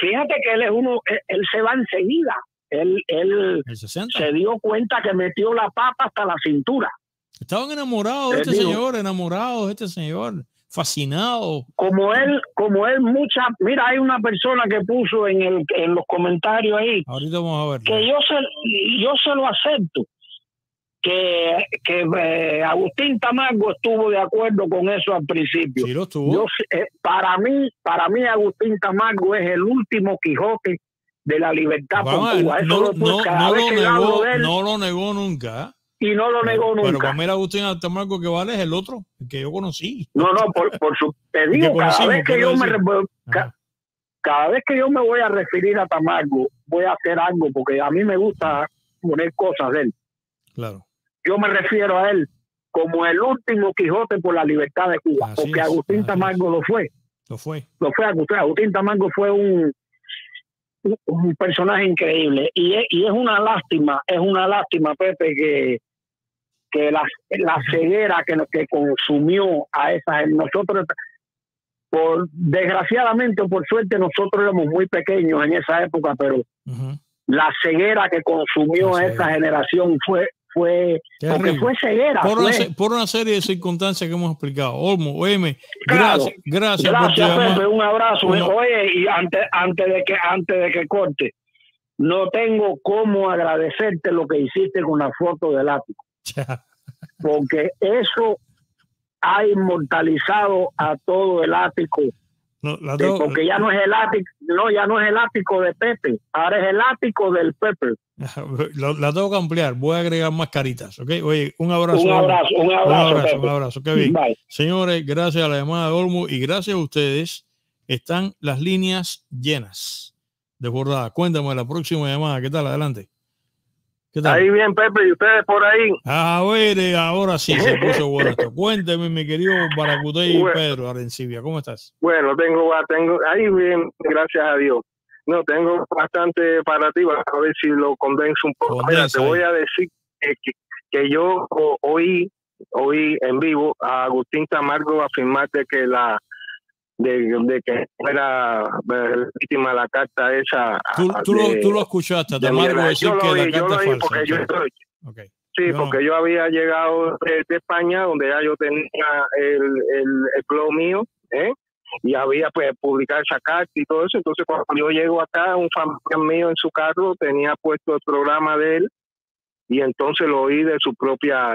Fíjate que él es uno, él se va enseguida. Él se dio cuenta que metió la papa hasta la cintura. Estaban enamorados de este señor, fascinados. Como él muchas... Mira, hay una persona que puso en los comentarios ahí. Ahorita vamos a ver. Que yo se lo acepto. Que Agustín Tamargo estuvo de acuerdo con eso al principio. Sí, lo estuvo. Para mí Agustín Tamargo es el último Quijote de la libertad por Cuba. No lo negó nunca. Y no lo negó nunca. Pero para mí Agustín Tamargo que vale es el otro, el que yo conocí. No, por su pedido. Cada vez que yo me voy a referir a Tamargo, voy a hacer algo, porque a mí me gusta poner cosas de él. Claro. Yo me refiero a él como el último Quijote por la libertad de Cuba, porque Agustín Tamargo lo fue. Agustín Tamargo fue un personaje increíble, y es una lástima, Pepe, que la ceguera que consumió a esas... Nosotros, desgraciadamente o por suerte, nosotros éramos muy pequeños en esa época, pero la ceguera que consumió a esa generación fue porque fue ceguera por una serie de circunstancias que hemos explicado. Olmo, oye, gracias Pepe, un abrazo. Oye, y antes de que corte, no tengo cómo agradecerte lo que hiciste con la foto del ático, porque eso ha inmortalizado a todo el ático. Porque ya no es el ático, de Pepe, ahora es el ático del Pepe. La tengo que ampliar, voy a agregar más caritas, ¿ok? Oye, un abrazo. Un abrazo, qué bien. Bye. Señores, gracias a la llamada de Olmo y gracias a ustedes, están las líneas llenas, desbordadas. Cuéntame la próxima llamada, ¿qué tal? Adelante. ¿Qué tal? Ahí bien, Pepe, y ustedes por ahí. A ver, ahora sí se puso bueno esto. Cuénteme, mi querido Baracutey, bueno, Pedro Arencibia, ¿cómo estás? Bueno, tengo ahí bien, gracias a Dios. No, tengo bastante para ti, a ver si lo convenzo un poco. Mira, te voy a decir que yo oí en vivo a Agustín Tamargo afirmar de que era víctima la carta esa. Tú lo escuchaste, Tamargo decir que la carta es falsa. Sí, porque yo había llegado de España, donde ya yo tenía el blog mío, y había pues publicado esa carta y todo eso. Entonces cuando yo llego acá, un familiar mío en su carro tenía puesto el programa de él, y entonces lo oí de su propia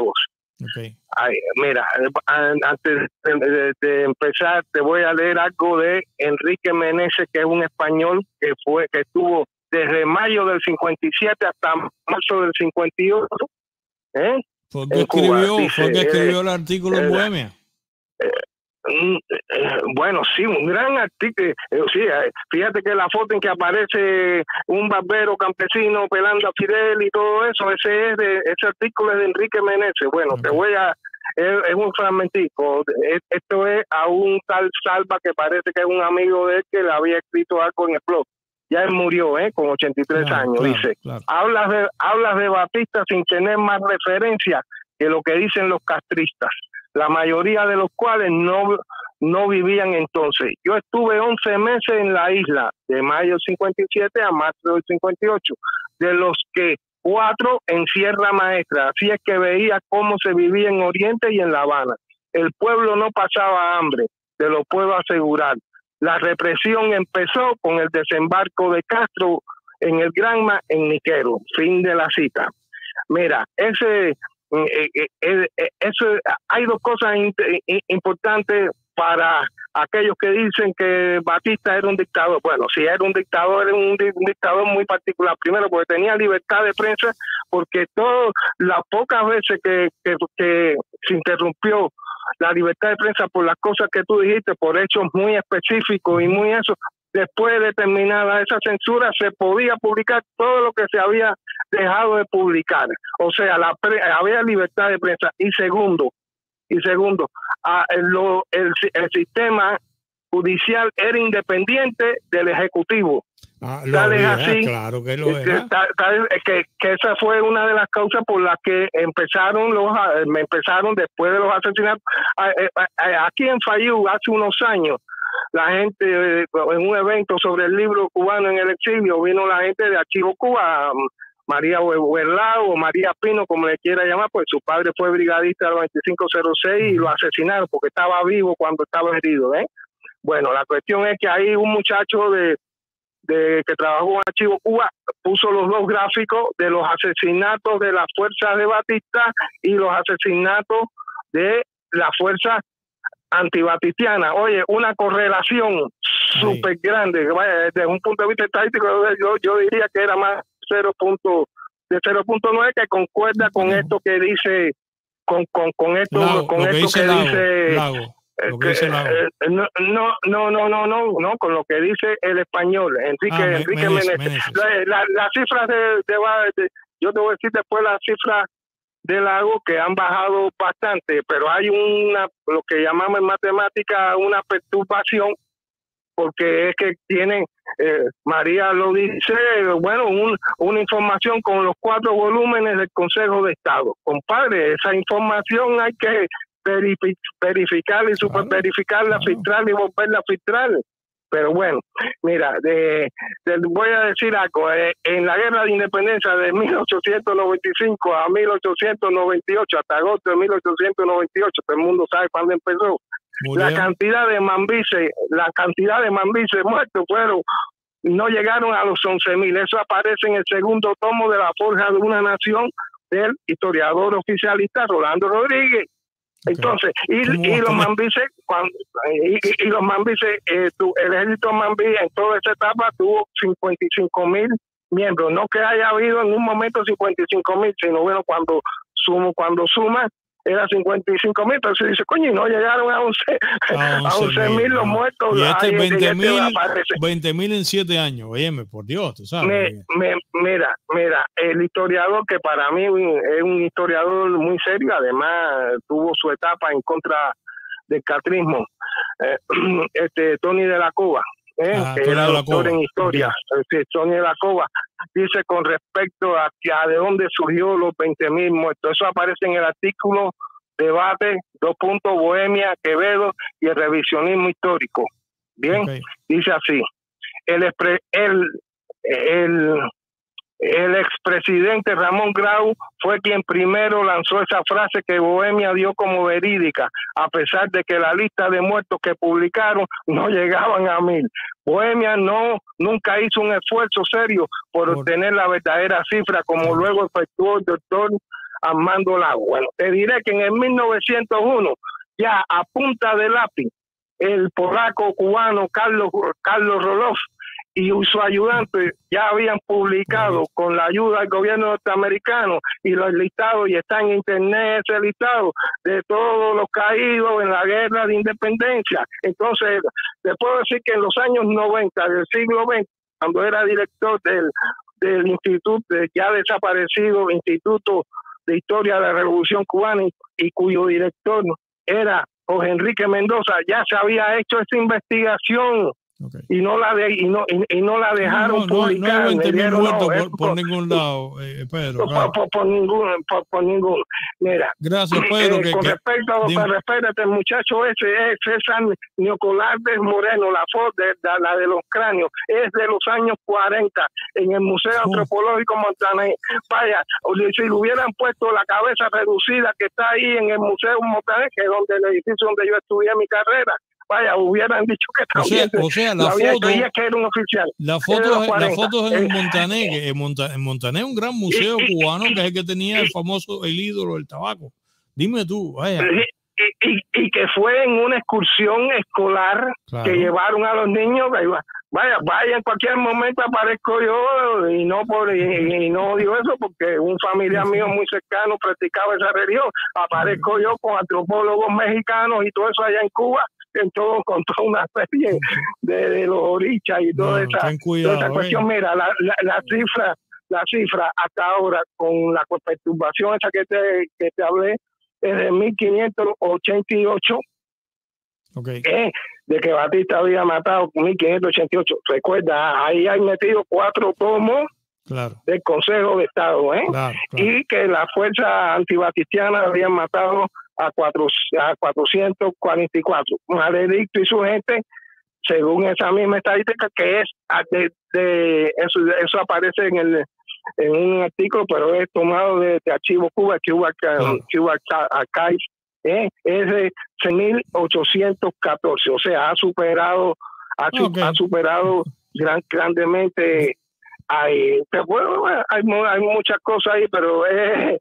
voz. Okay. Ay, mira, antes de empezar te voy a leer algo de Enrique Meneses, que es un español que estuvo desde mayo del 57 hasta marzo del 58. ¿Por qué escribió el artículo en Bohemia? Bueno, sí, un gran artículo. Sí, fíjate que la foto en que aparece un barbero campesino pelando a Fidel y todo eso, ese artículo es de Enrique Meneses. Bueno, te voy a... Es un fragmentico. Esto es a un tal Salva, que parece que es un amigo de él que le había escrito algo en el blog. Ya él murió, con 83 años. Claro, dice, claro. Hablas de Batista sin tener más referencia que lo que dicen los castristas, la mayoría de los cuales no vivían entonces. Yo estuve 11 meses en la isla, de mayo del 57 a marzo del 58, de los que 4 en Sierra Maestra. Así es que veía cómo se vivía en Oriente y en La Habana. El pueblo no pasaba hambre, te lo puedo asegurar. La represión empezó con el desembarco de Castro en el Granma, en Niquero. Fin de la cita. Mira, hay dos cosas importantes para aquellos que dicen que Batista era un dictador. Bueno, si era un dictador, era un dictador muy particular. Primero, porque tenía libertad de prensa, porque todas las pocas veces que se interrumpió la libertad de prensa por las cosas que tú dijiste, por hechos muy específicos y muy eso, después de terminada esa censura se podía publicar todo lo que se había dejado de publicar. O sea, había libertad de prensa. Y segundo, el sistema judicial era independiente del ejecutivo. Que esa fue una de las causas por las que empezaron después de los asesinatos. Aquí en Fayú, hace unos años, la gente, en un evento sobre el libro cubano en el exilio, vino la gente de Archivo Cuba, María Huevo Ellado o María Pino, como le quiera llamar, pues su padre fue brigadista del 2506 y lo asesinaron porque estaba vivo cuando estaba herido. Bueno, la cuestión es que ahí un muchacho que trabajó en Archivo Cuba puso los dos gráficos de los asesinatos de las fuerzas de Batista y los asesinatos de las fuerzas antibatistianas. Oye, una correlación súper grande. Desde un punto de vista estadístico, yo diría que era más 0.9, que concuerda con esto que dice, con esto, Lago, con esto que dice Lago, no, con lo que dice el español Enrique Meneses. Las cifras de yo te voy a decir después las cifras de Lago, que han bajado bastante, pero hay lo que llamamos en matemática una perturbación, porque es que tienen, María lo dice, bueno, una información con los 4 volúmenes del Consejo de Estado. Compadre, esa información hay que verificarla y superverificarla, filtrarla y volverla a filtrar. Pero bueno, mira, voy a decir algo. En la Guerra de Independencia de 1895 a 1898, hasta agosto de 1898, todo el mundo sabe cuándo empezó. La cantidad de mambises muertos no llegaron a los 11.000. Eso aparece en el segundo tomo de La Forja de una Nación, del historiador oficialista Rolando Rodríguez. Okay. Entonces, el ejército mambí en toda esa etapa tuvo 55.000 miembros. No que haya habido en un momento 55.000, sino bueno, cuando suma era 55.000, pero se dice, coño, y no llegaron a 11.000 los muertos. Y 20.000 en 7 años, óyeme, por Dios, tú sabes. Mira, el historiador, que para mí es un historiador muy serio, además tuvo su etapa en contra del catrismo, Tony de la Cuba, que era doctor en historia, Tony de la Cuba, dice con respecto a de dónde surgió los 20.000 muertos. Eso aparece en el artículo Debate, 2. Bohemia, Quevedo y el revisionismo histórico. Bien, okay. Dice así: el expresidente Ramón Grau fue quien primero lanzó esa frase que Bohemia dio como verídica, a pesar de que la lista de muertos que publicaron no llegaban a 1000. Bohemia nunca hizo un esfuerzo serio por obtener la verdadera cifra, como luego efectuó el doctor Armando Lago. Bueno, te diré que en el 1901, ya a punta de lápiz, el polaco cubano Carlos Roloff y su ayudante ya habían publicado con la ayuda del gobierno norteamericano y los listados, y está en internet ese listado de todos los caídos en la guerra de independencia. Entonces, te puedo decir que en los años 90 del siglo XX, cuando era director del instituto, ya desaparecido Instituto de Historia de la Revolución Cubana, y cuyo director era Jorge Enrique Mendoza, ya se había hecho esa investigación. Okay. Y no la dejaron publicar. No, 20.000 muertos por ningún lado, Pedro. Claro. Por ninguno. Mira, gracias, Pedro. Con respecto a este muchacho, ese es César Nicolás Moreno, la foto la de los cráneos, es de los años 40, en el Museo Antropológico Montaner. Vaya, si le hubieran puesto la cabeza reducida que está ahí en el Museo Montaner, que es donde el edificio donde yo estudié mi carrera, vaya, hubieran dicho que también. O sea, la foto es que era un oficial. La foto es en Montaner, que en Montaner es un gran museo cubano, que es el que tenía el famoso el ídolo del tabaco. Dime tú, vaya. Y que fue en una excursión escolar, claro, que llevaron a los niños. Vaya, en cualquier momento aparezco yo, y no digo eso porque un familiar mío muy cercano practicaba esa religión. Aparezco yo con antropólogos mexicanos y todo eso allá en Cuba, contó una serie de los orichas y toda esa cuestión. Mira, la cifra hasta ahora con la perturbación esa que te hablé es de 1588. Okay. De que Batista había matado 1588. Recuerda, ahí hay metido 4 tomos, claro, del Consejo de Estado, claro. Y que la fuerza antibatistiana habían matado a 444 maledicto y su gente, según esa misma estadística, que es eso aparece en un artículo, pero es tomado de Archivo Cuba, Archive, es de 6.814, o sea, ha superado grandemente. Hay muchas cosas ahí, pero es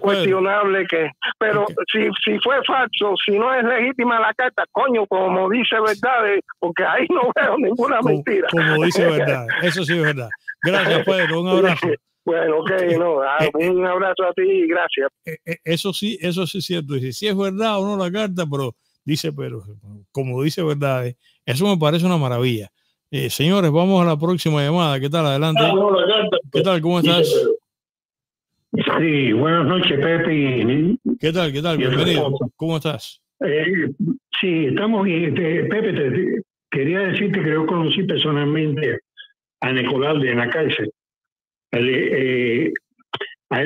cuestionable que... Pero okay, si fue falso, si no es legítima la carta, coño, como dice verdad, porque ahí no veo ninguna mentira. Como dice verdad, eso sí es verdad. Gracias, Pedro, un abrazo. Bueno, ok, un abrazo a ti y gracias. Eso sí es cierto. Dice, si es verdad o no la carta, pero dice, pero como dice verdad, eso me parece una maravilla. Señores, vamos a la próxima llamada. ¿Qué tal? Adelante. ¿Qué tal? ¿Cómo estás? Sí, buenas noches, Pepe. ¿Qué tal? Bienvenido. ¿Cómo estás? Sí, estamos bien. Pepe, quería decirte que yo conocí personalmente a Nicolás de la cárcel. A él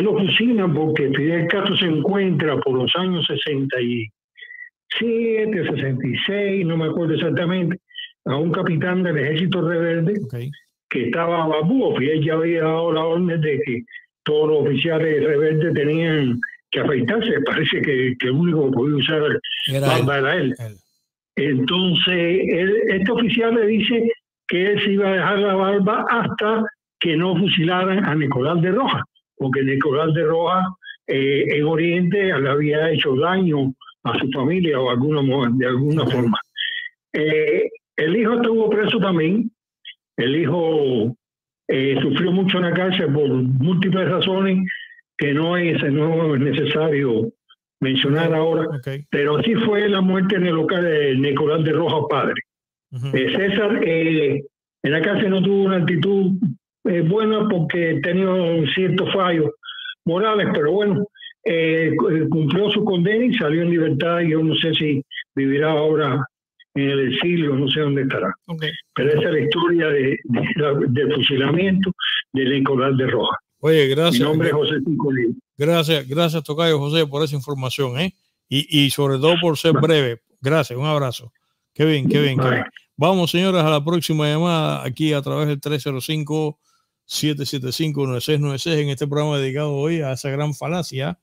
lo fusilan porque Fidel Castro se encuentra por los años 67, 66, no me acuerdo exactamente, a un capitán del Ejército Rebelde, okay, que estaba a babúo, y él ya había dado la orden de que todos los oficiales rebeldes tenían que afeitarse. Parece que el único que podía usar barba era él. Entonces, este oficial le dice que él se iba a dejar la barba hasta que no fusilaran a Nicolás de Rojas, porque Nicolás de Rojas en Oriente le había hecho daño a su familia o de alguna forma. El hijo estuvo preso también. El hijo sufrió mucho en la cárcel por múltiples razones que no es necesario mencionar ahora. Okay. Pero sí fue la muerte en el local de Nicolás de Rojas padre. Uh-huh. César en la cárcel no tuvo una actitud buena porque tenía ciertos fallos morales, pero bueno, cumplió su condena y salió en libertad. Yo no sé si vivirá ahora en el exilio, no sé dónde estará. Okay. Pero esa es la historia del fusilamiento de Nicolás de Rojas. Oye, gracias. Mi nombre es José Ticolín. Gracias, tocayo José, por esa información, y sobre todo por ser breve. Gracias, un abrazo. Qué bien. Vamos, señoras, a la próxima llamada aquí a través del 305-775-9696 en este programa dedicado hoy a esa gran falacia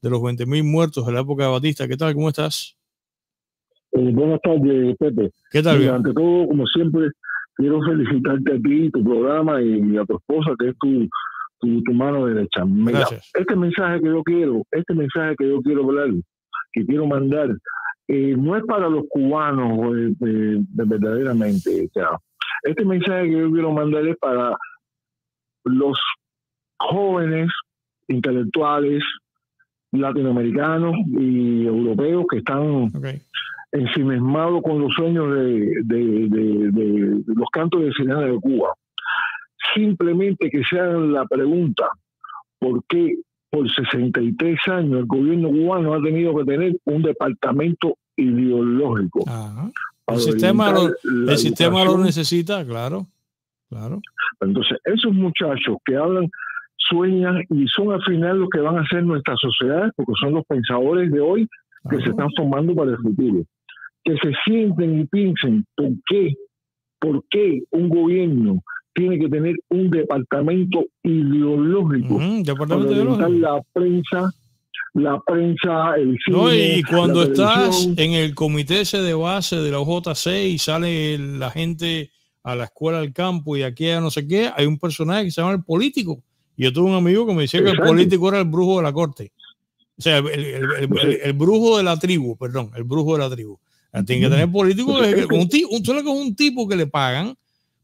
de los 20.000 muertos de la época de Batista. ¿Qué tal? ¿Cómo estás? Buenas tardes, Pepe. ¿Qué tal? Mira, ante todo, como siempre, quiero felicitarte a ti, tu programa y a tu esposa, que es tu mano derecha. Mira, este mensaje que yo quiero hablar, que quiero mandar, no es para los cubanos verdaderamente. O sea, Este mensaje que yo quiero mandarle para los jóvenes intelectuales latinoamericanos y europeos que están ensimismados con los sueños de los cantos de sirena de Cuba. Simplemente que se hagan la pregunta, ¿por qué por 63 años el gobierno cubano ha tenido que tener un departamento ideológico? Ajá. El sistema lo necesita, claro, claro. Entonces, esos muchachos que hablan, sueñan y son al final los que van a ser nuestras sociedades, porque son los pensadores de hoy que se están formando para el futuro. Que se sienten y piensen por qué un gobierno tiene que tener un departamento ideológico, departamento ideológico. La prensa, el cine, no, y cuando estás en el comité ese de base de la OJC y sale la gente a la escuela, al campo y aquí a no sé qué, hay un personaje que se llama el político. Yo tuve un amigo que me decía que el político era el brujo de la corte. O sea, el brujo de la tribu, perdón, el brujo de la tribu. Tiene que tener político un tipo que le pagan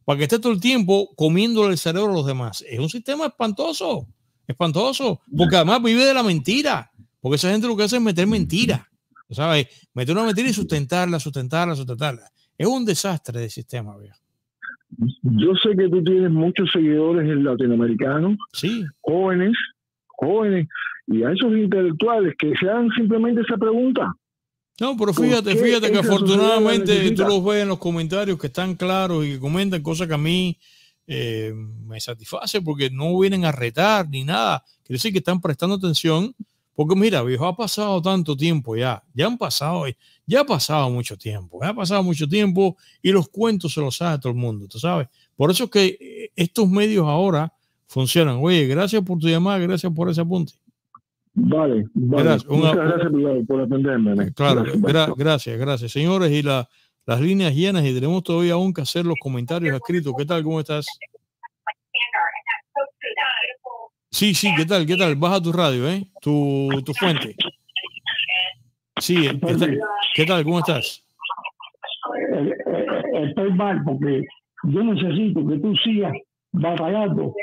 para que esté todo el tiempo comiéndole el cerebro a los demás. Es un sistema espantoso, espantoso, porque además vive de la mentira, porque esa gente lo que hace es meter mentiras, ¿sabes? Meter una mentira y sustentarla. Es un desastre de sistema, viejo. Yo sé que tú tienes muchos seguidores latinoamericanos, jóvenes, y a esos intelectuales que se hagan simplemente esa pregunta. No, pero fíjate que afortunadamente tú los ves en los comentarios que están claros y comentan cosas que a mí me satisface, porque no vienen a retar ni nada. Quiere decir que están prestando atención, porque mira, viejo, ha pasado tanto tiempo ya ha pasado mucho tiempo y los cuentos se los sabe todo el mundo, tú sabes. Por eso es que estos medios ahora funcionan. Oye, gracias por tu llamada, gracias por ese apunte. Vale. Muchas gracias por atenderme. Claro, gracias. Señores, y las líneas llenas, y tenemos todavía aún que hacer los comentarios escritos. ¿Qué tal? ¿Cómo estás? Sí, ¿qué tal? Baja tu radio, tu fuente. Sí, ¿qué tal? ¿Cómo estás? Estoy mal porque yo necesito que tú sigas batallando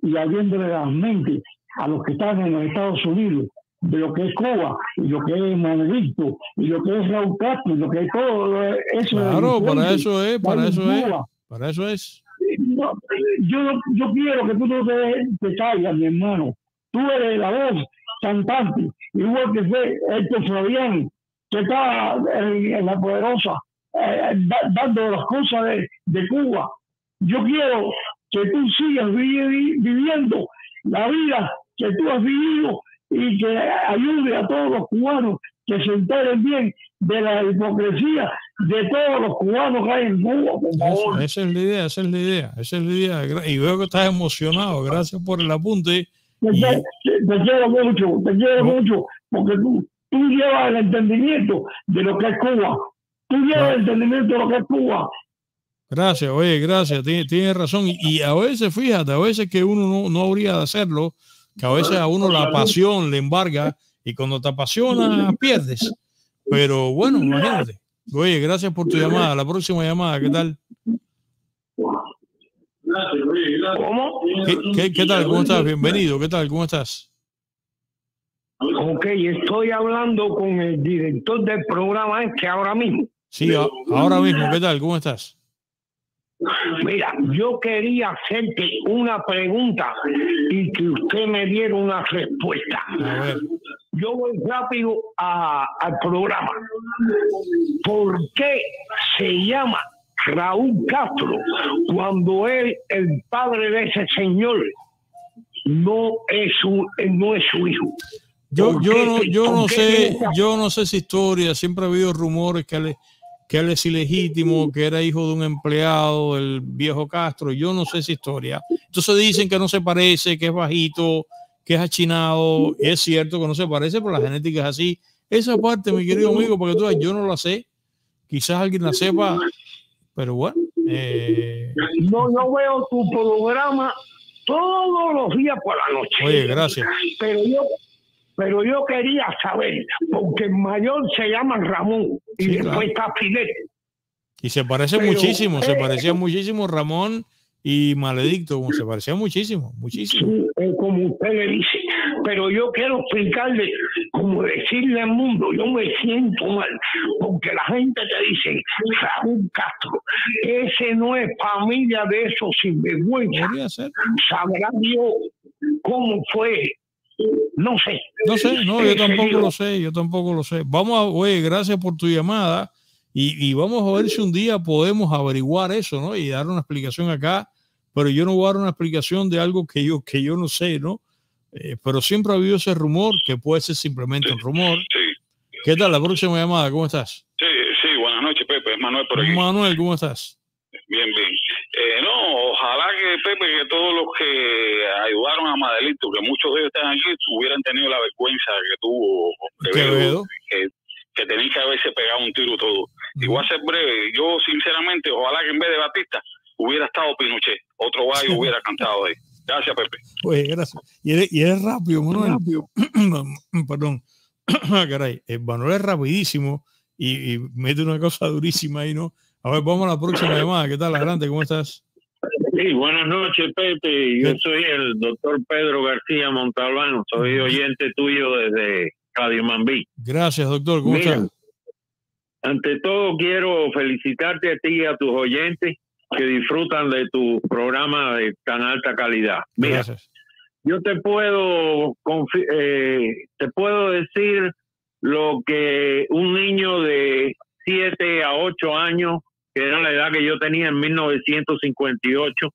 y abriéndole las mentes a los que están en los Estados Unidos, de lo que es Cuba, y lo que es Monedicto, y lo que es Raúl Castro, y lo que es todo eso. Claro, para eso es. No, yo quiero que tú no te caigas, mi hermano. Tú eres la voz cantante, igual que fue Héctor Fabián, que está en La Poderosa, dando las cosas de Cuba. Yo quiero que tú sigas viviendo la vida que tú has vivido y que ayude a todos los cubanos que se enteren bien de la hipocresía de todos los cubanos que hay en Cuba, por favor. Esa es la idea. Y veo que estás emocionado. Gracias por el apunte. Te quiero mucho, porque tú llevas el entendimiento de lo que es Cuba. Gracias, oye, gracias, tienes razón. Y a veces, fíjate, a veces que uno no habría de hacerlo, que a veces a uno la pasión le embarga y cuando te apasiona pierdes. Pero bueno, imagínate. Oye, gracias por tu llamada. La próxima llamada, ¿qué tal? ¿Cómo? ¿Qué tal? ¿Cómo estás? Bienvenido. ¿Qué tal? ¿Cómo estás? Ok, estoy hablando con el director del programa ahora mismo. Sí, ahora mismo. ¿Qué tal? ¿Cómo estás? Mira, yo quería hacerte una pregunta y que usted me diera una respuesta. Yo voy rápido al programa. ¿Por qué se llama Raúl Castro cuando él, el padre de ese señor, no es su hijo? Yo no sé esa historia. Siempre ha habido rumores que él es ilegítimo, que era hijo de un empleado, el viejo Castro. Yo no sé esa historia. Entonces dicen que no se parece, que es bajito, que es achinado. Es cierto que no se parece, pero la genética es así. Esa parte, mi querido amigo, porque tú, yo no la sé. Quizás alguien la sepa, pero bueno. No veo tu programa todos los días por la noche. Oye, gracias. Pero yo quería saber, porque el mayor se llama Ramón y después está Fidel. Y se parece muchísimo, se parecía muchísimo Ramón y Maledicto, como se parecía muchísimo, muchísimo. Como usted le dice, pero yo quiero explicarle, como decirle al mundo, yo me siento mal, porque la gente te dice, Raúl Castro, ese no es familia de esos sinvergüenza. Sabrá Dios cómo fue. No sé. No sé, no, yo tampoco lo sé, yo tampoco lo sé. Vamos a, oye, gracias por tu llamada. Y vamos a ver si un día podemos averiguar eso, ¿no? Y dar una explicación acá, pero yo no voy a dar una explicación de algo que yo no sé, ¿no? Pero siempre ha habido ese rumor, que puede ser simplemente un rumor. Sí. ¿Qué tal la próxima llamada? ¿Cómo estás? Sí, sí, buenas noches, Pepe. Es Manuel por aquí. Manuel, ¿cómo estás? Bien, bien. No, ojalá que, Pepe, que todos los que ayudaron a Madelito, que muchos de ellos están aquí, hubieran tenido la vergüenza que tuvo Quevedo, que tenéis que haberse pegado un tiro todo. Y voy a ser breve. Yo, sinceramente, ojalá que en vez de Batista hubiera estado Pinochet. Otro gallo hubiera cantado ahí. Gracias, Pepe. Oye, gracias. Y eres rápido, Manuel. Rápido. Perdón. Caray, Manuel es rapidísimo y mete una cosa durísima ahí, ¿no? A ver, vamos a la próxima llamada. ¿Qué tal, adelante? ¿Cómo estás? Sí, buenas noches, Pepe. Yo soy el doctor Pedro García Montalbán. Soy oyente tuyo desde Radio Mambí. Gracias, doctor. ¿Cómo estás? Ante todo, quiero felicitarte a ti y a tus oyentes que disfrutan de tu programa de tan alta calidad. Mira, gracias. Yo te puedo decir lo que un niño de 7 a 8 años, que era la edad que yo tenía en 1958,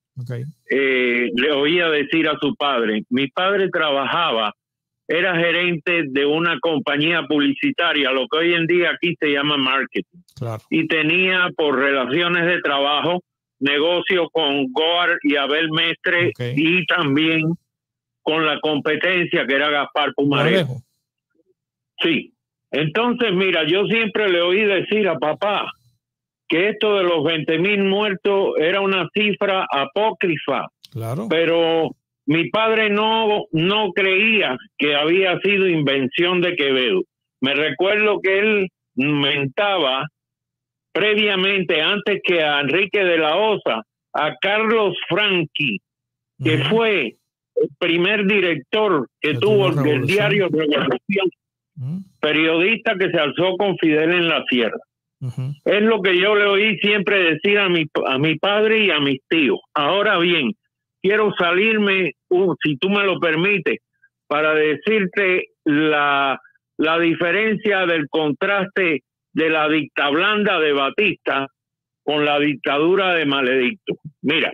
le oía decir a su padre. Mi padre trabajaba, era gerente de una compañía publicitaria, lo que hoy en día aquí se llama marketing. Claro. Y tenía por relaciones de trabajo negocios con Goar y Abel Mestre y también con la competencia que era Gaspar Pumarejo. Sí. Entonces, mira, yo siempre le oí decir a papá que esto de los 20,000 muertos era una cifra apócrifa. Claro. Pero mi padre no creía que había sido invención de Quevedo. Me recuerdo que él mentaba previamente, antes que a Enrique de la Osa, a Carlos Franqui, que fue el primer director que tuvo el diario Revolución, periodista que se alzó con Fidel en la sierra. Es lo que yo le oí siempre decir a mi padre y a mis tíos. Ahora bien, quiero salirme, si tú me lo permites, para decirte la diferencia del contraste de la dicta blanda de Batista con la dictadura de Maledicto. Mira,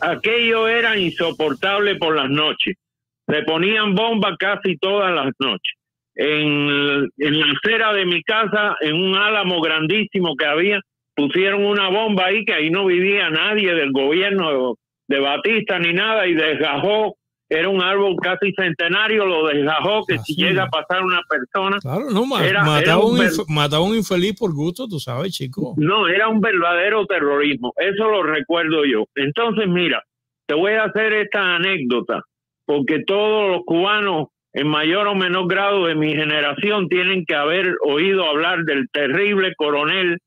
aquello era insoportable por las noches. Le ponían bomba casi todas las noches. En la acera de mi casa, en un álamo grandísimo que había, pusieron una bomba ahí, que ahí no vivía nadie del gobierno de Batista ni nada, y desgajó, era un árbol casi centenario, lo desgajó, que así si llega a pasar una persona... Claro, no, mataba un infeliz por gusto, tú sabes, chico. No, era un verdadero terrorismo, eso lo recuerdo yo. Entonces, mira, te voy a hacer esta anécdota, porque todos los cubanos, en mayor o menor grado de mi generación, tienen que haber oído hablar del terrible coronel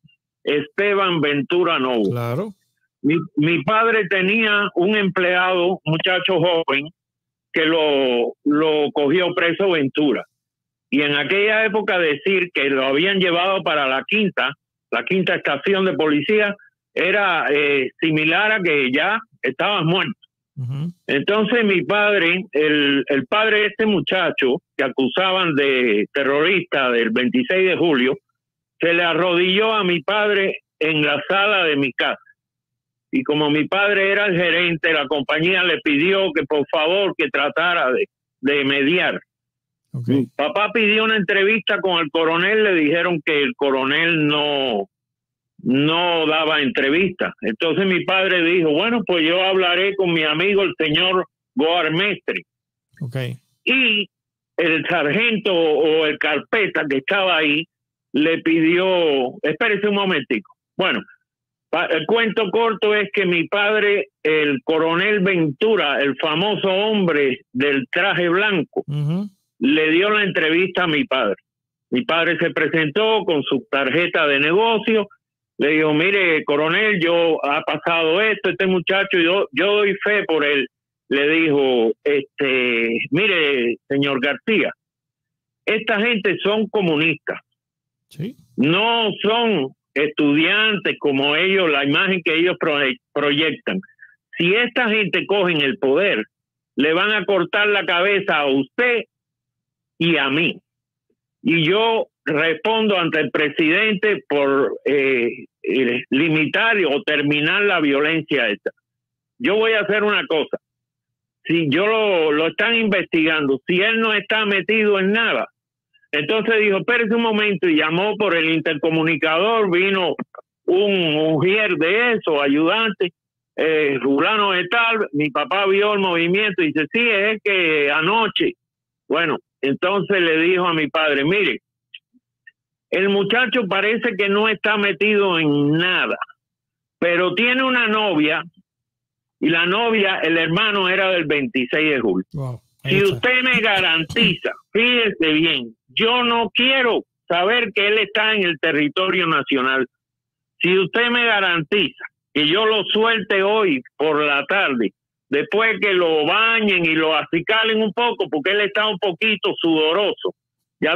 Esteban Ventura Novo. Claro. Mi padre tenía un empleado, muchacho joven, que lo cogió preso Ventura. Y en aquella época decir que lo habían llevado para la quinta estación de policía, era similar a que ya estabas muerto. Entonces mi padre, el padre de este muchacho, que acusaban de terrorista del 26 de julio, se le arrodilló a mi padre en la sala de mi casa. Y como mi padre era el gerente, la compañía le pidió que por favor que tratara de mediar. Mi papá pidió una entrevista con el coronel, le dijeron que el coronel no daba entrevista. Entonces mi padre dijo, bueno, pues yo hablaré con mi amigo el señor Goar Mestre. Y el sargento o el carpeta que estaba ahí le pidió, espérese un momentico. Bueno, el cuento corto es que mi padre, el coronel Ventura, el famoso hombre del traje blanco, le dio la entrevista a mi padre. Mi padre se presentó con su tarjeta de negocio Le digo, mire, coronel, yo ha pasado esto, este muchacho, yo doy fe por él. Le dijo, mire, señor García, esta gente son comunistas. ¿Sí? No son estudiantes como ellos, la imagen que ellos proyectan. Si esta gente cogen el poder, le van a cortar la cabeza a usted y a mí. Y yo respondo ante el presidente por limitar o terminar la violencia esta. Yo voy a hacer una cosa. Si yo lo están investigando, si él no está metido en nada. Entonces dijo, espérese un momento, y llamó por el intercomunicador, vino un mujer de eso, ayudante, fulano de tal, mi papá vio el movimiento, y dice, sí, es que anoche. Bueno, entonces le dijo a mi padre, mire, el muchacho parece que no está metido en nada, pero tiene una novia, y la novia, el hermano era del 26 de julio. Wow. Si usted me garantiza, fíjese bien, yo no quiero saber que él está en el territorio nacional. Si usted me garantiza que yo lo suelte hoy por la tarde, después que lo bañen y lo acicalen un poco, porque él está un poquito sudoroso. Ya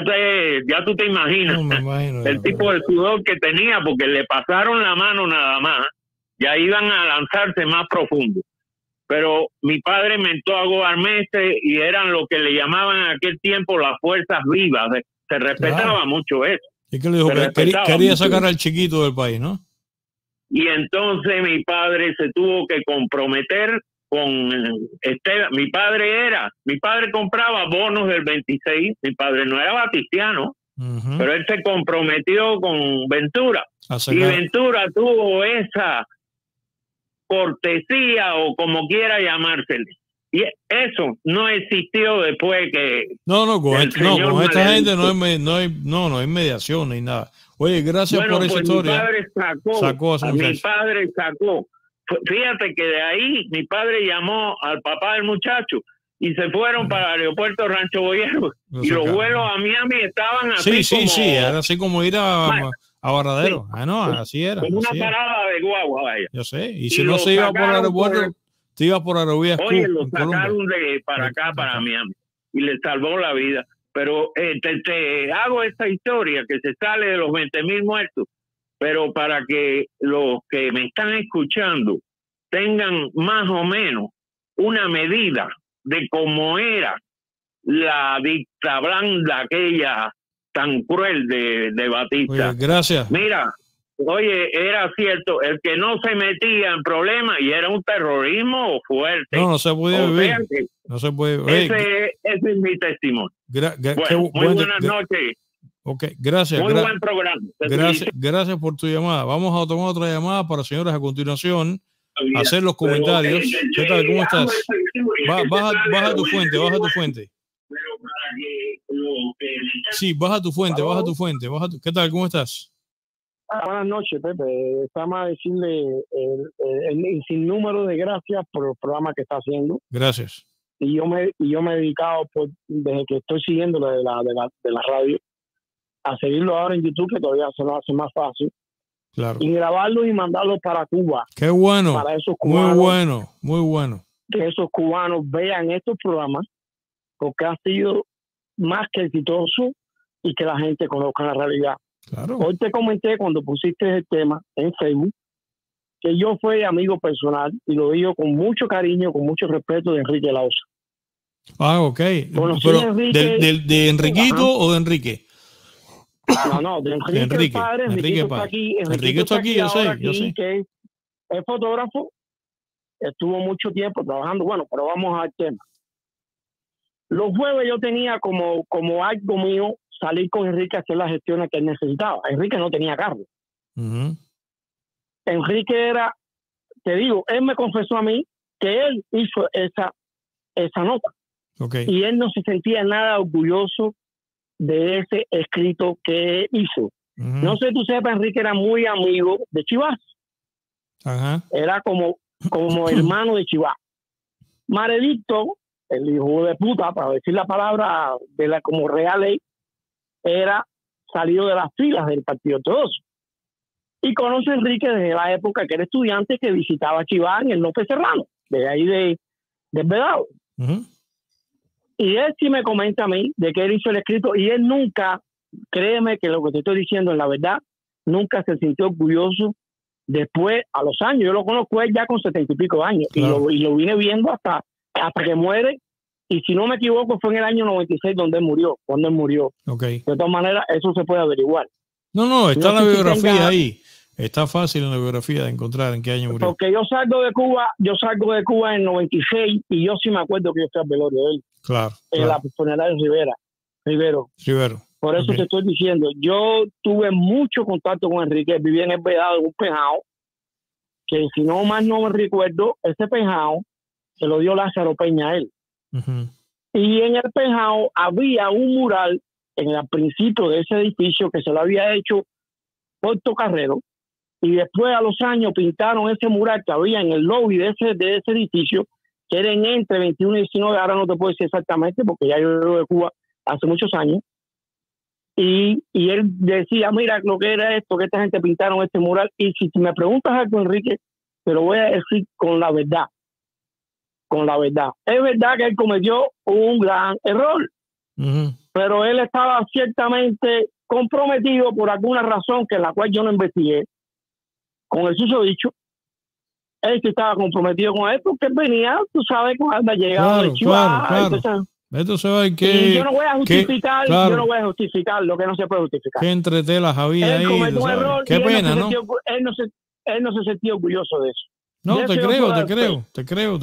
tú te imaginas, no me imagino, el tipo de sudor que tenía, porque le pasaron la mano nada más, ya iban a lanzarse más profundo. Pero mi padre mentó a Gobarmese y eran lo que le llamaban en aquel tiempo las fuerzas vivas. Se respetaba mucho eso. ¿Y qué le dijo? Quería sacar al chiquito del país, ¿no? Y entonces mi padre se tuvo que comprometer con Esteban. Mi padre compraba bonos del 26. Mi padre no era batistiano, pero él se comprometió con Ventura. Y Ventura tuvo esa cortesía o como quiera llamársele. Y eso no existió después que... con esta gente no hay mediación ni nada. Oye, gracias por esa historia. Mi padre sacó. Fíjate que de ahí mi padre llamó al papá del muchacho y se fueron para el aeropuerto Rancho Boyero. Y los vuelos a Miami estaban así. Sí, era así como ir a Varadero. Así era. Con una parada de guagua, vaya. Yo sé. Y si no se iba por el aeropuerto, se iba por Aerovías. Oye, lo sacaron de para acá, para Miami. Y le salvó la vida. Pero te hago esta historia que se sale de los 20.000 muertos. Pero para que los que me están escuchando tengan más o menos una medida de cómo era la dicta blanda aquella tan cruel de Batista. Oye, gracias. Mira, oye, era cierto, el que no se metía en problemas, y era un terrorismo fuerte. No se podía vivir. No se puede. Oye, ese es mi testimonio. Muy buenas noches. Ok, gracias. Muy buen programa. Gracias por tu llamada. Vamos a tomar otra llamada para, señores, a continuación, hacer los comentarios. ¿Qué tal? ¿Cómo estás? Baja tu fuente. Sí, baja tu fuente. ¿Qué tal? ¿Cómo estás? Buenas noches, Pepe. Estamos a decirle el sinnúmero de gracias por el programa que está haciendo. Gracias. Y yo me he dedicado, desde que estoy siguiendo de la radio, a seguirlo ahora en YouTube, que todavía se nos hace más fácil. Claro. Y grabarlo y mandarlo para Cuba. Qué bueno. Para esos cubanos. Muy bueno. Que esos cubanos vean estos programas, porque ha sido más que exitoso y que la gente conozca la realidad. Claro. Hoy te comenté cuando pusiste el tema en Facebook, que yo fui amigo personal, y lo digo con mucho cariño, con mucho respeto, de Enrique de la Osa. Ah, ok. Pero, Enrique, ¿de Enriquito o de Enrique? No, de Enrique. Enrique está aquí, yo sé. Que es fotógrafo, estuvo mucho tiempo trabajando. Bueno, pero vamos al tema. Los jueves yo tenía como algo mío salir con Enrique a hacer las gestiones que él necesitaba. Enrique no tenía carro. Enrique era, te digo, él me confesó a mí que él hizo esa nota. Okay. Y él no se sentía nada orgulloso de ese escrito que hizo. No sé, tú sepas, Enrique era muy amigo de Chivas. Era como hermano de Chivas. Maredicto, el hijo de puta, para decir la palabra de la como real ley, era salido de las filas del Partido Ortodoxo. y conoce a Enrique desde la época que era estudiante, que visitaba Chivá en el López Serrano, de ahí de Vedado. Uh-huh. Y él sí me comenta a mí de que él hizo el escrito, y él nunca, créeme que lo que te estoy diciendo es la verdad, nunca se sintió orgulloso después, a los años. Yo lo conozco él ya con 70 y pico años, claro, y lo vine viendo hasta que muere, y si no me equivoco fue en el año 96 donde él murió, Okay. De todas maneras, eso se puede averiguar. No, está en la biografía ahí. Está fácil en la biografía de encontrar en qué año murió. Porque yo salgo de Cuba en 96, y yo sí me acuerdo que yo fui al velorio de él. Claro. En la funeraria Rivero. Por eso te estoy diciendo, yo tuve mucho contacto con Enrique, vivía en El Vedado, en un penjao, que si no más no me recuerdo, ese penjao se lo dio Lázaro Peña a él. Uh-huh. Y en el penjao había un mural en el principio de ese edificio que se lo había hecho Porto Carrero, y después a los años pintaron ese mural que había en el lobby de ese edificio, que era entre 21 y 19, ahora no te puedo decir exactamente porque ya yo llevo de Cuba hace muchos años, y él decía, mira lo que era esto, que esta gente pintaron este mural, y si me preguntas algo, Enrique, te lo voy a decir con la verdad. Es verdad que él cometió un gran error. Uh-huh. Pero él estaba ciertamente comprometido por alguna razón que la cual yo no investigué con el susodicho. Él que estaba comprometido con él porque venía, tú sabes, cuando llegaba de Chivá. Claro. Entonces, yo no voy a justificar, claro, yo no voy a justificar lo que no se puede justificar. Que entre telas había ahí. Cometió un error. Qué pena, ¿no? Él no se sentía orgulloso de eso. No, de te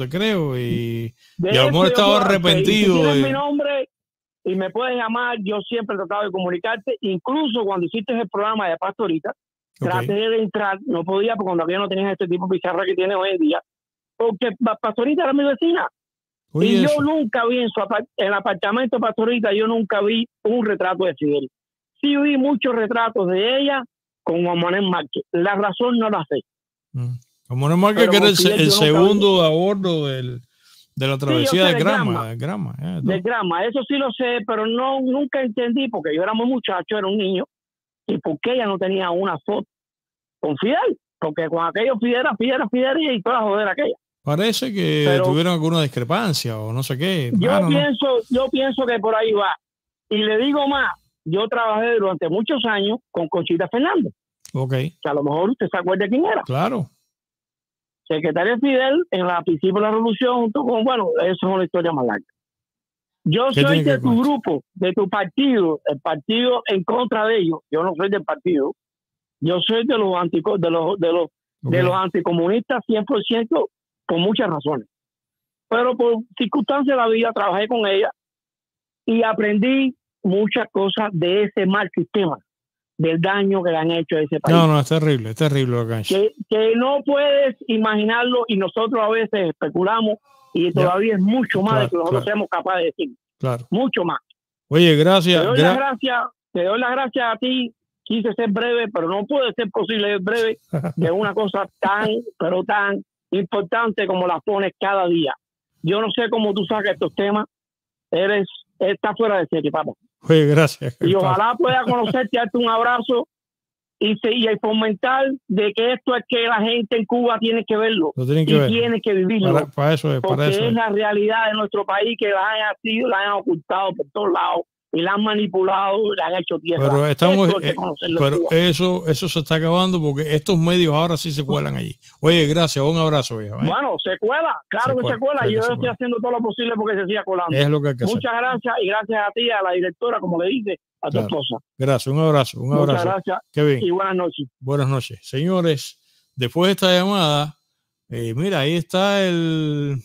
creo. Y a lo mejor estaba arrepentido. Mi nombre. Y me puedes llamar, yo siempre he tratado de comunicarte, incluso cuando hiciste el programa de Pastorita, traté de entrar, no podía, porque cuando había no tenías este tipo de pizarra que tienes hoy en día, porque Pastorita era mi vecina. Oye, y yo nunca vi en el apartamento de Pastorita, yo nunca vi un retrato de Fidel. Sí vi muchos retratos de ella con Juan Manuel Márquez. La razón no la sé. Juan Manuel Márquez, que era el segundo a bordo del... de la travesía, sí, de Grama, eso sí lo sé, pero nunca entendí, porque yo era muy muchacho, era un niño, y por qué ella no tenía una foto con Fidel, porque con aquello Fidel y toda la jodera aquella. Parece que tuvieron alguna discrepancia o no sé qué. Yo pienso que por ahí va. Y le digo más, yo trabajé durante muchos años con Conchita Fernández. Okay. Que a lo mejor usted se acuerda quién era. Claro. Secretaria Fidel en la principio de la Revolución, junto con, eso es una historia más larga. Yo soy de tu grupo, de tu partido, el partido en contra de ellos. Yo no soy del partido. Yo soy de los anticomunistas 100% por muchas razones. Pero por circunstancias de la vida trabajé con ella y aprendí muchas cosas de ese mal sistema, del daño que le han hecho a ese país. No, es terrible lo que han hecho. Que no puedes imaginarlo, y nosotros a veces especulamos y todavía es mucho más de que nosotros seamos capaces de decir. Claro. Mucho más. Oye, gracias. Te doy las gracias a ti. Quise ser breve, pero no puede ser posible ser breve de una cosa tan, pero tan importante como la pones cada día. Yo no sé cómo tú sacas estos temas. Está fuera de serie, papá. Oye, gracias. Y ojalá pueda conocerte, darte un abrazo y fomentar de que esto es que la gente en Cuba tiene que verlo. Tiene que vivirlo. Para eso es la realidad de nuestro país, que la han ocultado por todos lados y la han manipulado, la han hecho tierra. Pero eso se está acabando porque estos medios ahora sí se cuelan allí. Oye, gracias, un abrazo, viejo. Bueno, se cuela, claro que se cuela. Y yo estoy haciendo todo lo posible porque se siga colando. Es lo que hay que hacer. Muchas gracias, y gracias a ti, a la directora, como le dice, a tu esposa. Gracias, un abrazo. Muchas gracias. Qué bien. Y buenas noches. Buenas noches. Señores, después de esta llamada, mira, ahí está el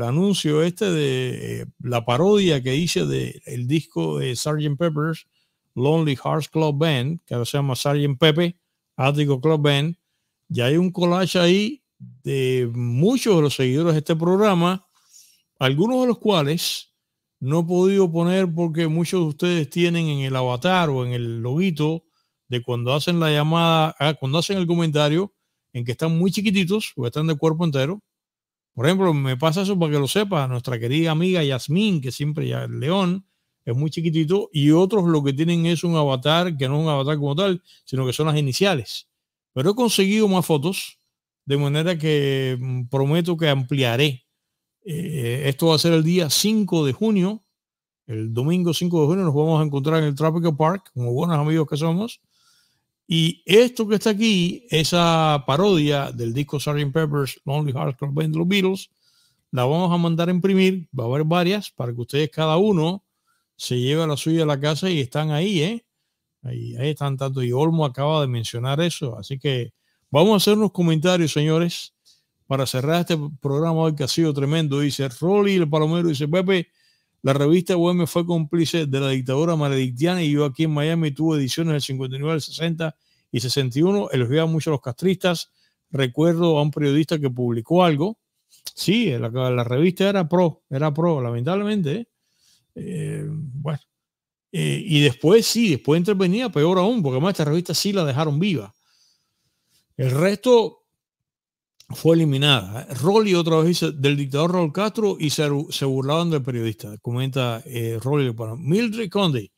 anuncio de la parodia que hice del disco de Sgt. Pepper's Lonely Hearts Club Band, que ahora se llama Sgt. Pepe Ático Club Band. Ya hay un collage ahí de muchos de los seguidores de este programa, algunos de los cuales no he podido poner porque muchos de ustedes tienen en el avatar o en el loguito de cuando hacen la llamada, cuando hacen el comentario, en que están muy chiquititos o están de cuerpo entero. Por ejemplo, me pasa eso para que lo sepa nuestra querida amiga Yasmín, que siempre ya León es muy chiquitito, y otros lo que tienen es un avatar, que no es un avatar como tal, sino que son las iniciales. Pero he conseguido más fotos, de manera que prometo que ampliaré. Esto va a ser el día 5 de junio, el domingo 5 de junio nos vamos a encontrar en el Tropical Park, como buenos amigos que somos. Y esto que está aquí, esa parodia del disco Sgt. Pepper's Lonely Hearts Club Band de los Beatles, la vamos a mandar a imprimir, va a haber varias, para que ustedes cada uno se lleve a la suya a la casa, y están ahí, ahí están tanto, y Olmo acaba de mencionar eso, así que vamos a hacer unos comentarios, señores, para cerrar este programa hoy que ha sido tremendo. Dice Rolly el Palomero, dice Pepe, la revista Bohemia fue cómplice de la dictadura maledictiana, y yo aquí en Miami tuve ediciones del 59, del 60 y 61, elogiaba mucho a los castristas, recuerdo a un periodista que publicó algo, sí, la revista era pro, lamentablemente, y después intervenía peor aún, porque además esta revista sí la dejaron viva, el resto fue eliminada. Rolly otra vez dice del dictador Raúl Castro y se burlaban del periodista, comenta Rolly. Mildred Conde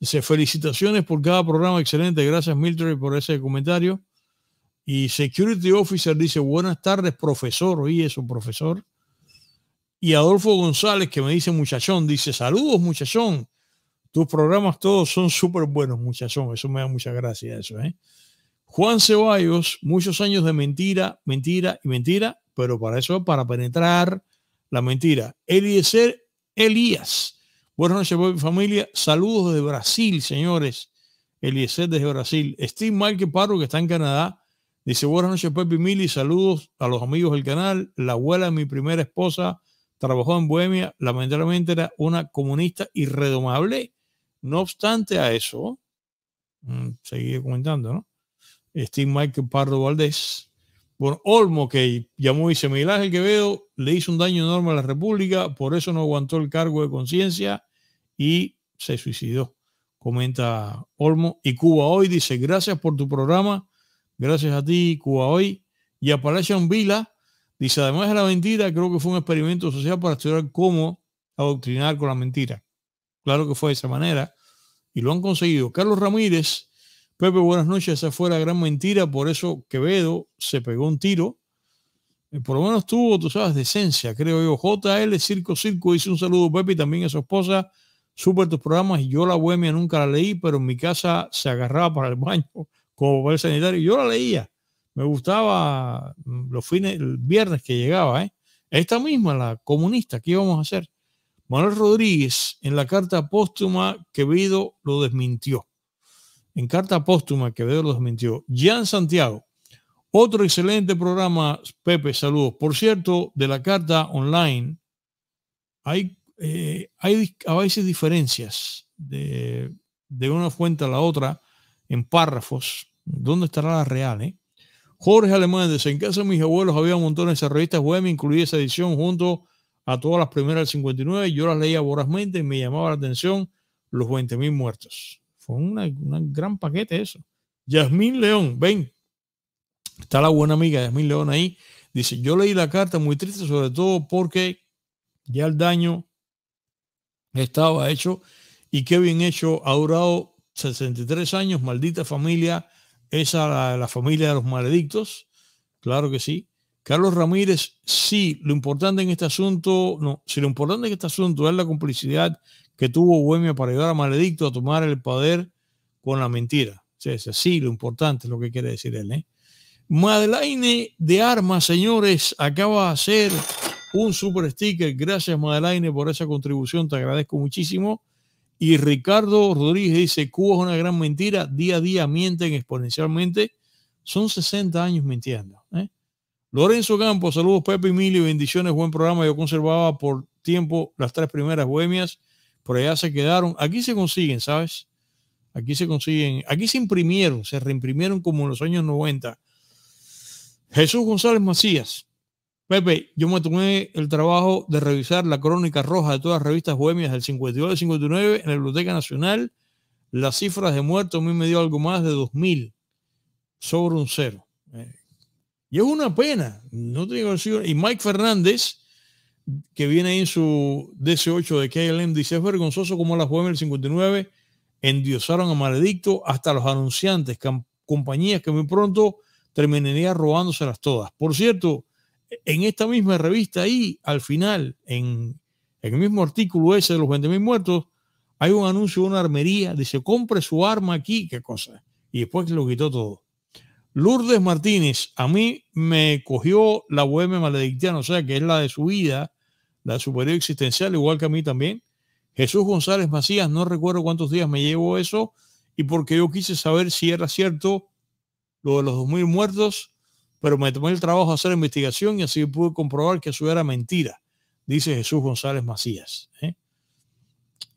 dice felicitaciones por cada programa, excelente, gracias Mildred por ese comentario. Y Security Officer dice buenas tardes profesor, oí eso profesor. Y Adolfo González, que me dice muchachón, dice saludos muchachón, tus programas todos son súper buenos muchachón, eso me da mucha gracia eso, Juan Ceballos, muchos años de mentira, mentira y mentira, pero para eso, para penetrar la mentira. Eliezer Elías, buenas noches, mi familia, saludos desde Brasil, señores. Eliezer desde Brasil. Steve Michael Parro, que está en Canadá, dice buenas noches, Pepe y Mili, saludos a los amigos del canal. La abuela de mi primera esposa trabajó en Bohemia, lamentablemente era una comunista irredomable. No obstante a eso, seguí comentando, ¿no? Steve Michael Pardo Valdés. Bueno, Olmo, que llamó y dice Miguel Ángel Quevedo le hizo un daño enorme a la República, por eso no aguantó el cargo de conciencia y se suicidó, comenta Olmo. Y Cuba Hoy dice gracias por tu programa, gracias a ti Cuba Hoy. Y Appalachian Vila dice además de la mentira, creo que fue un experimento social para estudiar cómo adoctrinar con la mentira. Claro que fue de esa manera y lo han conseguido. Carlos Ramírez, Pepe, buenas noches, esa fue la gran mentira, por eso Quevedo se pegó un tiro. Por lo menos tuvo, tú sabes, decencia, creo yo. JL Circo dice un saludo, Pepe, y también a su esposa. Súper tus programas, y yo la Bohemia nunca la leí, pero en mi casa se agarraba para el baño como papel sanitario. Yo la leía, me gustaba los fines, el viernes que llegaba, Esta misma, la comunista, ¿qué íbamos a hacer? Manuel Rodríguez, en la carta póstuma, Quevedo lo desmintió. En carta póstuma, Quevedo los mintió. Jean Santiago, otro excelente programa, Pepe, saludos. Por cierto, de la carta online, hay a veces diferencias de una fuente a la otra en párrafos. ¿Dónde estará la real? Jorge Alemán dice, en casa de mis abuelos había montones de revistas web, incluía esa edición junto a todas las primeras del 59. Yo las leía vorazmente y me llamaba la atención los 20.000 muertos. Fue un gran paquete eso. Yasmín León, ven. Está la buena amiga Yasmín León ahí. Dice, yo leí la carta muy triste, sobre todo porque ya el daño estaba hecho y qué bien hecho. Ha durado 63 años, maldita familia. Esa la familia de los maledictos. Claro que sí. Carlos Ramírez, sí, lo importante en este asunto, no, si lo importante en este asunto es la complicidad que tuvo Bohemia para ayudar a Maledicto a tomar el poder con la mentira. Sí, lo importante es lo que quiere decir él. Madelaine de Armas, señores, acaba de hacer un super sticker. Gracias, Madelaine, por esa contribución. Te agradezco muchísimo. Y Ricardo Rodríguez dice, Cuba es una gran mentira. Día a día mienten exponencialmente. Son 60 años mintiendo. Lorenzo Campos, saludos, Pepe y Mili. Bendiciones, buen programa. Yo conservaba por tiempo las tres primeras Bohemias. Por allá se quedaron. Aquí se consiguen, ¿sabes? Aquí se consiguen. Aquí se imprimieron, se reimprimieron como en los años 90. Jesús González Macías. Pepe, yo me tomé el trabajo de revisar la crónica roja de todas las revistas bohemias del 52 al 59 en la Biblioteca Nacional. Las cifras de muertos a mí me dio algo más de 2.000 sobre un cero. Y es una pena. No tengo que decir. Y Mike Fernández que viene ahí en su DC8 de KLM, dice: es vergonzoso como la Bohemia del 59 endiosaron a Maledicto hasta los anunciantes, compañías que muy pronto terminarían robándoselas todas. Por cierto, en esta misma revista ahí, al final, en el mismo artículo ese de los 20.000 muertos, hay un anuncio de una armería, dice: compre su arma aquí, qué cosa. Y después lo quitó todo. Lourdes Martínez: a mí me cogió la Bohemia maledictiana, o sea que es la de su vida, la superior existencial, igual que a mí también. Jesús González Macías: no recuerdo cuántos días me llevo eso, y porque yo quise saber si era cierto lo de los 2.000 muertos, pero me tomé el trabajo de hacer investigación y así pude comprobar que eso era mentira, dice Jesús González Macías.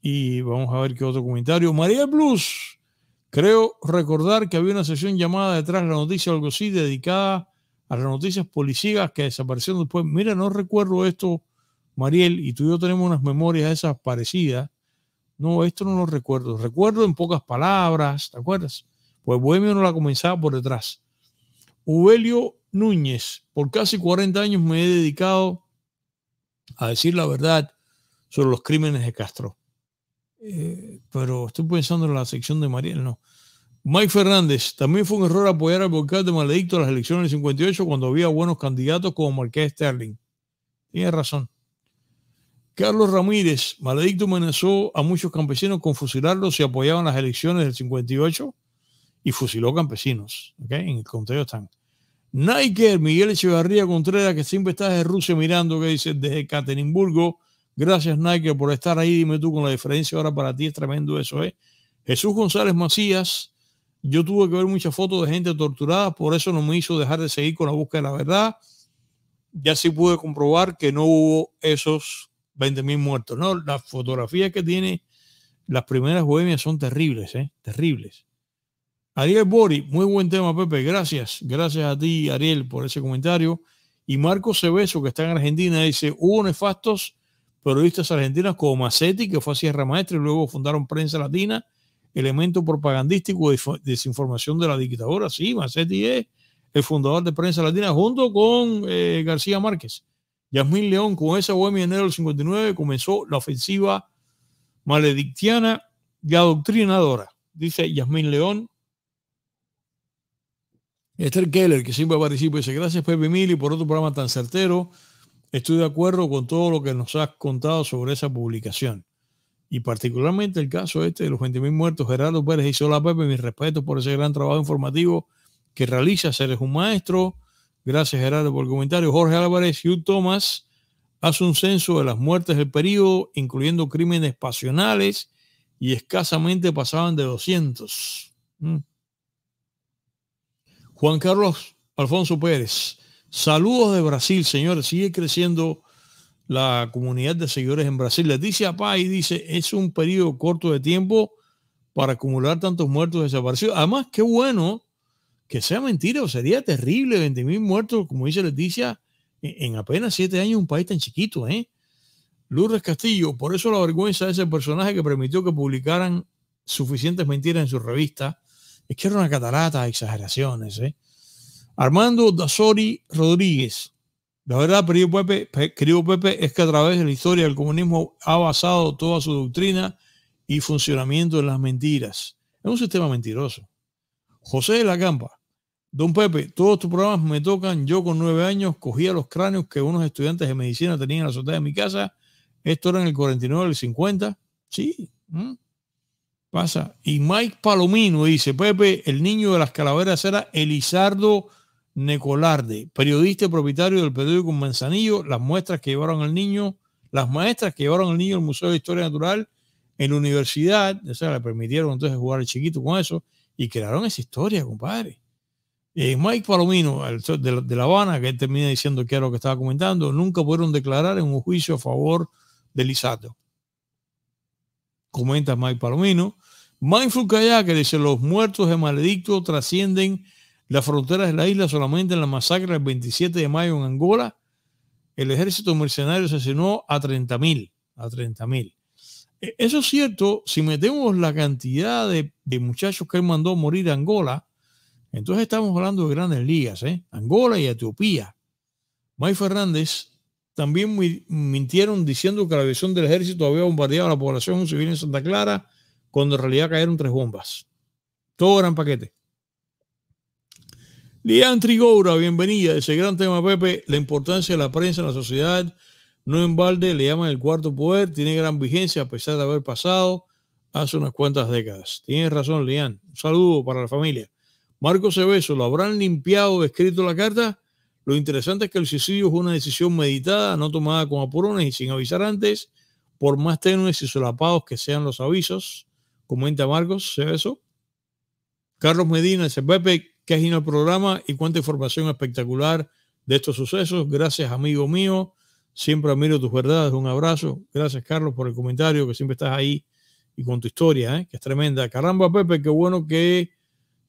Y vamos a ver qué otro comentario. María Blues: creo recordar que había una sesión llamada Detrás de la Noticia o algo así, dedicada a las noticias policíacas que desaparecieron después. Mira, no recuerdo esto, Mariel, y tú y yo tenemos unas memorias esas parecidas. No, esto no lo recuerdo. Recuerdo en pocas palabras, ¿te acuerdas? Pues Bohemia no la comenzaba por detrás. Ubelio Núñez: por casi 40 años me he dedicado a decir la verdad sobre los crímenes de Castro. Pero estoy pensando en la sección de Mariel, no. Mike Fernández: también fue un error apoyar al volcán de Maledicto a las elecciones del 58 cuando había buenos candidatos como Marqués Sterling. Tienes razón. Carlos Ramírez: Maledicto amenazó a muchos campesinos con fusilarlos si apoyaban las elecciones del 58 y fusiló campesinos. ¿Okay? En el conteo están. Nike, Miguel Echevarría Contreras, que siempre está desde Rusia mirando, que dice desde Caterimburgo: gracias, Nike, por estar ahí. Dime tú con la diferencia ahora para ti, es tremendo eso. Jesús González Macías: yo tuve que ver muchas fotos de gente torturada, por eso no me hizo dejar de seguir con la búsqueda de la verdad. Ya sí pude comprobar que no hubo esos 20.000 muertos. No, las fotografías que tiene las primeras Bohemias son terribles, terribles. Ariel Bori: muy buen tema, Pepe. Gracias. Gracias a ti, Ariel, por ese comentario. Y Marcos Cebeso, que está en Argentina, dice: hubo nefastos periodistas argentinos como Macetti, que fue a Sierra Maestra y luego fundaron Prensa Latina, elemento propagandístico de desinformación de la dictadura. Sí, Macetti es el fundador de Prensa Latina junto con García Márquez. Yasmín León: con esa Bohemia de enero del 59 comenzó la ofensiva maledictiana y adoctrinadora, dice Yasmín León. Esther Keller, que siempre participa, dice: gracias, Pepe Mili, por otro programa tan certero. Estoy de acuerdo con todo lo que nos has contado sobre esa publicación. Y particularmente el caso este de los 20.000 muertos. Gerardo Pérez dice: hola, Pepe, mis respetos por ese gran trabajo informativo que realizas. Eres un maestro. Gracias, Gerardo, por el comentario. Jorge Álvarez: Hugh Thomas hace un censo de las muertes del periodo, incluyendo crímenes pasionales, y escasamente pasaban de 200. Juan Carlos Alfonso Pérez: saludos de Brasil, señores. Sigue creciendo la comunidad de seguidores en Brasil. Leticia Pay dice: es un periodo corto de tiempo para acumular tantos muertos desaparecidos. Además, qué bueno que sea mentira, o sería terrible 20.000 muertos, como dice Leticia, en apenas 7 años, un país tan chiquito. Lourdes Castillo: por eso la vergüenza de ese personaje que permitió que publicaran suficientes mentiras en su revista. Es que era una catarata de exageraciones. Armando Dasori Rodríguez: la verdad, querido Pepe, es que a través de la historia del comunismo ha basado toda su doctrina y funcionamiento en las mentiras. Es un sistema mentiroso. José de la Campa: don Pepe, todos tus programas me tocan. Yo con 9 años cogía los cráneos que unos estudiantes de medicina tenían en la azotea de mi casa. Esto era en el 49 del 50. Sí, pasa. Y Mike Palomino dice: Pepe, el niño de las calaveras era Elizardo Necolarde, periodista y propietario del periódico Manzanillo. Las maestras que llevaron al niño al Museo de Historia Natural en la universidad, o sea, le permitieron entonces jugar al chiquito con eso y crearon esa historia, compadre. Mike Palomino, de La Habana, que él termina diciendo que era lo que estaba comentando, nunca pudieron declarar en un juicio a favor de Elizardo. Comenta Mike Palomino. Mindful Kayak, que dice: los muertos de Maledicto trascienden las fronteras de la isla. Solamente en la masacre del 27 de mayo en Angola, el ejército mercenario asesinó a 30.000. Eso es cierto. Si metemos la cantidad de muchachos que él mandó morir a Angola, entonces estamos hablando de grandes ligas. Angola y Etiopía. Mike Fernández: También mintieron diciendo que la aviación del ejército había bombardeado a la población civil en Santa Clara, cuando en realidad cayeron 3 bombas. Todo gran paquete. Lian Trigoura, bienvenida. Ese gran tema, Pepe, la importancia de la prensa en la sociedad. No en balde le llaman el cuarto poder. Tiene gran vigencia a pesar de haber pasado hace unas cuantas décadas. Tienes razón, Lian. Un saludo para la familia. Marco Cebeso, ¿lo habrán limpiado, escrito la carta? Lo interesante es que el suicidio fue una decisión meditada, no tomada con apurones y sin avisar antes, por más tenues y solapados que sean los avisos, comenta Marcos Cebeso. Carlos Medina dice, Pepe, qué agino el programa y cuánta información espectacular de estos sucesos. Gracias, amigo mío. Siempre admiro tus verdades. Un abrazo. Gracias, Carlos, por el comentario, que siempre estás ahí y con tu historia, que es tremenda. Caramba, Pepe, qué bueno que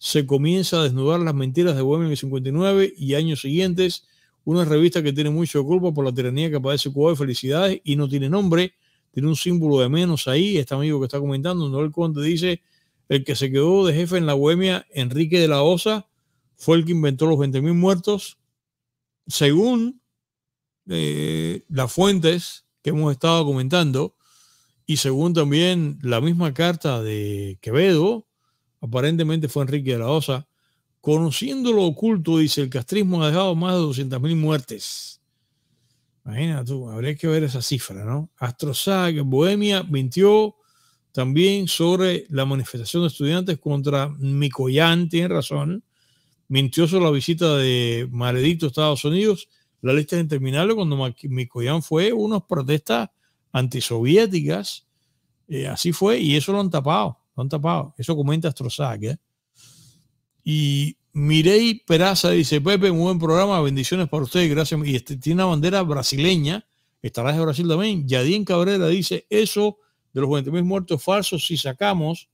se comienza a desnudar las mentiras de Bohemia en el 59 y años siguientes, una revista que tiene mucho culpa por la tiranía que padece Cuba, de felicidades, y no tiene nombre, tiene un símbolo de menos ahí. Este amigo que está comentando, Noel Conde, dice, el que se quedó de jefe en la Bohemia, Enrique de la Osa, fue el que inventó los 20.000 muertos, según las fuentes que hemos estado comentando, y según también la misma carta de Quevedo. Aparentemente fue Enrique de la Osa. Conociendo lo oculto, dice, el castrismo ha dejado más de 200.000 muertes. Imagina tú, habría que ver esa cifra, ¿no? Astrosac, Bohemia, mintió también sobre la manifestación de estudiantes contra Micoyán, tiene razón. Mintió sobre la visita de Maledicto a Estados Unidos. La lista es interminable cuando Micoyán fue unas protestas antisoviéticas. Así fue, y eso lo han tapado. Eso comenta Astrosac, Y Mirei Peraza dice, Pepe, un buen programa, bendiciones para ustedes, gracias. Y tiene una bandera brasileña, estarás de Brasil también. Yadien Cabrera dice, eso de los 20.000 muertos falsos, si sacamos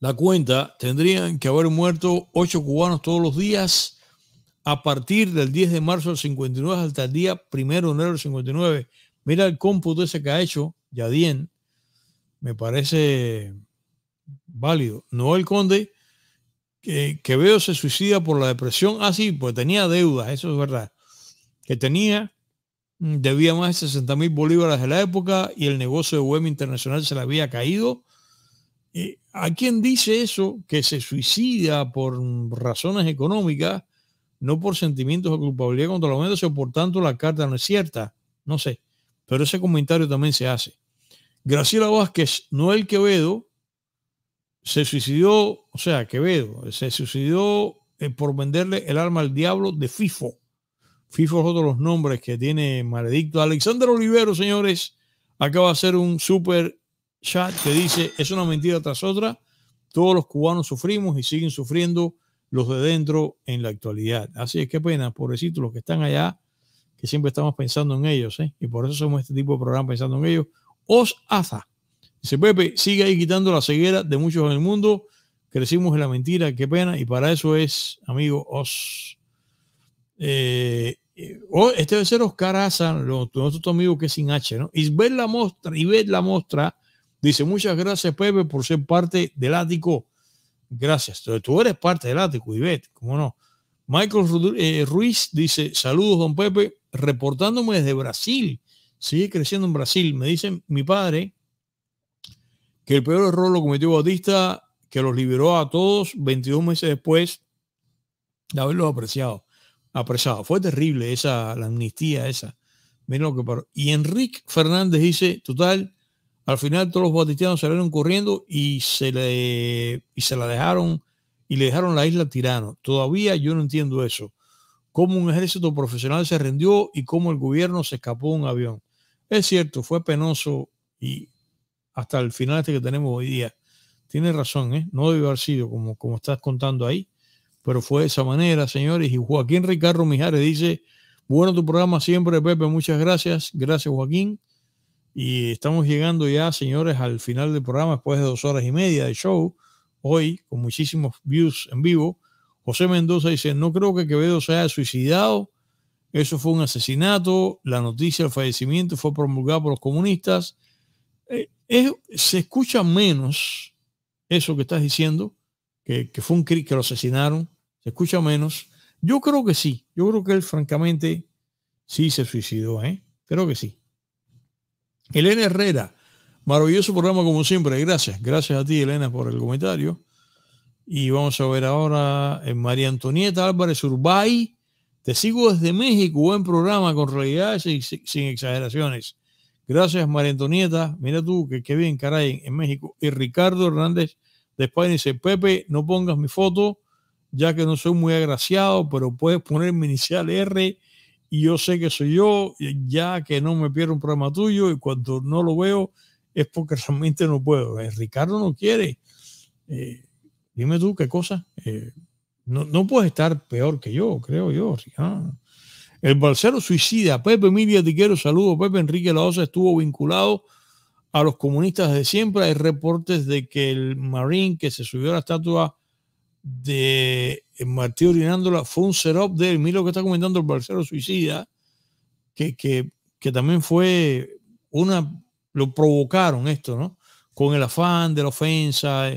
la cuenta, tendrían que haber muerto 8 cubanos todos los días a partir del 10 de marzo del 59 hasta el día 1 de enero del 59. Mira el cómputo ese que ha hecho Yadien. Me parece válido. Noel Conde, Quevedo se suicida por la depresión. Ah, sí, pues tenía deudas, eso es verdad. Que tenía, debía más de 60.000 bolívares de la época y el negocio de Bohemia Internacional se le había caído. ¿A quién dice eso? Que se suicida por razones económicas, no por sentimientos de culpabilidad contra la humanidad, o por tanto la carta no es cierta. No sé, pero ese comentario también se hace. Graciela Vázquez, Noel Quevedo se suicidó, o sea, Quevedo se suicidó por venderle el alma al diablo de FIFO. FIFO es otro de los nombres que tiene Maledicto. Alexander Olivero, señores, acaba de hacer un super chat que dice, es una mentira tras otra, todos los cubanos sufrimos y siguen sufriendo los de dentro en la actualidad. Así es, qué pena, pobrecitos los que están allá, que siempre estamos pensando en ellos, y por eso somos este tipo de programa, pensando en ellos. Osaza dice, Pepe, sigue ahí quitando la ceguera de muchos en el mundo, crecimos en la mentira, qué pena, y para eso es, amigo Os. Este debe ser Oscar Aza, nuestro amigo que es sin H, ¿no? Isbel la Mostra dice, muchas gracias, Pepe, por ser parte del ático. Gracias, tú eres parte del ático, Isbel, cómo no. Michael Ruiz dice, saludos, don Pepe, reportándome desde Brasil. Sigue creciendo en Brasil. Me dicen mi padre que el peor error lo cometió Batista, que los liberó a todos 22 meses después de haberlos apresado. Fue terrible la amnistía esa. Miren lo que paró. Y Enrique Fernández dice, total, al final todos los batistianos salieron corriendo y le dejaron la isla tirano. Todavía yo no entiendo eso. Cómo un ejército profesional se rindió y cómo el gobierno se escapó de un avión. Es cierto, fue penoso y hasta el final este que tenemos hoy día. Tienes razón, no debió haber sido como estás contando ahí, pero fue de esa manera, señores. Y Joaquín Ricardo Mijares dice, bueno, tu programa siempre, Pepe, muchas gracias. Gracias, Joaquín. Y estamos llegando ya, señores, al final del programa, después de 2 horas y media de show, hoy, con muchísimos views en vivo. José Mendoza dice, no creo que Quevedo se haya suicidado. Eso fue un asesinato, la noticia del fallecimiento fue promulgada por los comunistas. Se escucha menos eso que estás diciendo, que fue un crimen, que lo asesinaron, se escucha menos. Yo creo que sí, yo creo que él francamente Sí, se suicidó, ¿eh? Creo que sí. Elena Herrera, maravilloso programa como siempre. Gracias, gracias a ti, Elena, por el comentario. Y vamos a ver ahora María Antonieta Álvarez Urbay. Te sigo desde México, buen programa con realidades y sin exageraciones. Gracias, María Antonieta. Mira tú, que bien, caray, en México. Y Ricardo Hernández de España dice, Pepe, no pongas mi foto, ya que no soy muy agraciado, pero puedes poner mi inicial R y yo sé que soy yo, ya que no me pierdo un programa tuyo y cuando no lo veo es porque realmente no puedo. Ricardo no quiere. Dime tú qué cosa. No puedes estar peor que yo, creo yo. Ah. El balsero suicida. Pepe Emilia Tiquero, saludo. Pepe Enrique de la Osa estuvo vinculado a los comunistas de siempre. Hay reportes de que el marín que se subió a la estatua de Martí orinándola fue un setup de él. Mira lo que está comentando el balsero suicida, que también fue una... Lo provocaron esto, ¿no? Con el afán de la ofensa.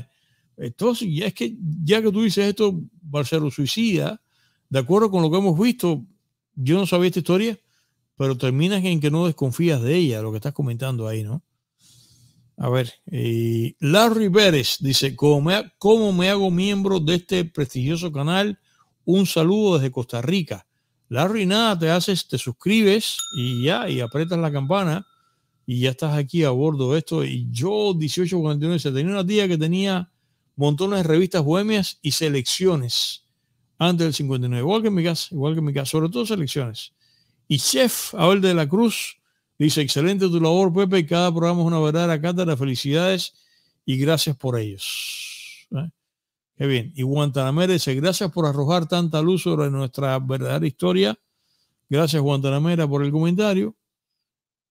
Entonces, ya que tú dices esto, Barcelo suicida, de acuerdo con lo que hemos visto, yo no sabía esta historia, pero terminas en que no desconfías de ella, lo que estás comentando ahí, ¿no? A ver, Larry Pérez dice, ¿cómo me hago miembro de este prestigioso canal? Un saludo desde Costa Rica. Larry, nada, te suscribes y ya, y aprietas la campana y ya estás aquí a bordo de esto. Y yo, 1849, tenía una tía que tenía montones de revistas bohemias y selecciones antes del 59, igual que en mi casa, sobre todo selecciones. Y Chef Abel de la Cruz dice, excelente tu labor, Pepe, cada programa es una verdadera cátedra, felicidades y gracias por ellos. Qué bien. Y Guantanamera dice, gracias por arrojar tanta luz sobre nuestra verdadera historia. Gracias, Guantanamera, por el comentario.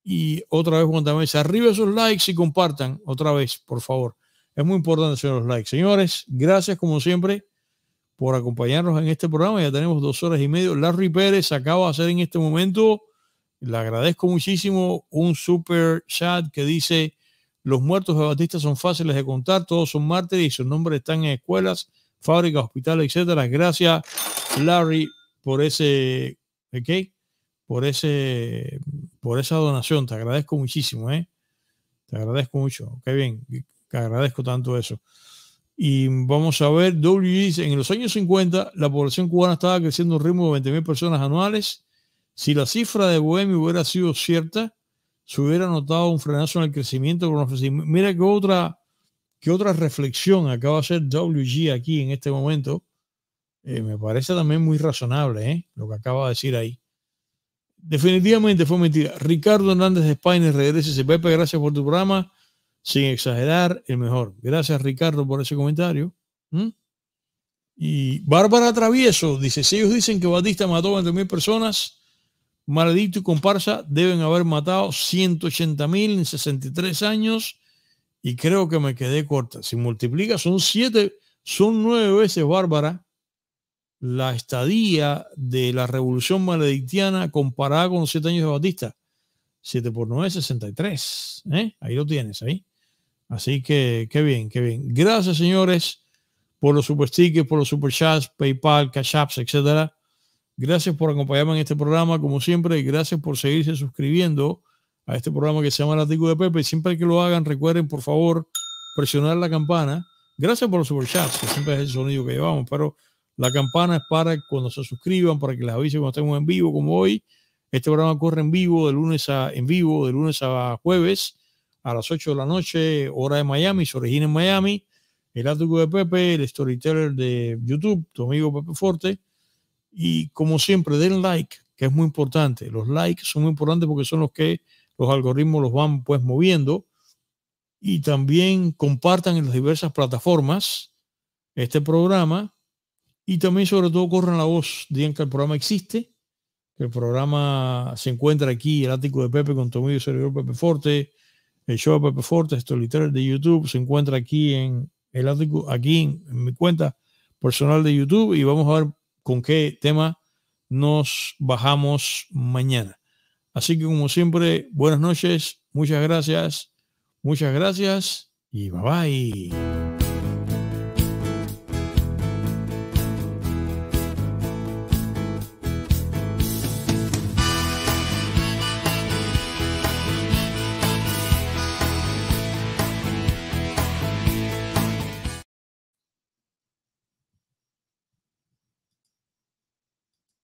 Y otra vez Guantanamera dice, arriba esos likes y compartan, otra vez, por favor. Es muy importante hacer los likes. Señores, gracias como siempre por acompañarnos en este programa. Ya tenemos 2 horas y media. Larry Pérez acaba de hacer en este momento, le agradezco muchísimo, un super chat que dice, los muertos de Batista son fáciles de contar, todos son mártires y sus nombres están en escuelas, fábricas, hospitales, etcétera. Gracias, Larry, por ese, ¿ok? Por esa donación. Te agradezco muchísimo, ¿eh? Te agradezco mucho. Qué bien. Agradezco tanto eso. Y vamos a ver, W dice, en los años 50 la población cubana estaba creciendo a un ritmo de 20.000 personas anuales. Si la cifra de Bohemia hubiera sido cierta, se hubiera notado un frenazo en el crecimiento. Mira que otra reflexión acaba de hacer WG aquí en este momento. Me parece también muy razonable, lo que acaba de decir ahí. Definitivamente fue mentira. Ricardo Hernández de España, regrese. Pepe, gracias por tu programa. Sin exagerar, el mejor. Gracias, Ricardo, por ese comentario. Y Bárbara Travieso dice, si ellos dicen que Batista mató a 20.000 personas, Maledicto y comparsa deben haber matado 180.000 en 63 años y creo que me quedé corta. Si multiplica, son 9 veces, Bárbara, la estadía de la revolución maledictiana comparada con los 7 años de Batista. 7 por 9 es 63. Ahí lo tienes, ahí. Así que, qué bien, qué bien. Gracias, señores, por los super stickers, por los super chats, PayPal, Cash Apps, etc. Gracias por acompañarme en este programa, como siempre. Y gracias por seguirse suscribiendo a este programa que se llama El Ático de Pepe. Siempre que lo hagan, recuerden, por favor, presionar la campana. Gracias por los super chats, que siempre es el sonido que llevamos. Pero la campana es para cuando se suscriban, para que les avise cuando estemos en vivo, como hoy. Este programa corre en vivo de lunes a jueves a las 8 de la noche, hora de Miami, se origina en Miami. El Ático de Pepe, el storyteller de YouTube, tu amigo Pepe Forte. Y como siempre, den like, que es muy importante. Los likes son muy importantes porque son los que los algoritmos los van pues moviendo. Y también compartan en las diversas plataformas este programa. Y también sobre todo corran la voz, digan que el programa existe. El programa se encuentra aquí, El Ático de Pepe, con tu amigo y servidor Pepe Forte, el show de Pepe Forte, storyteller de YouTube, se encuentra aquí en El Ático, aquí en mi cuenta personal de YouTube, y vamos a ver con qué tema nos bajamos mañana. Así que, como siempre, buenas noches, muchas gracias y bye bye.